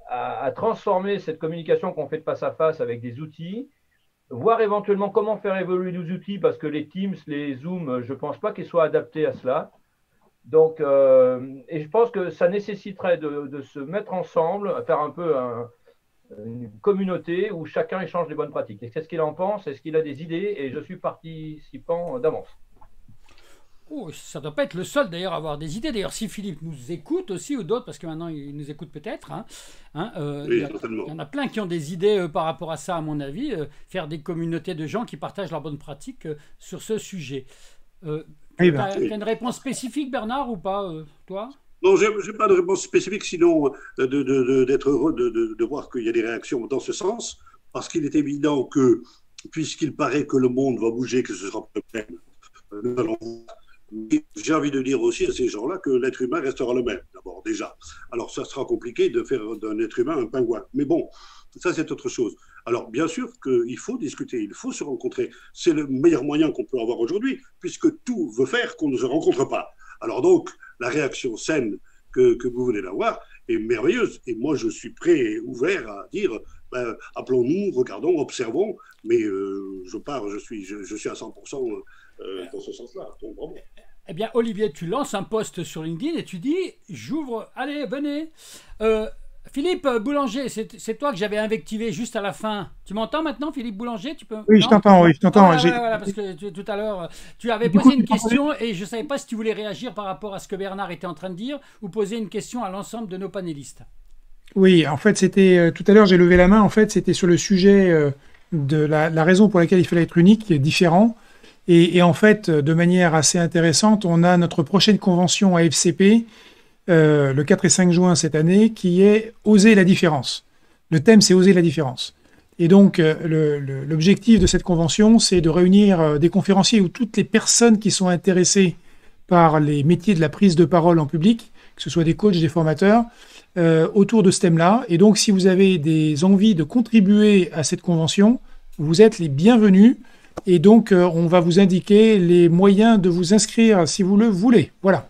à, à transformer cette communication qu'on fait de face à face avec des outils, voir éventuellement comment faire évoluer nos outils, parce que les Teams, les Zooms, je ne pense pas qu'ils soient adaptés à cela. Donc, euh, et je pense que ça nécessiterait de, de se mettre ensemble, faire un peu un... une communauté où chacun échange les bonnes pratiques. Qu'est-ce qu'il en pense? Est-ce qu'il a des idées? Et je suis participant d'avance. Oh, ça ne doit pas être le seul d'ailleurs à avoir des idées. D'ailleurs, si Philippe nous écoute aussi ou d'autres, parce que maintenant il nous écoute peut-être, hein, hein, euh, oui, il y en a plein qui ont des idées euh, par rapport à ça, à mon avis. Euh, faire des communautés de gens qui partagent leurs bonnes pratiques euh, sur ce sujet. Euh, tu as, as une réponse spécifique, Bernard, ou pas, euh, toi ? Non, je n'ai pas de réponse spécifique, sinon de, de, de, d'être heureux de, de, de voir qu'il y a des réactions dans ce sens, parce qu'il est évident que, puisqu'il paraît que le monde va bouger, que ce sera le même, nous allons voir. J'ai envie de dire aussi à ces gens-là que l'être humain restera le même, d'abord, déjà. Alors, ça sera compliqué de faire d'un être humain un pingouin, mais bon, ça c'est autre chose. Alors, bien sûr qu'il faut discuter, il faut se rencontrer. C'est le meilleur moyen qu'on peut avoir aujourd'hui, puisque tout veut faire qu'on ne se rencontre pas. Alors donc, la réaction saine que, que vous venez d'avoir est merveilleuse. Et moi, je suis prêt et ouvert à dire, ben, appelons-nous, regardons, observons. Mais euh, je pars, je suis, je, je suis à cent pour cent euh, dans ce sens-là. Eh bien, Olivier, tu lances un post sur LinkedIn et tu dis, j'ouvre, allez, venez. Euh, Philippe Boulanger, c'est toi que j'avais invectivé juste à la fin. Tu m'entends maintenant, Philippe Boulanger? Tu peux... Oui, je t'entends, oui, je t'entends. Ah, ouais, ouais, voilà, parce que tu, tout à l'heure, tu avais du posé coup, une question et je ne savais pas si tu voulais réagir par rapport à ce que Bernard était en train de dire ou poser une question à l'ensemble de nos panélistes. Oui, en fait, c'était... Tout à l'heure, j'ai levé la main. En fait, c'était sur le sujet de la, la raison pour laquelle il fallait être unique, qui est différent. Et, et en fait, de manière assez intéressante, on a notre prochaine convention à F C P, Euh, le quatre et cinq juin cette année, qui est « Oser la différence ». Le thème, c'est « Oser la différence ». Et donc, euh, l'objectif de cette convention, c'est de réunir euh, des conférenciers ou toutes les personnes qui sont intéressées par les métiers de la prise de parole en public, que ce soit des coachs, des formateurs, euh, autour de ce thème-là. Et donc, si vous avez des envies de contribuer à cette convention, vous êtes les bienvenus. Et donc, euh, on va vous indiquer les moyens de vous inscrire si vous le voulez. Voilà.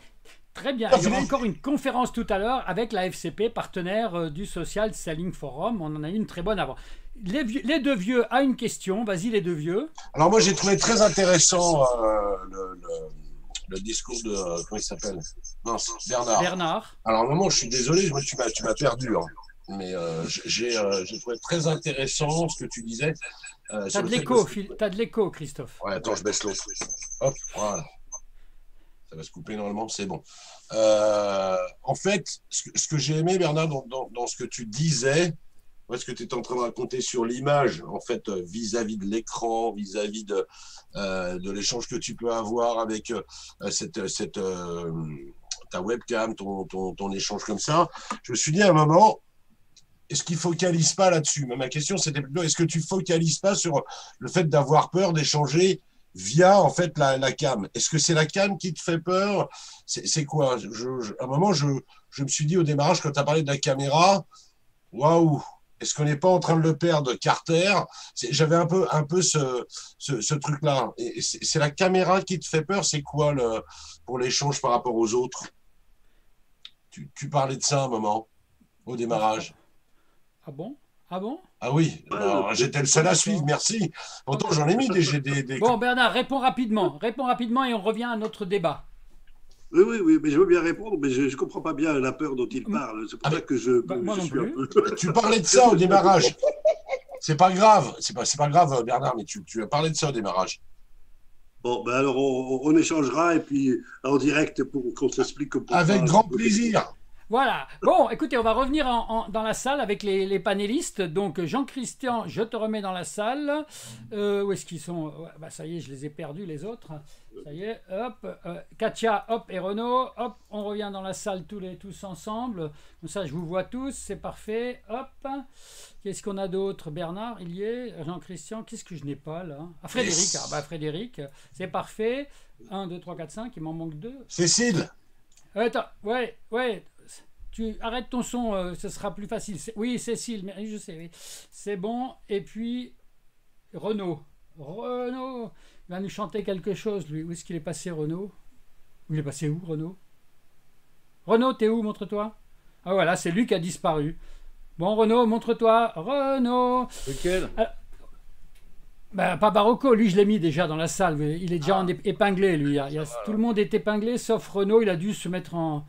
Très bien. Il y aura encore une conférence tout à l'heure avec la F C P, partenaire du Social Selling Forum. On en a une très bonne avant. Les, vieux, les deux vieux a une question. Vas-y, les deux vieux. Alors moi, j'ai trouvé très intéressant euh, le, le, le discours de... Euh, comment il s'appelle? Non, Bernard. Bernard. Alors vraiment, je suis désolé, moi, tu m'as perdu. Hein. Mais euh, j'ai euh, trouvé très intéressant ce que tu disais. Euh, T'as de l'écho, que... Christophe. Ouais, attends, je baisse l'autre. Hop, voilà. Ça va se couper normalement, c'est bon. Euh, en fait, ce que, que j'ai aimé, Bernard, dans, dans, dans ce que tu disais, ce que tu étais en train de raconter sur l'image, en fait, vis-à-vis de l'écran, vis-à-vis de, euh, de l'échange que tu peux avoir avec euh, cette, cette, euh, ta webcam, ton, ton, ton échange comme ça, je me suis dit à un moment… Est-ce qu'il ne focalise pas là-dessus? Ma question, c'était plutôt, est-ce que tu ne focalises pas sur le fait d'avoir peur d'échanger via en fait, la, la cam? Est-ce que c'est la cam qui te fait peur? C'est quoi? je, je, À un moment, je, je me suis dit au démarrage, quand tu as parlé de la caméra, waouh, est-ce qu'on n'est pas en train de le perdre, Carter? J'avais un peu, un peu ce, ce, ce truc-là. C'est la caméra qui te fait peur? C'est quoi le, pour l'échange par rapport aux autres? tu, tu parlais de ça à un moment, au démarrage. Ah bon? Ah bon? Ah oui, j'étais le seul à suivre, merci. Pourtant, j'en ai mis des, des, des... Bon, Bernard, réponds rapidement. Réponds rapidement et on revient à notre débat. Oui, oui, oui, mais je veux bien répondre, mais je ne comprends pas bien la peur dont il parle. C'est pour ah, ça que je, bah, moi je non suis plus. Un peu... Tu parlais de ça au démarrage. C'est pas grave, c'est pas, pas grave, Bernard, mais tu, tu as parlé de ça au démarrage. Bon, ben alors, on, on échangera et puis en direct pour qu'on s'explique. Avec ça, grand plaisir. Voilà. Bon, écoutez, on va revenir en, en, dans la salle avec les, les panélistes. Donc, Jean-Christian, je te remets dans la salle. Euh, où est-ce qu'ils sont? Ouais, bah, ça y est, je les ai perdus, les autres. Ça y est, hop. Euh, Katia, hop, et Renaud. Hop, on revient dans la salle tous, les, tous ensemble. Comme ça, je vous vois tous. C'est parfait. Hop. Qu'est-ce qu'on a d'autre? Bernard, il y est. Jean-Christian, qu'est-ce que je n'ai pas, là? Ah, Frédéric. Ah, bah, Frédéric, c'est parfait. un, deux, trois, quatre, cinq. Il m'en manque deux. Cécile. Euh, attends, ouais, ouais. Tu arrêtes ton son, euh, ce sera plus facile. Oui, Cécile, mais je sais, oui. C'est bon. Et puis, Renaud. Renaud, il va nous chanter quelque chose, lui. Où est-ce qu'il est passé, Renaud? Il est passé où, Renaud? Renaud, t'es où? Montre-toi. Ah, voilà, c'est lui qui a disparu. Bon, Renaud, montre-toi. Renaud. Lequel? Alors, ben, pas Barocco, lui je l'ai mis déjà dans la salle, il est déjà ah. en épinglé, lui. Il y a, voilà. Tout le monde est épinglé, sauf Renaud, il a dû se mettre en...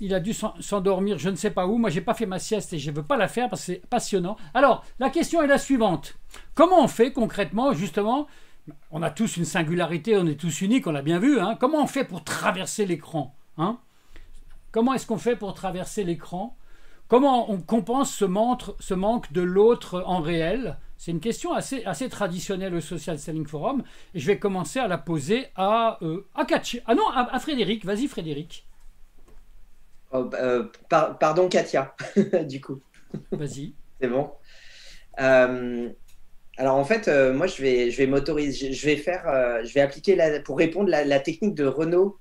Il a dû s'endormir, je ne sais pas où. Moi, j'ai pas fait ma sieste et je ne veux pas la faire parce que c'est passionnant. Alors, la question est la suivante. Comment on fait concrètement, justement? On a tous une singularité, on est tous uniques, on l'a bien vu. Hein, comment on fait pour traverser l'écran, hein? Comment est-ce qu'on fait pour traverser l'écran? Comment on compense ce manque, ce manque de l'autre en réel? C'est une question assez, assez traditionnelle au Social Selling Forum. Et je vais commencer à la poser à, euh, à Katia. Ah non, à, à Frédéric. Vas-y, Frédéric. Oh, euh, par, pardon Katia, du coup. Vas-y. C'est bon. Euh, alors en fait, euh, moi je vais, je vais m'autoriser, je vais faire, euh, je vais appliquer la, pour répondre la, la technique de Renaud,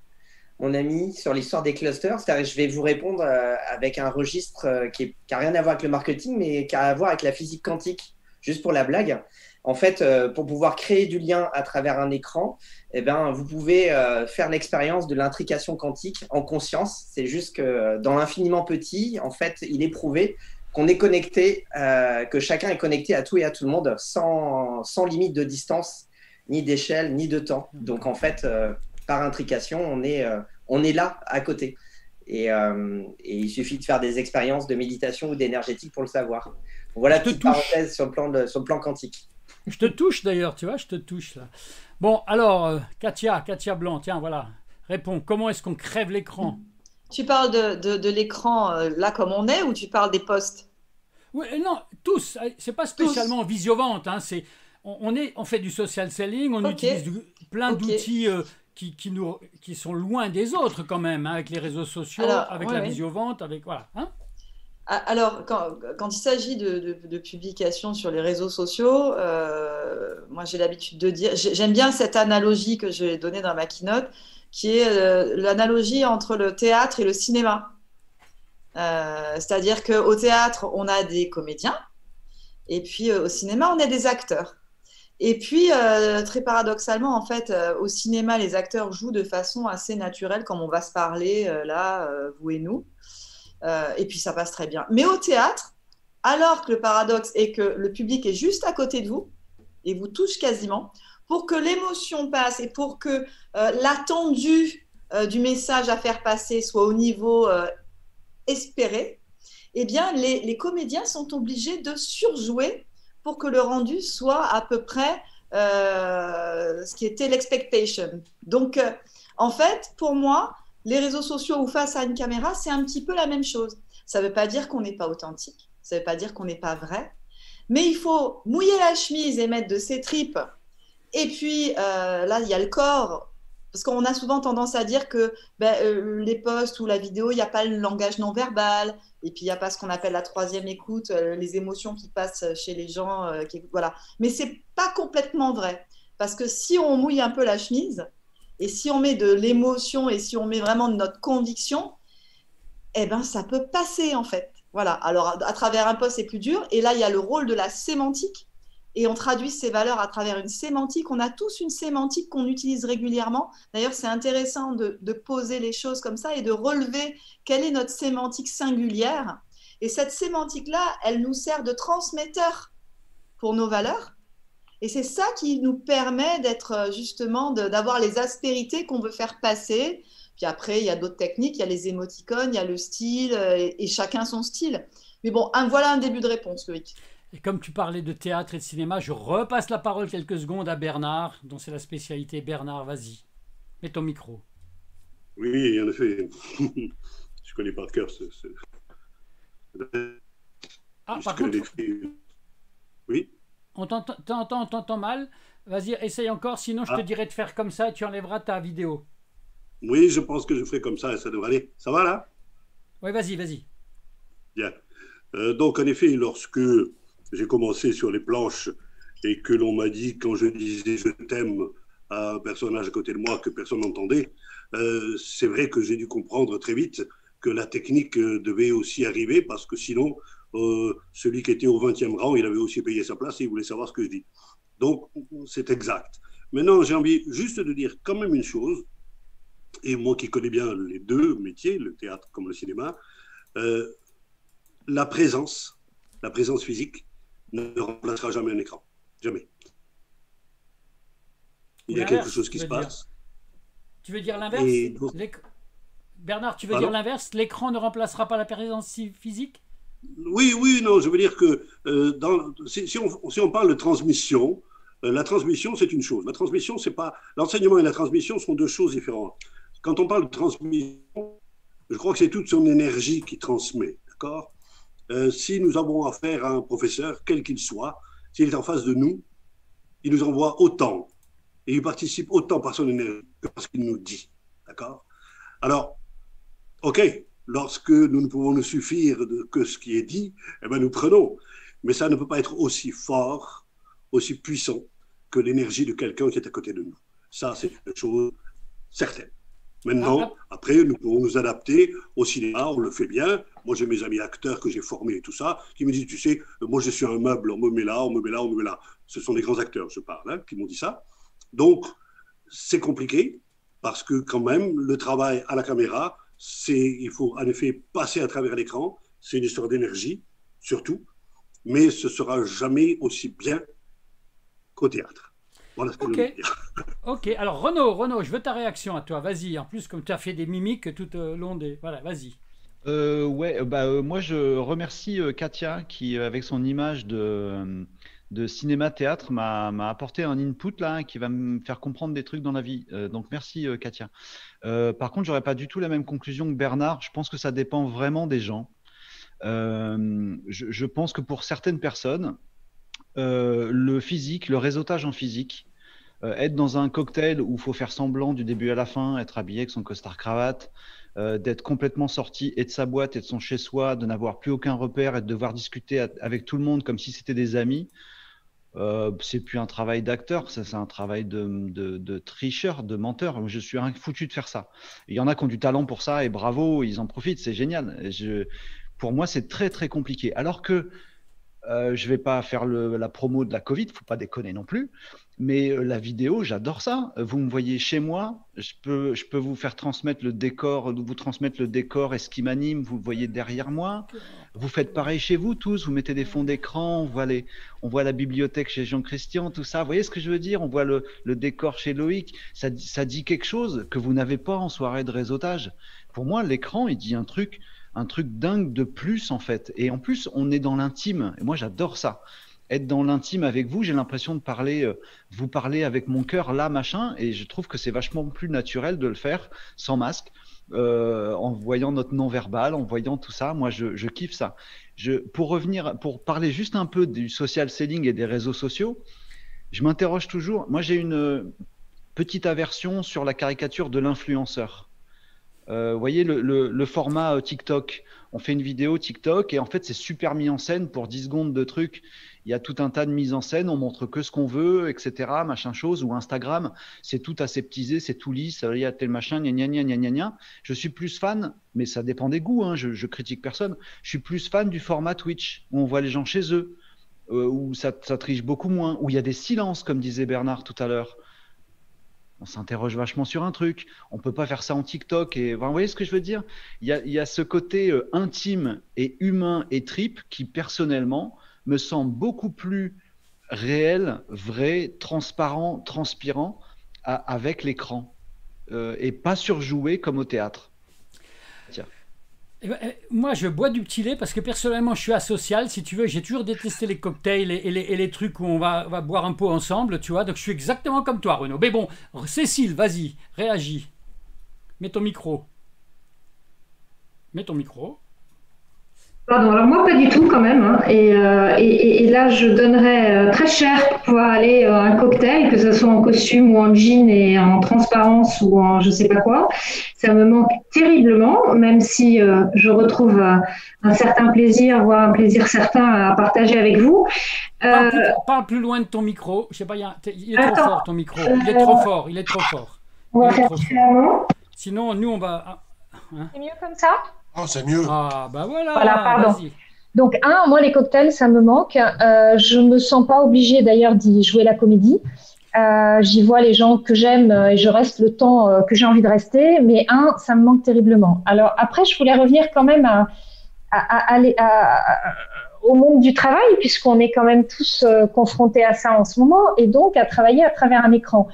mon ami, sur l'histoire des clusters. C'est-à-dire que je vais vous répondre euh, avec un registre euh, qui n'a rien à voir avec le marketing, mais qui a à voir avec la physique quantique, juste pour la blague. En fait, euh, pour pouvoir créer du lien à travers un écran, eh ben, vous pouvez euh, faire l'expérience de l'intrication quantique en conscience. C'est juste que euh, dans l'infiniment petit, en fait, il est prouvé qu'on est connecté, euh, que chacun est connecté à tout et à tout le monde sans, sans limite de distance, ni d'échelle, ni de temps. Donc, en fait, euh, par intrication, on est, euh, on est là à côté. Et, euh, et il suffit de faire des expériences de méditation ou d'énergétique pour le savoir. Voilà, toute parenthèse sur le plan de, sur le plan quantique. Je te touche d'ailleurs, tu vois, je te touche là. Bon, alors, Katia, Katia Blanc, tiens, voilà, réponds. Comment est-ce qu'on crève l'écran? Tu parles de, de, de l'écran là comme on est, ou tu parles des posts? Oui, non, tous. C'est pas spécialement visiovante. Hein, c'est, on, on, est, on fait du social selling, on okay. utilise du, plein okay. d'outils euh, qui, qui, nous, qui sont loin des autres quand même, hein, avec les réseaux sociaux, alors, avec ouais, la ouais. visiovente, avec voilà. Hein. Alors, quand, quand il s'agit de, de, de publications sur les réseaux sociaux, euh, moi j'ai l'habitude de dire, j'aime bien cette analogie que j'ai donnée dans ma keynote, qui est euh, l'analogie entre le théâtre et le cinéma. Euh, C'est-à-dire qu'au théâtre, on a des comédiens, et puis euh, au cinéma, on a des acteurs. Et puis, euh, très paradoxalement, en fait, euh, au cinéma, les acteurs jouent de façon assez naturelle, comme on va se parler euh, là, euh, vous et nous. Euh, et puis ça passe très bien. Mais au théâtre, alors que le paradoxe est que le public est juste à côté de vous et vous touche quasiment, pour que l'émotion passe et pour que euh, l'attendu euh, du message à faire passer soit au niveau euh, espéré, eh bien les, les comédiens sont obligés de surjouer pour que le rendu soit à peu près euh, ce qui était l'expectation. Donc euh, en fait, pour moi, les réseaux sociaux ou face à une caméra, c'est un petit peu la même chose. Ça ne veut pas dire qu'on n'est pas authentique, ça ne veut pas dire qu'on n'est pas vrai, mais il faut mouiller la chemise et mettre de ses tripes. Et puis euh, là, il y a le corps, parce qu'on a souvent tendance à dire que ben, euh, les posts ou la vidéo, il n'y a pas le langage non-verbal, et puis il n'y a pas ce qu'on appelle la troisième écoute, euh, les émotions qui passent chez les gens. Euh, qui, voilà. Mais ce n'est pas complètement vrai, parce que si on mouille un peu la chemise, et si on met de l'émotion et si on met vraiment de notre conviction, eh ben ça peut passer en fait. Voilà. Alors à, à travers un post, c'est plus dur. Et là, il y a le rôle de la sémantique. Et on traduit ces valeurs à travers une sémantique. On a tous une sémantique qu'on utilise régulièrement. D'ailleurs, c'est intéressant de, de poser les choses comme ça et de relever quelle est notre sémantique singulière. Et cette sémantique-là, elle nous sert de transmetteur pour nos valeurs. Et c'est ça qui nous permet d'être justement, d'avoir les aspérités qu'on veut faire passer. Puis après, il y a d'autres techniques, il y a les émoticônes, il y a le style, et, et chacun son style. Mais bon, un, voilà un début de réponse, Loïc. Et comme tu parlais de théâtre et de cinéma, je repasse la parole quelques secondes à Bernard, dont c'est la spécialité. Bernard, vas-y, mets ton micro. Oui, en effet. Je connais par cœur ce... ce... Ah, par contre... les... Oui. On t'entend, on t'entend mal. Vas-y, essaye encore, sinon je ah. te dirai de faire comme ça et tu enlèveras ta vidéo. Oui, je pense que je ferai comme ça et ça devrait aller. Ça va là? Oui, vas-y, vas-y. Bien. Euh, donc, en effet, lorsque j'ai commencé sur les planches et que l'on m'a dit, quand je disais « je t'aime » à un personnage à côté de moi que personne n'entendait, euh, c'est vrai que j'ai dû comprendre très vite que la technique devait aussi arriver parce que sinon… Euh, celui qui était au vingtième rang, il avait aussi payé sa place et il voulait savoir ce que je dis. Donc, c'est exact. Maintenant, j'ai envie juste de dire quand même une chose, et moi qui connais bien les deux métiers, le théâtre comme le cinéma, euh, la présence, la présence physique ne remplacera jamais un écran. Jamais. Il y a quelque chose qui se passe. Tu veux dire l'inverse ? Bernard, tu veux dire l'inverse ? L'écran ne remplacera pas la présence physique ? Oui, oui, non, je veux dire que euh, dans, si, si, on, si on parle de transmission, euh, la transmission, c'est une chose. La transmission, c'est pas… L'enseignement et la transmission sont deux choses différentes. Quand on parle de transmission, je crois que c'est toute son énergie qui transmet, d'accord euh, Si nous avons affaire à un professeur, quel qu'il soit, s'il est en face de nous, il nous envoie autant, et il participe autant par son énergie que par ce qu'il nous dit, d'accord Alors, ok. Lorsque nous ne pouvons nous suffire de, que ce qui est dit, eh bien nous prenons. Mais ça ne peut pas être aussi fort, aussi puissant que l'énergie de quelqu'un qui est à côté de nous. Ça, c'est une chose certaine. Maintenant, après, nous pouvons nous adapter au cinéma, on le fait bien. Moi, j'ai mes amis acteurs que j'ai formés et tout ça, qui me disent, tu sais, moi, je suis un meuble, on me met là, on me met là, on me met là. Ce sont des grands acteurs, je parle, hein, qui m'ont dit ça. Donc, c'est compliqué, parce que quand même, le travail à la caméra, il faut en effet passer à travers l'écran, c'est une histoire d'énergie, surtout, mais ce ne sera jamais aussi bien qu'au théâtre. Voilà ce que je veux dire. Ok, alors Renaud, Renaud, je veux ta réaction à toi, vas-y. En plus, comme tu as fait des mimiques tout au long des... Voilà, vas-y. Euh, ouais, bah, euh, moi je remercie euh, Katia qui, avec son image de, de cinéma-théâtre, m'a apporté un input là, hein, qui va me faire comprendre des trucs dans la vie. Euh, donc merci euh, Katia. Euh, par contre, j'aurais pas du tout la même conclusion que Bernard. Je pense que ça dépend vraiment des gens. Euh, je, je pense que pour certaines personnes, euh, le physique, le réseautage en physique, euh, être dans un cocktail où il faut faire semblant du début à la fin, être habillé avec son costard-cravate, euh, d'être complètement sorti et de sa boîte et de son chez-soi, de n'avoir plus aucun repère et de devoir discuter avec tout le monde comme si c'était des amis, euh, c'est plus un travail d'acteur, c'est un travail de, de, de tricheur, de menteur. Je suis un foutu de faire ça. Il y en a qui ont du talent pour ça et bravo, ils en profitent, c'est génial. Je... Pour moi, c'est très, très compliqué. Alors que euh, je ne vais pas faire le, la promo de la Covid, il ne faut pas déconner non plus, mais euh, la vidéo, j'adore ça. Vous me voyez chez moi, je peux, je peux vous faire transmettre le décor, vous transmettre le décor et ce qui m'anime, vous le voyez derrière moi. Vous faites pareil chez vous tous, vous mettez des fonds d'écran, on voit les, on voit la bibliothèque chez Jean-Christian, tout ça. Vous voyez ce que je veux dire? On voit le, le décor chez Loic. Ça, ça dit quelque chose que vous n'avez pas en soirée de réseautage. Pour moi, l'écran, il dit un truc... un truc dingue de plus en fait, et en plus on est dans l'intime, et moi j'adore ça, être dans l'intime avec vous, j'ai l'impression de parler, euh, vous parler avec mon cœur là machin, et je trouve que c'est vachement plus naturel de le faire sans masque, euh, en voyant notre non-verbal, en voyant tout ça, moi je, je kiffe ça. Je, pour revenir, pour parler juste un peu du social selling et des réseaux sociaux, je m'interroge toujours, moi j'ai une petite aversion sur la caricature de l'influenceur. Vous euh, voyez le, le, le format euh, TikTok, on fait une vidéo TikTok et en fait c'est super mis en scène pour dix secondes de trucs, il y a tout un tas de mises en scène, on montre que ce qu'on veut, et cetera. Machin chose, ou Instagram, c'est tout aseptisé, c'est tout lisse, il y a tel machin, gna gna gna gna gna gna. Je suis plus fan, mais ça dépend des goûts, hein, je, je critique personne, je suis plus fan du format Twitch, où on voit les gens chez eux, euh, où ça, ça triche beaucoup moins, où il y a des silences, comme disait Bernard tout à l'heure. On s'interroge vachement sur un truc, on ne peut pas faire ça en TikTok. Et... Vous voyez ce que je veux dire? Il y a, il y a ce côté euh, intime et humain et trip qui, personnellement, me semble beaucoup plus réel, vrai, transparent, transpirant à, avec l'écran euh, et pas surjoué comme au théâtre. Tiens. Eh ben, moi, je bois du petit lait parce que personnellement, je suis asocial, si tu veux. J'ai toujours détesté les cocktails et, et, les, et les trucs où on va, va boire un pot ensemble, tu vois. Donc, je suis exactement comme toi, Renaud. Mais bon, Cécile, vas-y, réagis. Mets ton micro. Mets ton micro. Pardon, alors moi, pas du tout quand même. Hein. Et, euh, et, et là, je donnerais euh, très cher pour pouvoir aller à euh, un cocktail, que ce soit en costume ou en jean et en transparence ou en je sais pas quoi. Ça me manque terriblement, même si euh, je retrouve euh, un certain plaisir, voire un plaisir certain à partager avec vous. Euh... Parle, plus, parle plus loin de ton micro. Je sais pas, il, y a, il est Attends. trop fort ton micro. Il est trop fort, il est trop fort. On va faire différemment. Sinon, nous, on va... Hein? C'est mieux comme ça? Oh, c'est mieux. Ah, bah voilà. Voilà, pardon. Donc, un, moi, les cocktails, ça me manque. Euh, je ne me sens pas obligée, d'ailleurs, d'y jouer la comédie. Euh, J'y vois les gens que j'aime et je reste le temps euh, que j'ai envie de rester. Mais un, ça me manque terriblement. Alors, après, je voulais revenir quand même à, à, à, à, à, au monde du travail, puisqu'on est quand même tous euh, confrontés à ça en ce moment, et donc à travailler à travers un écran.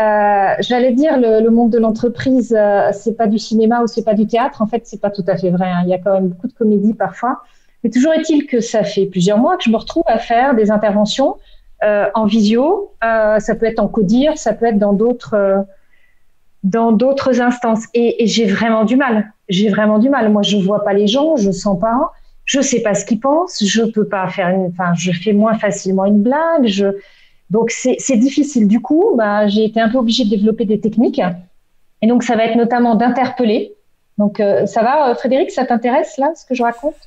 Euh, j'allais dire le, le monde de l'entreprise, euh, c'est pas du cinéma ou c'est pas du théâtre. En fait, c'est pas tout à fait vrai. Hein. Il y a quand même beaucoup de comédie parfois. Mais toujours est-il que ça fait plusieurs mois que je me retrouve à faire des interventions euh, en visio. Euh, ça peut être en codir, ça peut être dans d'autres euh, dans d'autres instances. Et, et j'ai vraiment du mal. J'ai vraiment du mal. Moi, je vois pas les gens, je sens pas, je sais pas ce qu'ils pensent. Je peux pas faire une. Enfin, je fais moins facilement une blague. Je Donc, c'est difficile. Du coup, bah, j'ai été un peu obligée de développer des techniques. Et donc, ça va être notamment d'interpeller. Donc, euh, ça va, Frédéric, ça t'intéresse, là, ce que je raconte?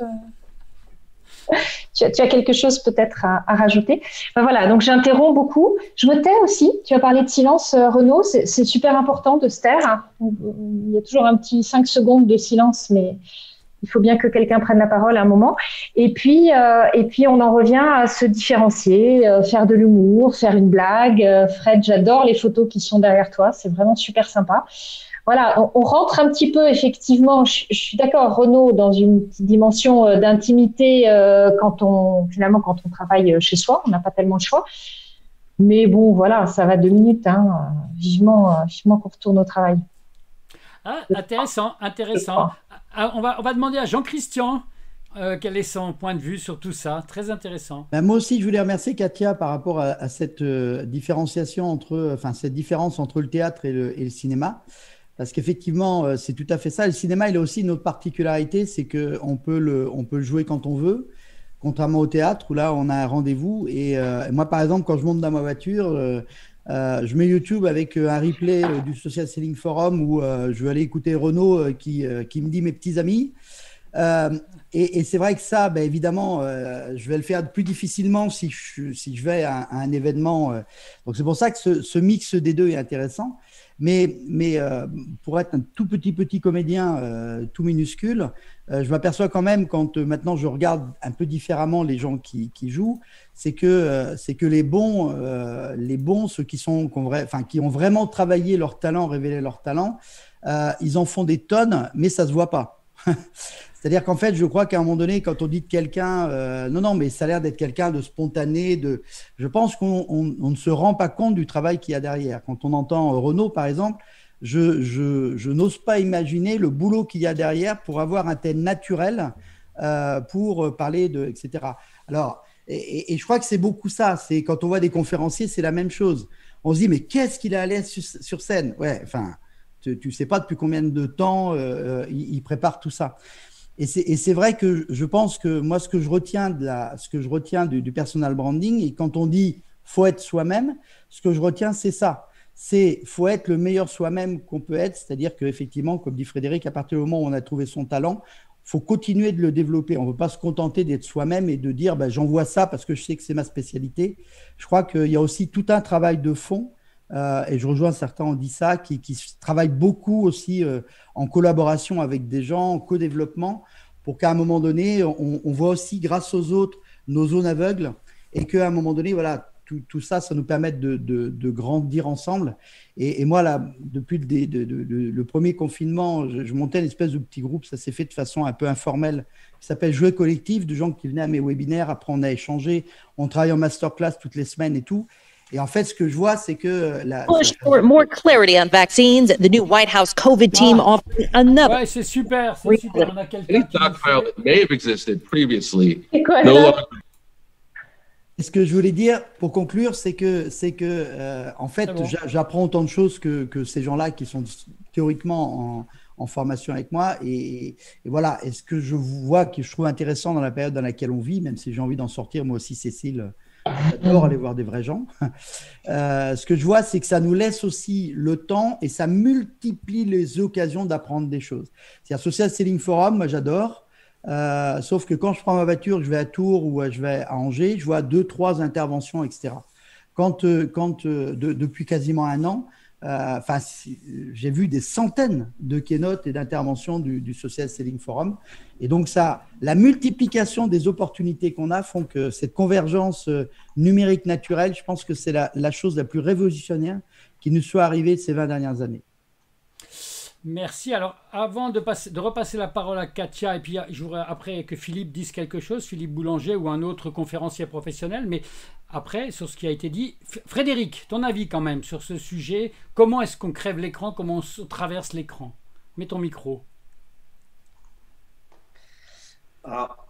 tu, as, tu as quelque chose peut-être à, à rajouter? Bah, voilà, donc j'interromps beaucoup. Je me tais aussi. Tu as parlé de silence, euh, Renaud. C'est super important de se taire. Il y a toujours un petit cinq secondes de silence, mais... Il faut bien que quelqu'un prenne la parole à un moment. Et puis, euh, et puis on en revient à se différencier, euh, faire de l'humour, faire une blague. Euh, Fred, j'adore les photos qui sont derrière toi. C'est vraiment super sympa. Voilà, on, on rentre un petit peu, effectivement, je, je suis d'accord, Renaud, dans une petite dimension euh, d'intimité euh, quand on, finalement, quand on travaille chez soi. On n'a pas tellement le choix. Mais bon, voilà, ça va deux minutes. Hein. Vivement, vivement qu'on retourne au travail. Ah, intéressant, intéressant. Ah, on, va, on va demander à Jean-Christian euh, quel est son point de vue sur tout ça. Très intéressant. Ben, moi aussi, je voulais remercier Katia par rapport à, à cette euh, différenciation entre, enfin, cette différence entre le théâtre et le, et le cinéma. Parce qu'effectivement, euh, c'est tout à fait ça. Le cinéma, il a aussi une autre particularité, c'est qu'on peut le, on peut le jouer quand on veut. Contrairement au théâtre où là on a un rendez-vous et euh, moi par exemple quand je monte dans ma voiture euh, euh, je mets YouTube avec euh, un replay euh, du Social Selling Forum où euh, je vais aller écouter Renaud euh, qui, euh, qui me dit mes petits amis euh, et, et c'est vrai que ça ben, évidemment euh, je vais le faire plus difficilement si je, si je vais à, à un événement euh. Donc c'est pour ça que ce, ce mix des deux est intéressant. Mais, mais euh, pour être un tout petit, petit comédien, euh, tout minuscule, euh, je m'aperçois quand même, quand euh, maintenant je regarde un peu différemment les gens qui, qui jouent, c'est que, euh, c'est que les bons, euh, les bons ceux qui, sont, qui, ont vrai, enfin, qui ont vraiment travaillé leur talent, révélé leur talent, euh, ils en font des tonnes, mais ça ne se voit pas. C'est-à-dire qu'en fait, je crois qu'à un moment donné, quand on dit de quelqu'un, euh, non, non, mais ça a l'air d'être quelqu'un de spontané, de, je pense qu'on on, on ne se rend pas compte du travail qu'il y a derrière. Quand on entend Renaud, par exemple, je, je, je n'ose pas imaginer le boulot qu'il y a derrière pour avoir un tel naturel, euh, pour parler de, et cetera. Alors, et, et, et je crois que c'est beaucoup ça. C'est quand on voit des conférenciers, c'est la même chose. On se dit, mais qu'est-ce qu'il a à l'aise sur, sur scène ? Ouais, enfin, tu ne sais pas depuis combien de temps euh, il, il prépare tout ça. Et c'est, et c'est vrai que je pense que moi, ce que je retiens, de la, ce que je retiens du, du personal branding, et quand on dit « faut être soi-même », ce que je retiens, c'est ça. C'est « faut être le meilleur soi-même qu'on peut être », c'est-à-dire qu'effectivement, comme dit Frédéric, à partir du moment où on a trouvé son talent, il faut continuer de le développer. On ne peut pas se contenter d'être soi-même et de dire bah, « j'envoie ça parce que je sais que c'est ma spécialité ». Je crois qu'il y a aussi tout un travail de fond. Euh, et je rejoins certains, on dit ça, qui, qui travaillent beaucoup aussi euh, en collaboration avec des gens, en co-développement, pour qu'à un moment donné, on, on voit aussi grâce aux autres nos zones aveugles et qu'à un moment donné, voilà, tout, tout ça, ça nous permette de, de, de grandir ensemble. Et, et moi, là, depuis le, de, de, de, le premier confinement, je, je montais une espèce de petit groupe, ça s'est fait de façon un peu informelle, qui s'appelle Jouer collectif, de gens qui venaient à mes webinaires, après on a échangé, on travaille en masterclass toutes les semaines et tout. Et en fait, ce que je vois, c'est que la... More clarity on vaccines. The new White House COVID team offering another. Ouais, c'est super, c'est super. On a quelqu'un qui... Ce que je voulais dire pour conclure, c'est que, c'est que, euh, en fait, bon. J'apprends autant de choses que, que ces gens-là qui sont théoriquement en, en formation avec moi. Et, et voilà. Et ce que je vois, que je trouve intéressant dans la période dans laquelle on vit, même si j'ai envie d'en sortir, moi aussi, Cécile. J'adore aller voir des vrais gens. Euh, ce que je vois, c'est que ça nous laisse aussi le temps et ça multiplie les occasions d'apprendre des choses. C'est-à-dire Social Selling Forum, moi j'adore. Euh, sauf que quand je prends ma voiture, je vais à Tours ou je vais à Angers, je vois deux, trois interventions, et cetera. Quand, quand de, depuis quasiment un an, euh, enfin, j'ai vu des centaines de keynotes et d'interventions du, du Social Selling Forum. Et donc, ça, la multiplication des opportunités qu'on a font que cette convergence numérique naturelle, je pense que c'est la, la chose la plus révolutionnaire qui nous soit arrivée ces vingt dernières années. Merci. Alors, avant de, passer, de repasser la parole à Katia, et puis je voudrais après que Philippe dise quelque chose, Philippe Boulanger ou un autre conférencier professionnel, mais après, sur ce qui a été dit, Frédéric, ton avis quand même sur ce sujet, comment est-ce qu'on crève l'écran, comment on traverse l'écran? Mets ton micro. Alors,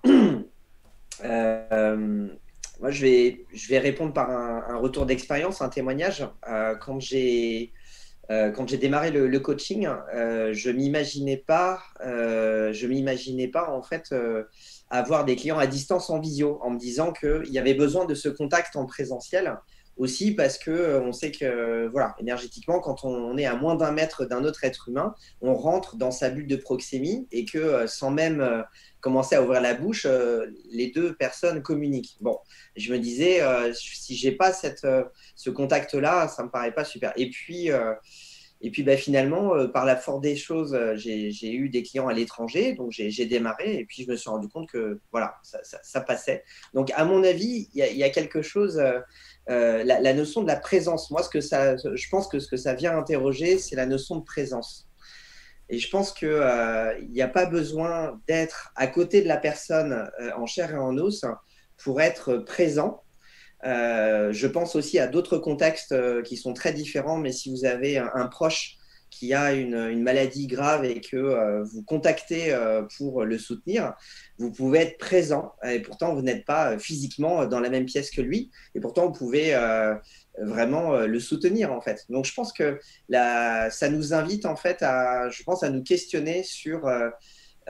euh, moi, je vais, je vais répondre par un, un retour d'expérience, un témoignage. Euh, quand j'ai euh, quand j'ai démarré le, le coaching, euh, je m'imaginais pas, euh, je m'imaginais pas en fait euh, avoir des clients à distance en visio, en me disant qu'il y avait besoin de ce contact en présentiel aussi parce que on sait que voilà, énergétiquement, quand on, on est à moins d'un mètre d'un autre être humain, on rentre dans sa bulle de proxémie et que sans même euh, commencer à ouvrir la bouche, euh, les deux personnes communiquent. Bon, je me disais, euh, si je n'ai pas cette, euh, ce contact-là, ça ne me paraît pas super. Et puis, euh, et puis bah, finalement, euh, par la force des choses, euh, j'ai, j'ai eu des clients à l'étranger, donc j'ai, j'ai démarré et puis je me suis rendu compte que voilà, ça, ça, ça passait. Donc, à mon avis, il y, y a quelque chose… Euh, Euh, la, la notion de la présence, moi, ce que ça, je pense que ce que ça vient interroger, c'est la notion de présence. Et je pense qu'il n'y a pas besoin d'être à côté de la personne euh, en chair et en os pour être présent. Euh, je pense aussi à d'autres contextes euh, qui sont très différents, mais si vous avez un, un proche qui a une, une maladie grave et que euh, vous contactez euh, pour le soutenir, vous pouvez être présent et pourtant vous n'êtes pas physiquement dans la même pièce que lui et pourtant vous pouvez euh, vraiment le soutenir en fait. Donc je pense que la, ça nous invite en fait à, je pense à nous questionner sur, euh,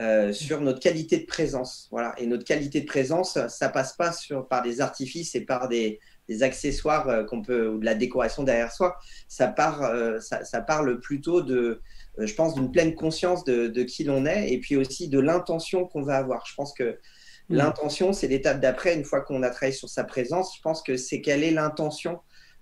euh, sur notre qualité de présence. Voilà. Et notre qualité de présence, ça passe pas sur, par des artifices et par des... des accessoires qu'on peut, ou de la décoration derrière soi, ça, part, ça, ça parle plutôt de, je pense, d'une pleine conscience de, de qui l'on est et puis aussi de l'intention qu'on va avoir. Je pense que mmh. l'intention, c'est l'étape d'après, une fois qu'on a travaillé sur sa présence, je pense que c'est quelle est l'intention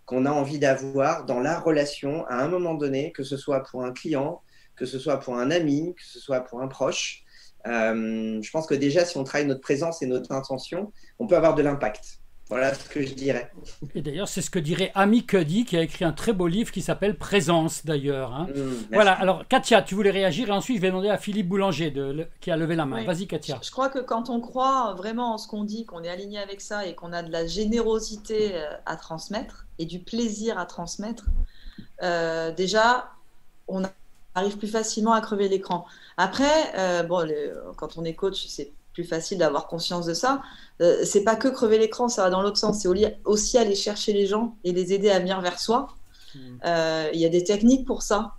qu'on a envie d'avoir dans la relation à un moment donné, que ce soit pour un client, que ce soit pour un ami, que ce soit pour un proche. Euh, je pense que déjà, si on travaille notre présence et notre intention, on peut avoir de l'impact. Voilà ce que je dirais. Et d'ailleurs, c'est ce que dirait Amy Cuddy, qui a écrit un très beau livre qui s'appelle Présence, d'ailleurs. Hein. Mmh, voilà, alors Katia, tu voulais réagir et ensuite je vais demander à Philippe Boulanger de, le, qui a levé la main. Oui. Vas-y, Katia. Je, je crois que quand on croit vraiment en ce qu'on dit, qu'on est aligné avec ça et qu'on a de la générosité à transmettre et du plaisir à transmettre, euh, déjà, on arrive plus facilement à crever l'écran. Après, euh, bon, le, quand on est coach, c'est plus facile d'avoir conscience de ça. Euh, c'est pas que crever l'écran, ça va dans l'autre sens. C'est aussi aller chercher les gens et les aider à venir vers soi. Euh, y a des techniques pour ça.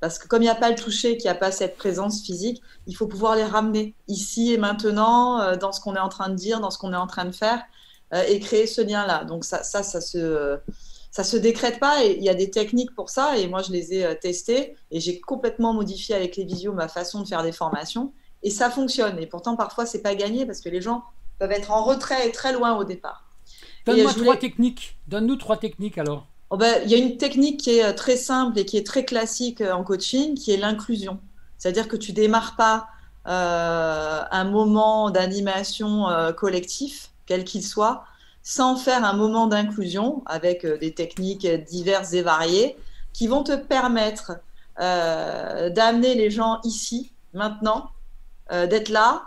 Parce que comme il n'y a pas le toucher, qu'il n'y a pas cette présence physique, il faut pouvoir les ramener ici et maintenant, euh, dans ce qu'on est en train de dire, dans ce qu'on est en train de faire, euh, et créer ce lien-là. Donc ça, ça, ça se... Euh, ça se décrète pas et il y a des techniques pour ça. Et moi, je les ai testées et j'ai complètement modifié avec les visios ma façon de faire des formations. Et ça fonctionne. Et pourtant, parfois, c'est pas gagné parce que les gens peuvent être en retrait et très loin au départ. Donne-moi voulais... trois techniques. Donne-nous trois techniques alors. Oh ben, il y a une technique qui est très simple et qui est très classique en coaching, qui est l'inclusion. C'est-à-dire que tu démarres pas euh, un moment d'animation euh, collectif, quel qu'il soit, sans faire un moment d'inclusion avec euh, des techniques diverses et variées qui vont te permettre euh, d'amener les gens ici, maintenant, Euh, d'être là,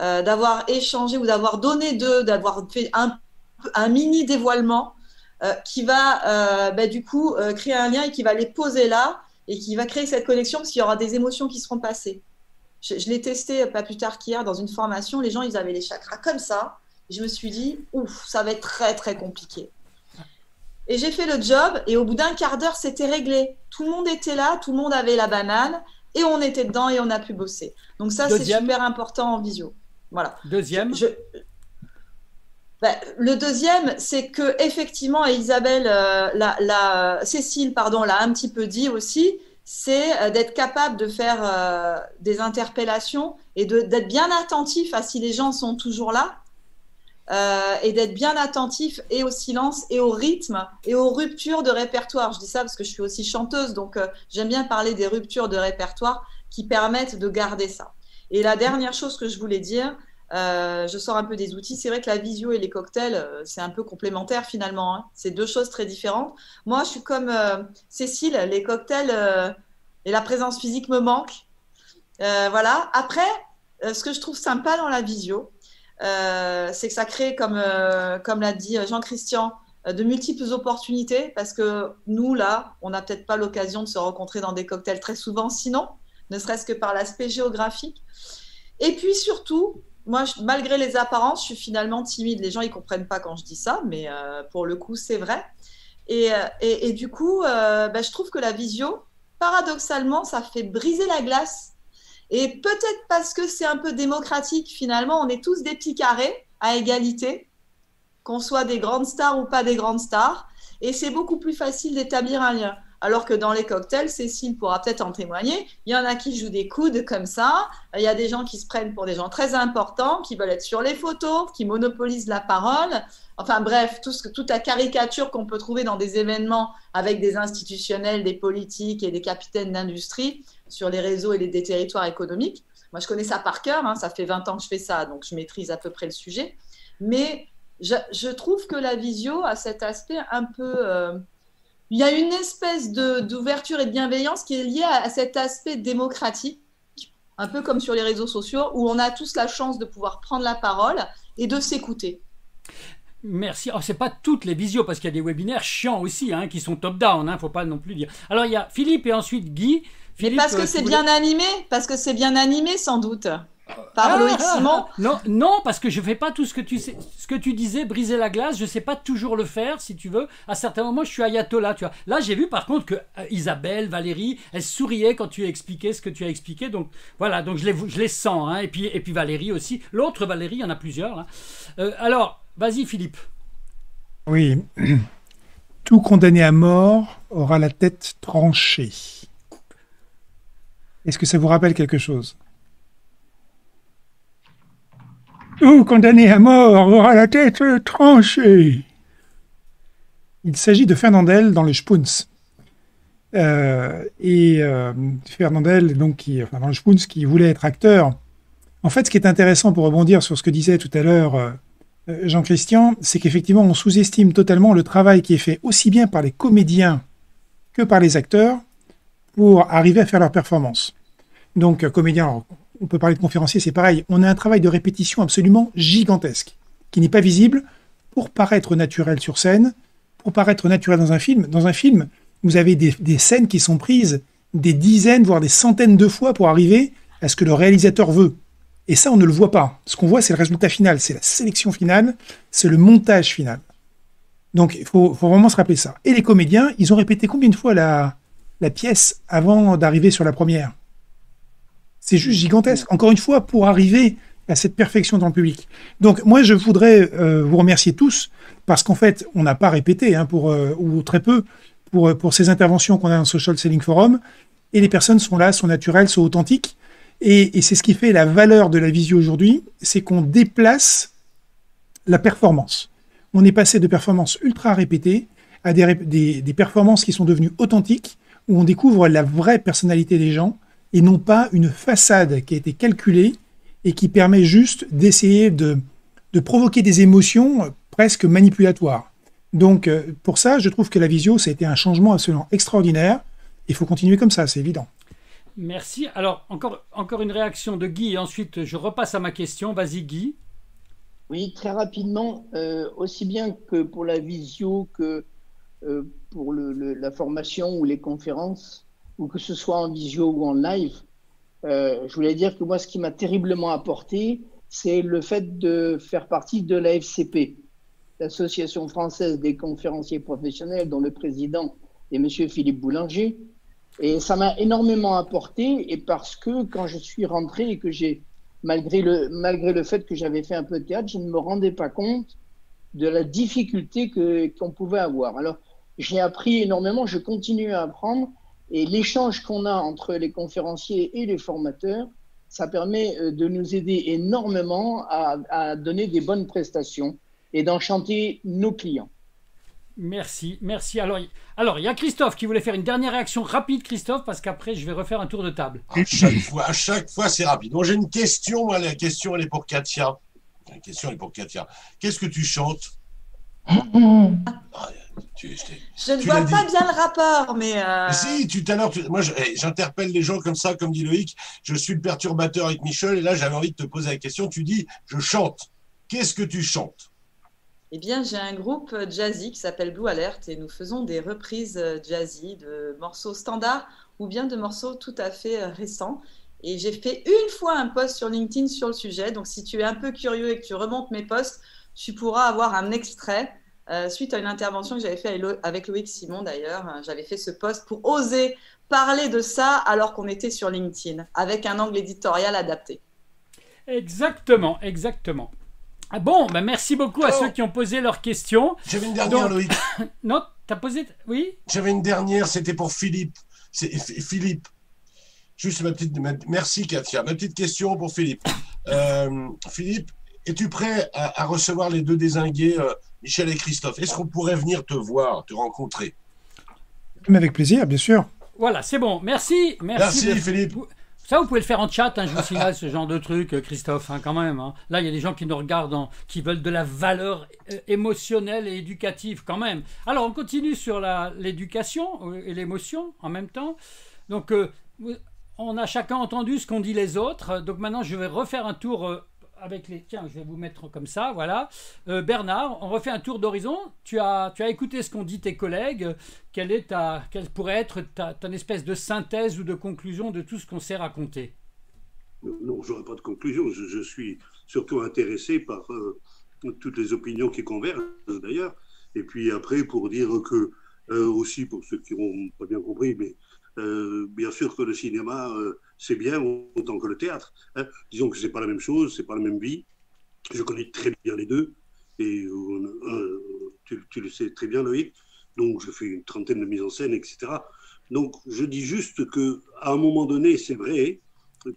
euh, d'avoir échangé ou d'avoir donné d'eux, d'avoir fait un, un mini dévoilement euh, qui va euh, bah, du coup euh, créer un lien et qui va les poser là et qui va créer cette connexion parce qu'il y aura des émotions qui seront passées. Je, je l'ai testé pas plus tard qu'hier dans une formation, les gens ils avaient les chakras comme ça. Je me suis dit, ouf, ça va être très très compliqué. Et j'ai fait le job et au bout d'un quart d'heure c'était réglé. Tout le monde était là, tout le monde avait la banane. Et on était dedans et on a pu bosser. Donc ça, c'est super important en visio. Voilà. Deuxième. Je... Ben, le deuxième, c'est que effectivement, et Isabelle, euh, la, la Cécile, pardon, l'a un petit peu dit aussi, c'est euh, d'être capable de faire euh, des interpellations et d'être bien attentif à si les gens sont toujours là, euh, et d'être bien attentif et au silence et au rythme et aux ruptures de répertoire. Je dis ça parce que je suis aussi chanteuse, donc euh, j'aime bien parler des ruptures de répertoire qui permettent de garder ça. Et la dernière chose que je voulais dire, euh, je sors un peu des outils, c'est vrai que la visio et les cocktails, euh, c'est un peu complémentaire finalement, hein. C'est deux choses très différentes. Moi, je suis comme euh, Cécile, les cocktails euh, et la présence physique me manquent. Euh, voilà. Après, euh, ce que je trouve sympa dans la visio, Euh, c'est que ça crée, comme, euh, comme l'a dit Jean-Christian, euh, de multiples opportunités parce que nous, là, on n'a peut-être pas l'occasion de se rencontrer dans des cocktails très souvent, sinon, ne serait-ce que par l'aspect géographique. Et puis surtout, moi, je, malgré les apparences, je suis finalement timide. Les gens, ils ne comprennent pas quand je dis ça, mais euh, pour le coup, c'est vrai. Et, et, et du coup, euh, bah, je trouve que la visio, paradoxalement, ça fait briser la glace. Et peut-être parce que c'est un peu démocratique, finalement, on est tous des petits carrés à égalité, qu'on soit des grandes stars ou pas des grandes stars. Et c'est beaucoup plus facile d'établir un lien. Alors que dans les cocktails, Cécile pourra peut-être en témoigner, il y en a qui jouent des coudes comme ça, il y a des gens qui se prennent pour des gens très importants, qui veulent être sur les photos, qui monopolisent la parole. Enfin bref, tout ce, toute la caricature qu'on peut trouver dans des événements avec des institutionnels, des politiques et des capitaines d'industrie, sur les réseaux et les, des territoires économiques. Moi, je connais ça par cœur, hein, ça fait vingt ans que je fais ça, donc je maîtrise à peu près le sujet. Mais je, je trouve que la visio a cet aspect un peu… Euh, il y a une espèce d'ouverture et de bienveillance qui est liée à, à cet aspect démocratique, un peu comme sur les réseaux sociaux, où on a tous la chance de pouvoir prendre la parole et de s'écouter. Merci. Oh, c'est pas toutes les visios, parce qu'il y a des webinaires chiants aussi, hein, qui sont top-down, hein, faut pas non plus dire. Alors, il y a Philippe et ensuite Guy. Philippe, mais parce que euh, c'est bien voulais... animé, parce que c'est bien animé, sans doute. Par Loic Simon. Non, non, parce que je ne fais pas tout ce que tu sais, ce que tu disais, briser la glace, je ne sais pas toujours le faire, si tu veux. À certains moments, je suis ayatollah, tu vois. Là, j'ai vu par contre que euh, Isabelle, Valérie, elles souriaient quand tu expliquais ce que tu as expliqué. Donc voilà, donc je les, je les sens. Hein. Et puis, et puis Valérie aussi. L'autre Valérie, il y en a plusieurs. Là. Euh, alors, vas-y Philippe. Oui. Tout condamné à mort aura la tête tranchée. Est-ce que ça vous rappelle quelque chose ? Tout condamné à mort aura la tête tranchée. Il s'agit de Fernandel dans le Spoons. Euh, et euh, Fernandel, donc, qui, enfin, dans le Spoons, qui voulait être acteur. En fait, ce qui est intéressant pour rebondir sur ce que disait tout à l'heure euh, Jean-Christian, c'est qu'effectivement, on sous-estime totalement le travail qui est fait aussi bien par les comédiens que par les acteurs pour arriver à faire leur performance. Donc, comédiens... On peut parler de conférencier, c'est pareil. On a un travail de répétition absolument gigantesque, qui n'est pas visible pour paraître naturel sur scène, pour paraître naturel dans un film. Dans un film, vous avez des, des scènes qui sont prises des dizaines, voire des centaines de fois pour arriver à ce que le réalisateur veut. Et ça, on ne le voit pas. Ce qu'on voit, c'est le résultat final, c'est la sélection finale, c'est le montage final. Donc, il faut, faut vraiment se rappeler ça. Et les comédiens, ils ont répété combien de fois la, la pièce avant d'arriver sur la première ? C'est juste gigantesque, encore une fois, pour arriver à cette perfection dans le public. Donc, moi, je voudrais euh, vous remercier tous, parce qu'en fait, on n'a pas répété, hein, pour, euh, ou très peu, pour, pour ces interventions qu'on a dans le Social Selling Forum, et les personnes sont là, sont naturelles, sont authentiques, et, et c'est ce qui fait la valeur de la visio aujourd'hui, c'est qu'on déplace la performance. On est passé de performances ultra répétées à des, ré des, des performances qui sont devenues authentiques, où on découvre la vraie personnalité des gens, et non pas une façade qui a été calculée et qui permet juste d'essayer de, de provoquer des émotions presque manipulatoires. Donc, pour ça, je trouve que la visio, ça a été un changement absolument extraordinaire. Il faut continuer comme ça, c'est évident. Merci. Alors, encore, encore une réaction de Guy, et ensuite, je repasse à ma question. Vas-y, Guy. Oui, très rapidement, euh, aussi bien que pour la visio que euh, pour le, le, la formation ou les conférences, ou que ce soit en visio ou en live, euh, je voulais dire que moi, ce qui m'a terriblement apporté, c'est le fait de faire partie de la F C P, l'Association française des conférenciers professionnels, dont le président est M. Philippe Boulanger. Et ça m'a énormément apporté, et parce que quand je suis rentré et que j'ai, malgré le, malgré le fait que j'avais fait un peu de théâtre, je ne me rendais pas compte de la difficulté que, qu'on pouvait avoir. Alors, j'ai appris énormément, je continue à apprendre. Et l'échange qu'on a entre les conférenciers et les formateurs, ça permet de nous aider énormément à, à donner des bonnes prestations et d'enchanter nos clients. Merci, merci. Alors, alors, il y a Christophe qui voulait faire une dernière réaction rapide, Christophe, parce qu'après, je vais refaire un tour de table. À chaque fois, à chaque fois, c'est rapide. Donc, j'ai une question. Moi, la question, elle est pour Katia. La question, elle est pour Katia. Qu'est-ce que tu chantes ? Mmh. Ah, tu, je, je ne vois pas dit. bien le rapport, mais. Euh... Si, tout à l'heure, moi j'interpelle les gens comme ça, comme dit Loïc. Je suis le perturbateur avec Michel, et là j'avais envie de te poser la question. Tu dis, je chante. Qu'est-ce que tu chantes? Eh bien, j'ai un groupe jazzy qui s'appelle Blue Alert, et nous faisons des reprises jazzy de morceaux standards ou bien de morceaux tout à fait récents. Et j'ai fait une fois un post sur LinkedIn sur le sujet. Donc, si tu es un peu curieux et que tu remontes mes posts, tu pourras avoir un extrait euh, suite à une intervention que j'avais faite avec Loic Simon d'ailleurs. J'avais fait ce post pour oser parler de ça alors qu'on était sur LinkedIn, avec un angle éditorial adapté. Exactement, exactement. Ah bon, bah merci beaucoup oh. à ceux qui ont posé leurs questions. J'avais une dernière, Donc... Loïc. Non, t'as posé... Oui. J'avais une dernière, c'était pour Philippe. Philippe, juste ma petite... Merci Katia. Ma petite question pour Philippe. Euh, Philippe, es-tu prêt à, à recevoir les deux dézingués, euh, Michel et Christophe? Est-ce qu'on pourrait venir te voir, te rencontrer? Mais avec plaisir, bien sûr. Voilà, c'est bon. Merci. Merci, merci de... Philippe. Ça, vous pouvez le faire en chat, hein, je vous signale ce genre de truc, Christophe, hein, quand même. Hein. Là, il y a des gens qui nous regardent, en... qui veulent de la valeur euh, émotionnelle et éducative, quand même. Alors, on continue sur l'éducation et l'émotion en même temps. Donc, euh, on a chacun entendu ce qu'ont dit les autres. Donc, maintenant, je vais refaire un tour... Euh, avec les... Tiens, je vais vous mettre comme ça, voilà. Euh, Bernard, on refait un tour d'horizon. Tu as, tu as écouté ce qu'ont dit tes collègues. Quelle, est ta, quelle pourrait être ta, ta espèce de synthèse ou de conclusion de tout ce qu'on s'est raconté? Non, je n'aurai pas de conclusion. Je, je suis surtout intéressé par euh, toutes les opinions qui convergent, d'ailleurs. Et puis après, pour dire que, euh, aussi, pour ceux qui n'ont pas bien compris, mais euh, bien sûr que le cinéma, euh, c'est bien autant que le théâtre. Hein. Disons que ce n'est pas la même chose, ce n'est pas la même vie. Je connais très bien les deux. Et on, euh, tu, tu le sais très bien, Loïc. Donc, je fais une trentaine de mises en scène, et cetera. Donc, je dis juste qu'à un moment donné, c'est vrai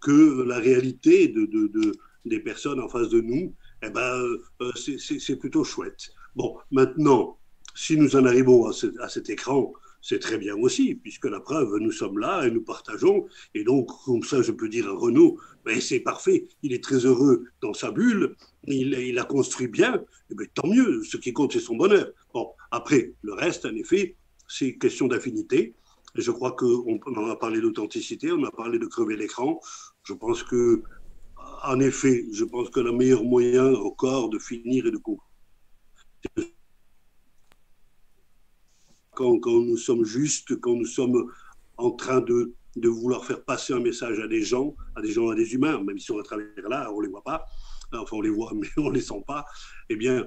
que la réalité de, de, de, des personnes en face de nous, eh ben, euh, c'est plutôt chouette. Bon, maintenant, si nous en arrivons à, ce, à cet écran, c'est très bien aussi, puisque la preuve, nous sommes là et nous partageons. Et donc, comme ça, je peux dire à Renaud, ben, c'est parfait, il est très heureux dans sa bulle, il, il a construit bien, et ben, tant mieux, ce qui compte, c'est son bonheur. Bon, après, le reste, en effet, c'est question d'affinité. Je crois qu'on en a parlé d'authenticité, on a parlé de crever l'écran. Je pense que, en effet, je pense que le meilleur moyen encore de finir et de conclure, c'est quand, quand nous sommes justes, quand nous sommes en train de, de vouloir faire passer un message à des gens, à des gens, à des humains, même si on est à travers là, on ne les voit pas, enfin on les voit mais on ne les sent pas, eh bien,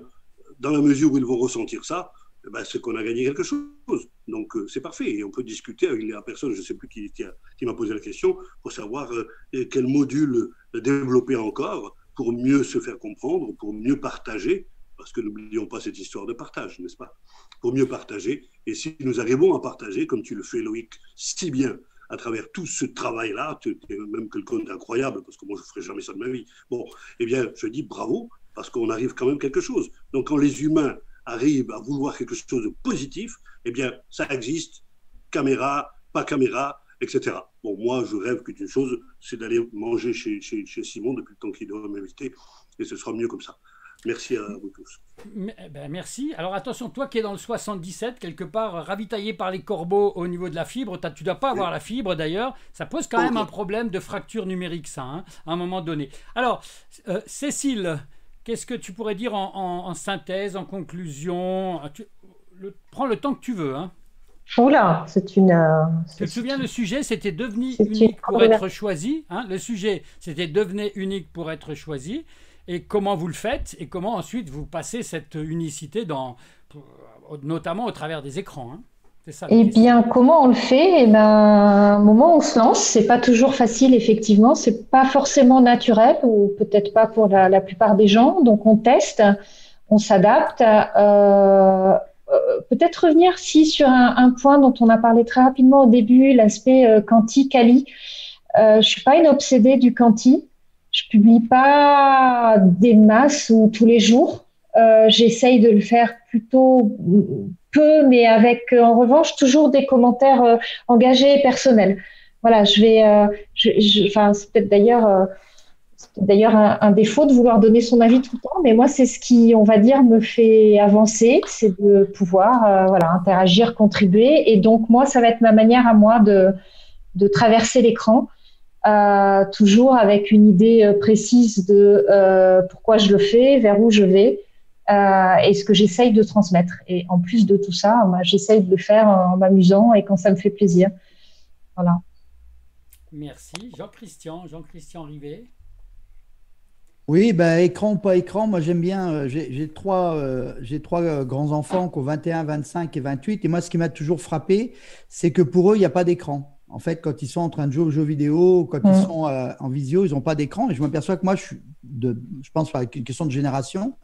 dans la mesure où ils vont ressentir ça, ben, c'est qu'on a gagné quelque chose. Donc, euh, c'est parfait. Et on peut discuter avec la personne, je ne sais plus qui, qui, qui m'a posé la question, pour savoir euh, quel module développer encore pour mieux se faire comprendre, pour mieux partager, parce que n'oublions pas cette histoire de partage, n'est-ce pas? Pour mieux partager. Et si nous arrivons à partager, comme tu le fais, Loïc, si bien, à travers tout ce travail-là, tu es même quelqu'un d'incroyable, parce que moi, je ne ferai jamais ça de ma vie. Bon, eh bien, je dis bravo, parce qu'on arrive quand même quelque chose. Donc, quand les humains arrive à vouloir quelque chose de positif, eh bien, ça existe, caméra, pas caméra, et cetera. Bon, moi, je rêve qu'une chose, c'est d'aller manger chez, chez, chez Simon depuis le temps qu'il doit m'inviter, et ce sera mieux comme ça. Merci à vous tous. Ben, merci. Alors, attention, toi qui es dans le soixante-dix-sept, quelque part, ravitaillé par les corbeaux au niveau de la fibre, tu ne dois pas avoir oui. la fibre d'ailleurs, ça pose quand même un problème de fracture numérique, ça, hein, à un moment donné. Alors, euh, Cécile, qu'est-ce que tu pourrais dire en, en, en synthèse, en conclusion? tu, le, Prends le temps que tu veux. Hein. Oula, c'est une... Euh, tu te souviens, le sujet, c'était « Devenez unique pour être choisi hein ». Le sujet, c'était « Devenez unique pour être choisi ». Et comment vous le faites? Et comment ensuite vous passez cette unicité, dans, notamment au travers des écrans hein. Ça, eh bien, comment on le fait? Eh ben, au moment où on se lance, c'est pas toujours facile, effectivement. C'est pas forcément naturel, ou peut-être pas pour la, la plupart des gens. Donc, on teste, on s'adapte. Euh, peut-être revenir, si, sur un, un point dont on a parlé très rapidement au début, l'aspect euh, quanti-quali. Euh, je suis pas une obsédée du quanti. Je publie pas des masses ou tous les jours. Euh, j'essaye de le faire plutôt peu, mais avec, en revanche, toujours des commentaires euh, engagés et personnels. Voilà, je vais... Euh, je, je, enfin, c'est peut-être d'ailleurs euh, d'ailleurs un, un défaut de vouloir donner son avis tout le temps, mais moi, c'est ce qui, on va dire, me fait avancer, c'est de pouvoir euh, voilà, interagir, contribuer. Et donc, moi, ça va être ma manière à moi de, de traverser l'écran, euh, toujours avec une idée précise de euh, pourquoi je le fais, vers où je vais. Euh, et ce que j'essaye de transmettre. Et en plus de tout ça, bah, j'essaye de le faire en, en m'amusant et quand ça me fait plaisir. Voilà. Merci. Jean-Christian, Jean-Christian Rivet. Oui, bah, écran ou pas écran, moi j'aime bien, euh, j'ai trois, euh, j'ai trois euh, grands-enfants qui ont vingt et un, vingt-cinq et vingt-huit. Et moi, ce qui m'a toujours frappé, c'est que pour eux, il n'y a pas d'écran. En fait, quand ils sont en train de jouer aux jeux vidéo, quand mmh. ils sont euh, en visio, ils n'ont pas d'écran. Et je m'aperçois que moi, je, suis de, je pense par une question de génération,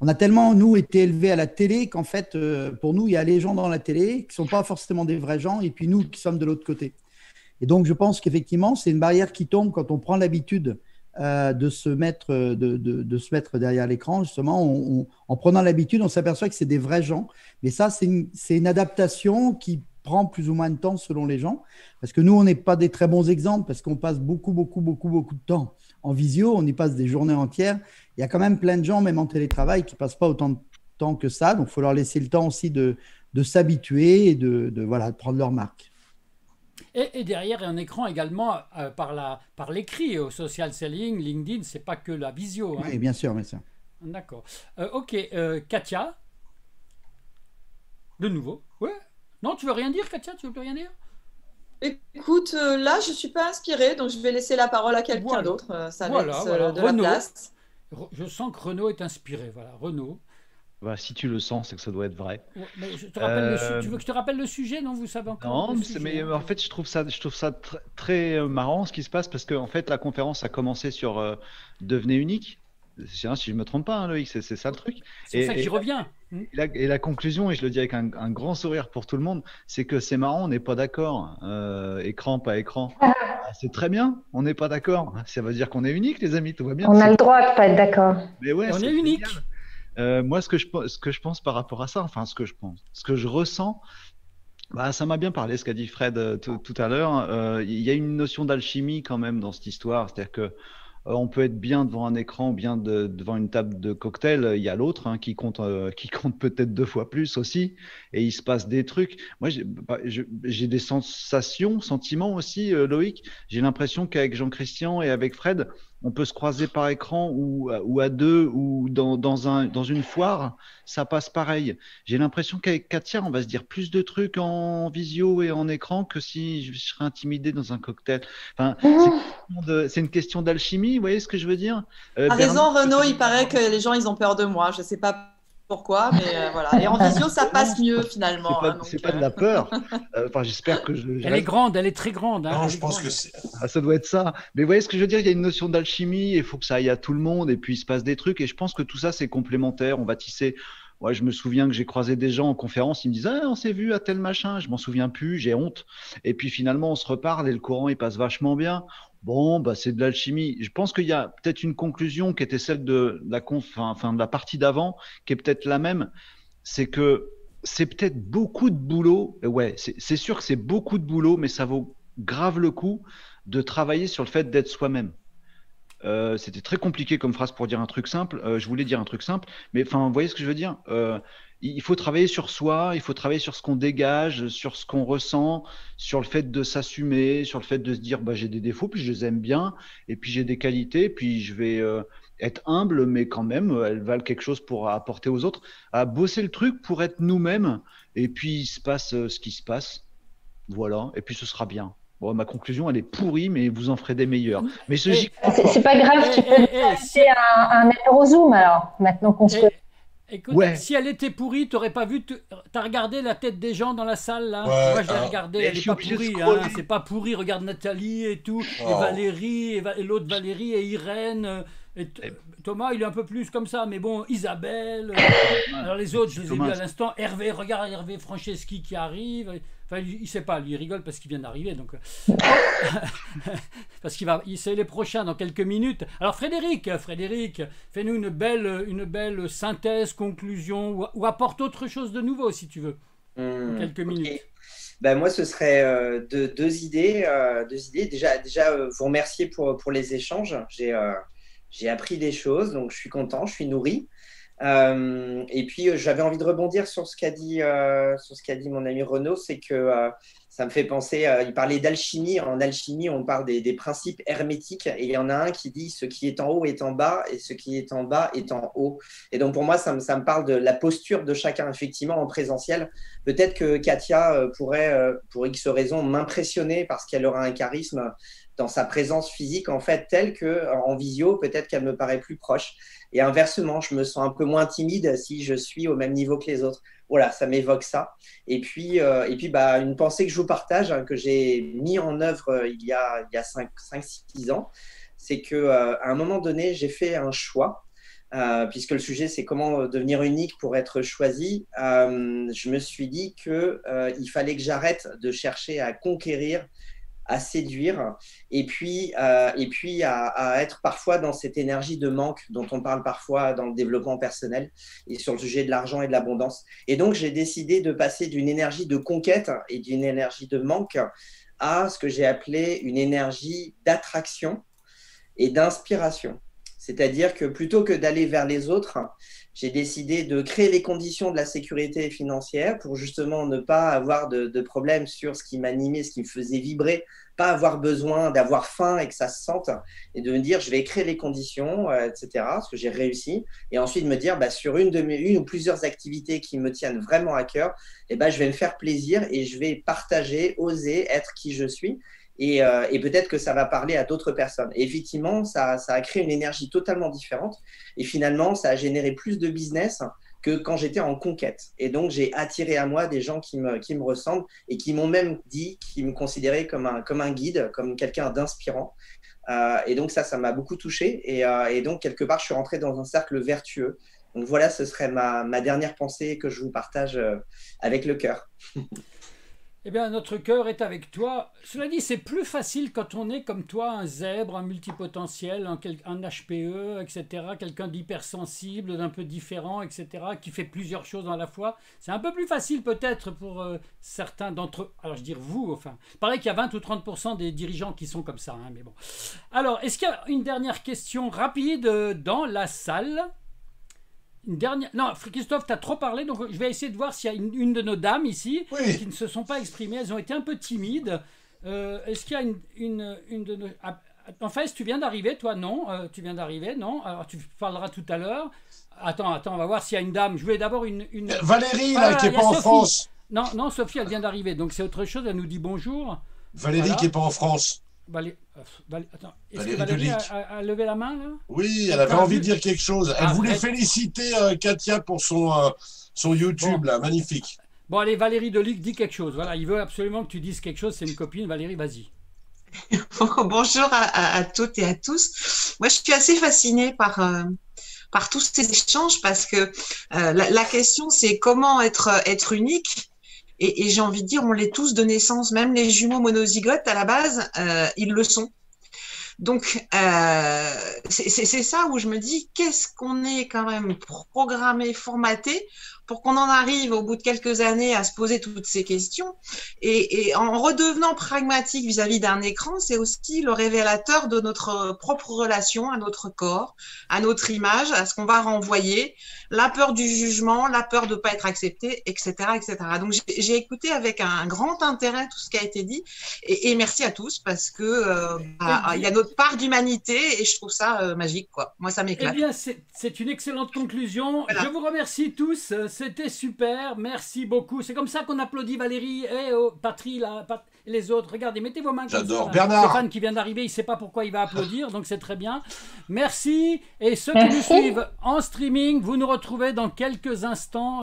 on a tellement, nous, été élevés à la télé qu'en fait, euh, pour nous, il y a les gens dans la télé qui ne sont pas forcément des vrais gens et puis nous qui sommes de l'autre côté. Et donc, je pense qu'effectivement, c'est une barrière qui tombe quand on prend l'habitude euh, de, se mettre, de, de, de se mettre derrière l'écran. Justement, on, on, en prenant l'habitude, on s'aperçoit que c'est des vrais gens. Mais ça, c'est une, c'est une adaptation qui prend plus ou moins de temps selon les gens. Parce que nous, on n'est pas des très bons exemples parce qu'on passe beaucoup, beaucoup, beaucoup, beaucoup de temps en visio, on y passe des journées entières. Il y a quand même plein de gens, même en télétravail, qui ne passent pas autant de temps que ça. Donc, il faut leur laisser le temps aussi de, de s'habituer et de, de, voilà, de prendre leur marque. Et, et derrière, il y a un écran également euh, par l'écrit, au social selling, LinkedIn, c'est pas que la visio. Hein. Oui, bien sûr, bien sûr. D'accord. Euh, ok, euh, Katia, de nouveau. Ouais. Non, tu veux rien dire, Katia? Tu veux plus rien dire? Écoute, euh, là, je suis pas inspirée, donc je vais laisser la parole à quelqu'un voilà. d'autre. Euh, ça voilà, laisse voilà. de Renaud. la place. Je sens que Renaud est inspiré. Voilà, Renaud. Bah, si tu le sens, c'est que ça doit être vrai. Ouais, mais je te rappelle euh... le tu veux que je te rappelle le sujet? Non, vous savez encore. Non, le sujet, mais en fait, je trouve ça, je trouve ça tr très marrant ce qui se passe, parce que en fait, la conférence a commencé sur euh, devenez unique. Si je ne me trompe pas, hein, Loïc, c'est ça le truc. C'est ça qui revient. Et la, et la conclusion, et je le dis avec un, un grand sourire pour tout le monde, c'est que c'est marrant, on n'est pas d'accord. Euh, écran, pas écran. C'est très bien, on n'est pas d'accord. Ça veut dire qu'on est unique, les amis, tout va bien. On a le droit de ne pas être d'accord. Mais ouais, on est unique. Euh, moi, ce que, je, ce que je pense par rapport à ça, enfin, ce que je pense, ce que je ressens, bah, ça m'a bien parlé, ce qu'a dit Fred tout à l'heure. Euh, il y a une notion d'alchimie quand même dans cette histoire. C'est-à-dire que on peut être bien devant un écran ou bien de, devant une table de cocktail. Il y a l'autre hein, qui compte, euh, qui compte peut-être deux fois plus aussi. Et il se passe des trucs. Moi, j'ai bah, des sensations, sentiments aussi, euh, Loïc. J'ai l'impression qu'avec Jean-Christian et avec Fred, on peut se croiser par écran ou, ou à deux ou dans, dans, un, dans une foire. Ça passe pareil. J'ai l'impression qu'avec Katia, on va se dire plus de trucs en visio et en écran que si je serais intimidé dans un cocktail. Enfin, mmh. C'est une question d'alchimie. Vous voyez ce que je veux dire? euh, Par Bernard... raison, Renaud, il paraît que les gens, ils ont peur de moi. Je ne sais pas pourquoi, mais euh, voilà. Et en visio, ça passe mieux finalement. C'est pas, hein, pas de la peur. Enfin, j'espère que je. Elle est grande, elle est très grande. Hein, non, je pense grande. que ah, ça doit être ça. Mais vous voyez ce que je veux dire? Il y a une notion d'alchimie. Il faut que ça aille à tout le monde. Et puis il se passe des trucs. Et je pense que tout ça, c'est complémentaire. On va tisser. Ouais, je me souviens que j'ai croisé des gens en conférence, ils me disent ah, on s'est vu à tel machin, je m'en souviens plus, j'ai honte. Et puis finalement, on se reparle et le courant, il passe vachement bien. Bon, bah, c'est de l'alchimie. Je pense qu'il y a peut-être une conclusion qui était celle de la, conf... enfin, de la partie d'avant, qui est peut-être la même. C'est que c'est peut-être beaucoup de boulot. Ouais, c'est sûr que c'est beaucoup de boulot, mais ça vaut grave le coup de travailler sur le fait d'être soi-même. Euh, c'était très compliqué comme phrase pour dire un truc simple. Euh, je voulais dire un truc simple, mais enfin, vous voyez ce que je veux dire. Euh, il faut travailler sur soi, il faut travailler sur ce qu'on dégage, sur ce qu'on ressent, sur le fait de s'assumer, sur le fait de se dire bah, j'ai des défauts, puis je les aime bien, et puis j'ai des qualités, puis je vais euh, être humble, mais quand même, elles valent quelque chose pour apporter aux autres. À bosser le truc pour être nous-mêmes, et puis il se passe euh, ce qui se passe. Voilà, et puis ce sera bien. Bon, ma conclusion, elle est pourrie, mais vous en ferez des meilleurs. Mais ce c'est pas grave, tu peux passer un apéro Zoom alors. Maintenant qu'on se. Écoute, ouais. Si elle était pourrie, t'aurais pas vu. T'as regardé la tête des gens dans la salle là. Ouais, moi, je l'ai regardée. Elle est pas pourrie. Hein, c'est pas pourri. Regarde Nathalie et tout, oh. et Valérie et, Va et l'autre Valérie et Irène. Et et... Thomas, il est un peu plus comme ça, mais bon, Isabelle. Euh... Alors les autres, je les ai vus à l'instant. Hervé, regarde Hervé Franceschi qui arrive. Enfin, il ne sait pas, lui, il rigole parce qu'il vient d'arriver. Donc... parce qu'il va, c'est les prochains dans quelques minutes. Alors Frédéric, Frédéric, fais-nous une belle, une belle synthèse, conclusion, ou, ou apporte autre chose de nouveau, si tu veux, mmh, quelques minutes. Okay. Ben, moi, ce serait euh, de, deux idées. Euh, deux idées. Déjà, déjà euh, vous remercier pour, pour les échanges. J'ai euh, j'ai appris des choses, donc je suis content, je suis nourri. Euh, et puis euh, j'avais envie de rebondir sur ce qu'a dit, euh, sur ce qu'a dit mon ami Renaud, c'est que euh, ça me fait penser, euh, il parlait d'alchimie, en alchimie on parle des, des principes hermétiques et il y en a un qui dit ce qui est en haut est en bas et ce qui est en bas est en haut, et donc pour moi ça me, ça me parle de la posture de chacun effectivement en présentiel. Peut-être que Katia euh, pourrait euh, pour X raison m'impressionner parce qu'elle aura un charisme dans sa présence physique, en fait, telle qu'en visio, peut-être qu'elle me paraît plus proche. Et inversement, je me sens un peu moins timide si je suis au même niveau que les autres. Voilà, ça m'évoque ça. Et puis, euh, et puis bah, une pensée que je vous partage, hein, que j'ai mis en œuvre euh, il y a, il y a cinq six ans, c'est qu'à euh, un moment donné, j'ai fait un choix, euh, puisque le sujet, c'est comment devenir unique pour être choisi. Euh, je me suis dit qu'il euh, fallait que j'arrête de chercher à conquérir, à séduire et puis, euh, et puis à, à être parfois dans cette énergie de manque dont on parle parfois dans le développement personnel et sur le sujet de l'argent et de l'abondance. Et donc, j'ai décidé de passer d'une énergie de conquête et d'une énergie de manque à ce que j'ai appelé une énergie d'attraction et d'inspiration. C'est-à-dire que plutôt que d'aller vers les autres, j'ai décidé de créer les conditions de la sécurité financière pour justement ne pas avoir de, de problème sur ce qui m'animait, ce qui me faisait vibrer, pas avoir besoin d'avoir faim et que ça se sente, et de me dire je vais créer les conditions, euh, et cetera, ce que j'ai réussi, et ensuite me dire bah, sur une, de mes, une ou plusieurs activités qui me tiennent vraiment à cœur, eh ben, je vais me faire plaisir et je vais partager, oser être qui je suis. Et, euh, et peut-être que ça va parler à d'autres personnes. Et effectivement, ça, ça a créé une énergie totalement différente. Et finalement, ça a généré plus de business que quand j'étais en conquête. Et donc, j'ai attiré à moi des gens qui me, qui me ressemblent et qui m'ont même dit, qui me considéraient comme un, comme un guide, comme quelqu'un d'inspirant. Euh, et donc, ça, ça m'a beaucoup touché. Et, euh, et donc, quelque part, je suis rentré dans un cercle vertueux. Donc, voilà, ce serait ma, ma dernière pensée que je vous partage avec le cœur. Eh bien, notre cœur est avec toi. Cela dit, c'est plus facile quand on est comme toi, un zèbre, un multipotentiel, un, un H P E, et cetera, quelqu'un d'hypersensible, d'un peu différent, et cetera, qui fait plusieurs choses à la fois. C'est un peu plus facile peut-être pour euh, certains d'entre eux. Alors, je veux dire vous, enfin. Il paraît qu'il y a vingt ou trente pour cent des dirigeants qui sont comme ça, hein, mais bon. Alors, est-ce qu'il y a une dernière question rapide dans la salle ? Une dernière... Non, Christophe, tu as trop parlé, donc je vais essayer de voir s'il y a une, une de nos dames ici oui. qui ne se sont pas exprimées. Elles ont été un peu timides. Euh, Est-ce qu'il y a une, une, une de nos... En fait, tu viens d'arriver, toi, non euh, Tu viens d'arriver, non Alors, tu parleras tout à l'heure. Attends, attends, on va voir s'il y a une dame. Je voulais d'abord une... une... Valérie, là, ah, qui n'est pas Sophie. en France. Non, non, Sophie, elle vient d'arriver, donc c'est autre chose. Elle nous dit bonjour. Valérie voilà. qui n'est pas en France. Valé... Valé... Attends, est-ce que Valérie a, a, a levé la main là? Oui, elle avait envie de dire quelque chose. Elle ah, voulait elle... féliciter euh, Katia pour son, euh, son YouTube, bon. là, magnifique. Bon, allez, Valérie Delic dit quelque chose. Voilà, il veut absolument que tu dises quelque chose. C'est une copine. Valérie, vas-y. Bonjour à, à, à toutes et à tous. Moi, je suis assez fascinée par, euh, par tous ces échanges parce que euh, la, la question, c'est comment être, être unique. Et, et j'ai envie de dire, on l'est tous de naissance, même les jumeaux monozygotes à la base, euh, ils le sont. Donc, euh, c'est ça où je me dis, qu'est-ce qu'on est quand même programmé, formaté, pour qu'on en arrive au bout de quelques années à se poser toutes ces questions. Et, et en redevenant pragmatique vis-à-vis d'un écran, c'est aussi le révélateur de notre propre relation à notre corps, à notre image, à ce qu'on va renvoyer, la peur du jugement, la peur de ne pas être accepté, et cetera, et cetera. Donc, j'ai écouté avec un grand intérêt tout ce qui a été dit. Et, et merci à tous parce que euh, bah, il y a notre part d'humanité et je trouve ça euh, magique, quoi. Moi, ça m'éclate. Eh bien, c'est une excellente conclusion. Voilà. Je vous remercie tous. C'était super. Merci beaucoup. C'est comme ça qu'on applaudit Valérie et oh, Patry, là, Pat... et les autres. Regardez, mettez vos mains. J'adore Bernard. Stéphane qui vient d'arriver, il ne sait pas pourquoi il va applaudir, donc c'est très bien. Merci. Et ceux Merci. qui nous suivent en streaming, vous nous retrouvez dans quelques instants.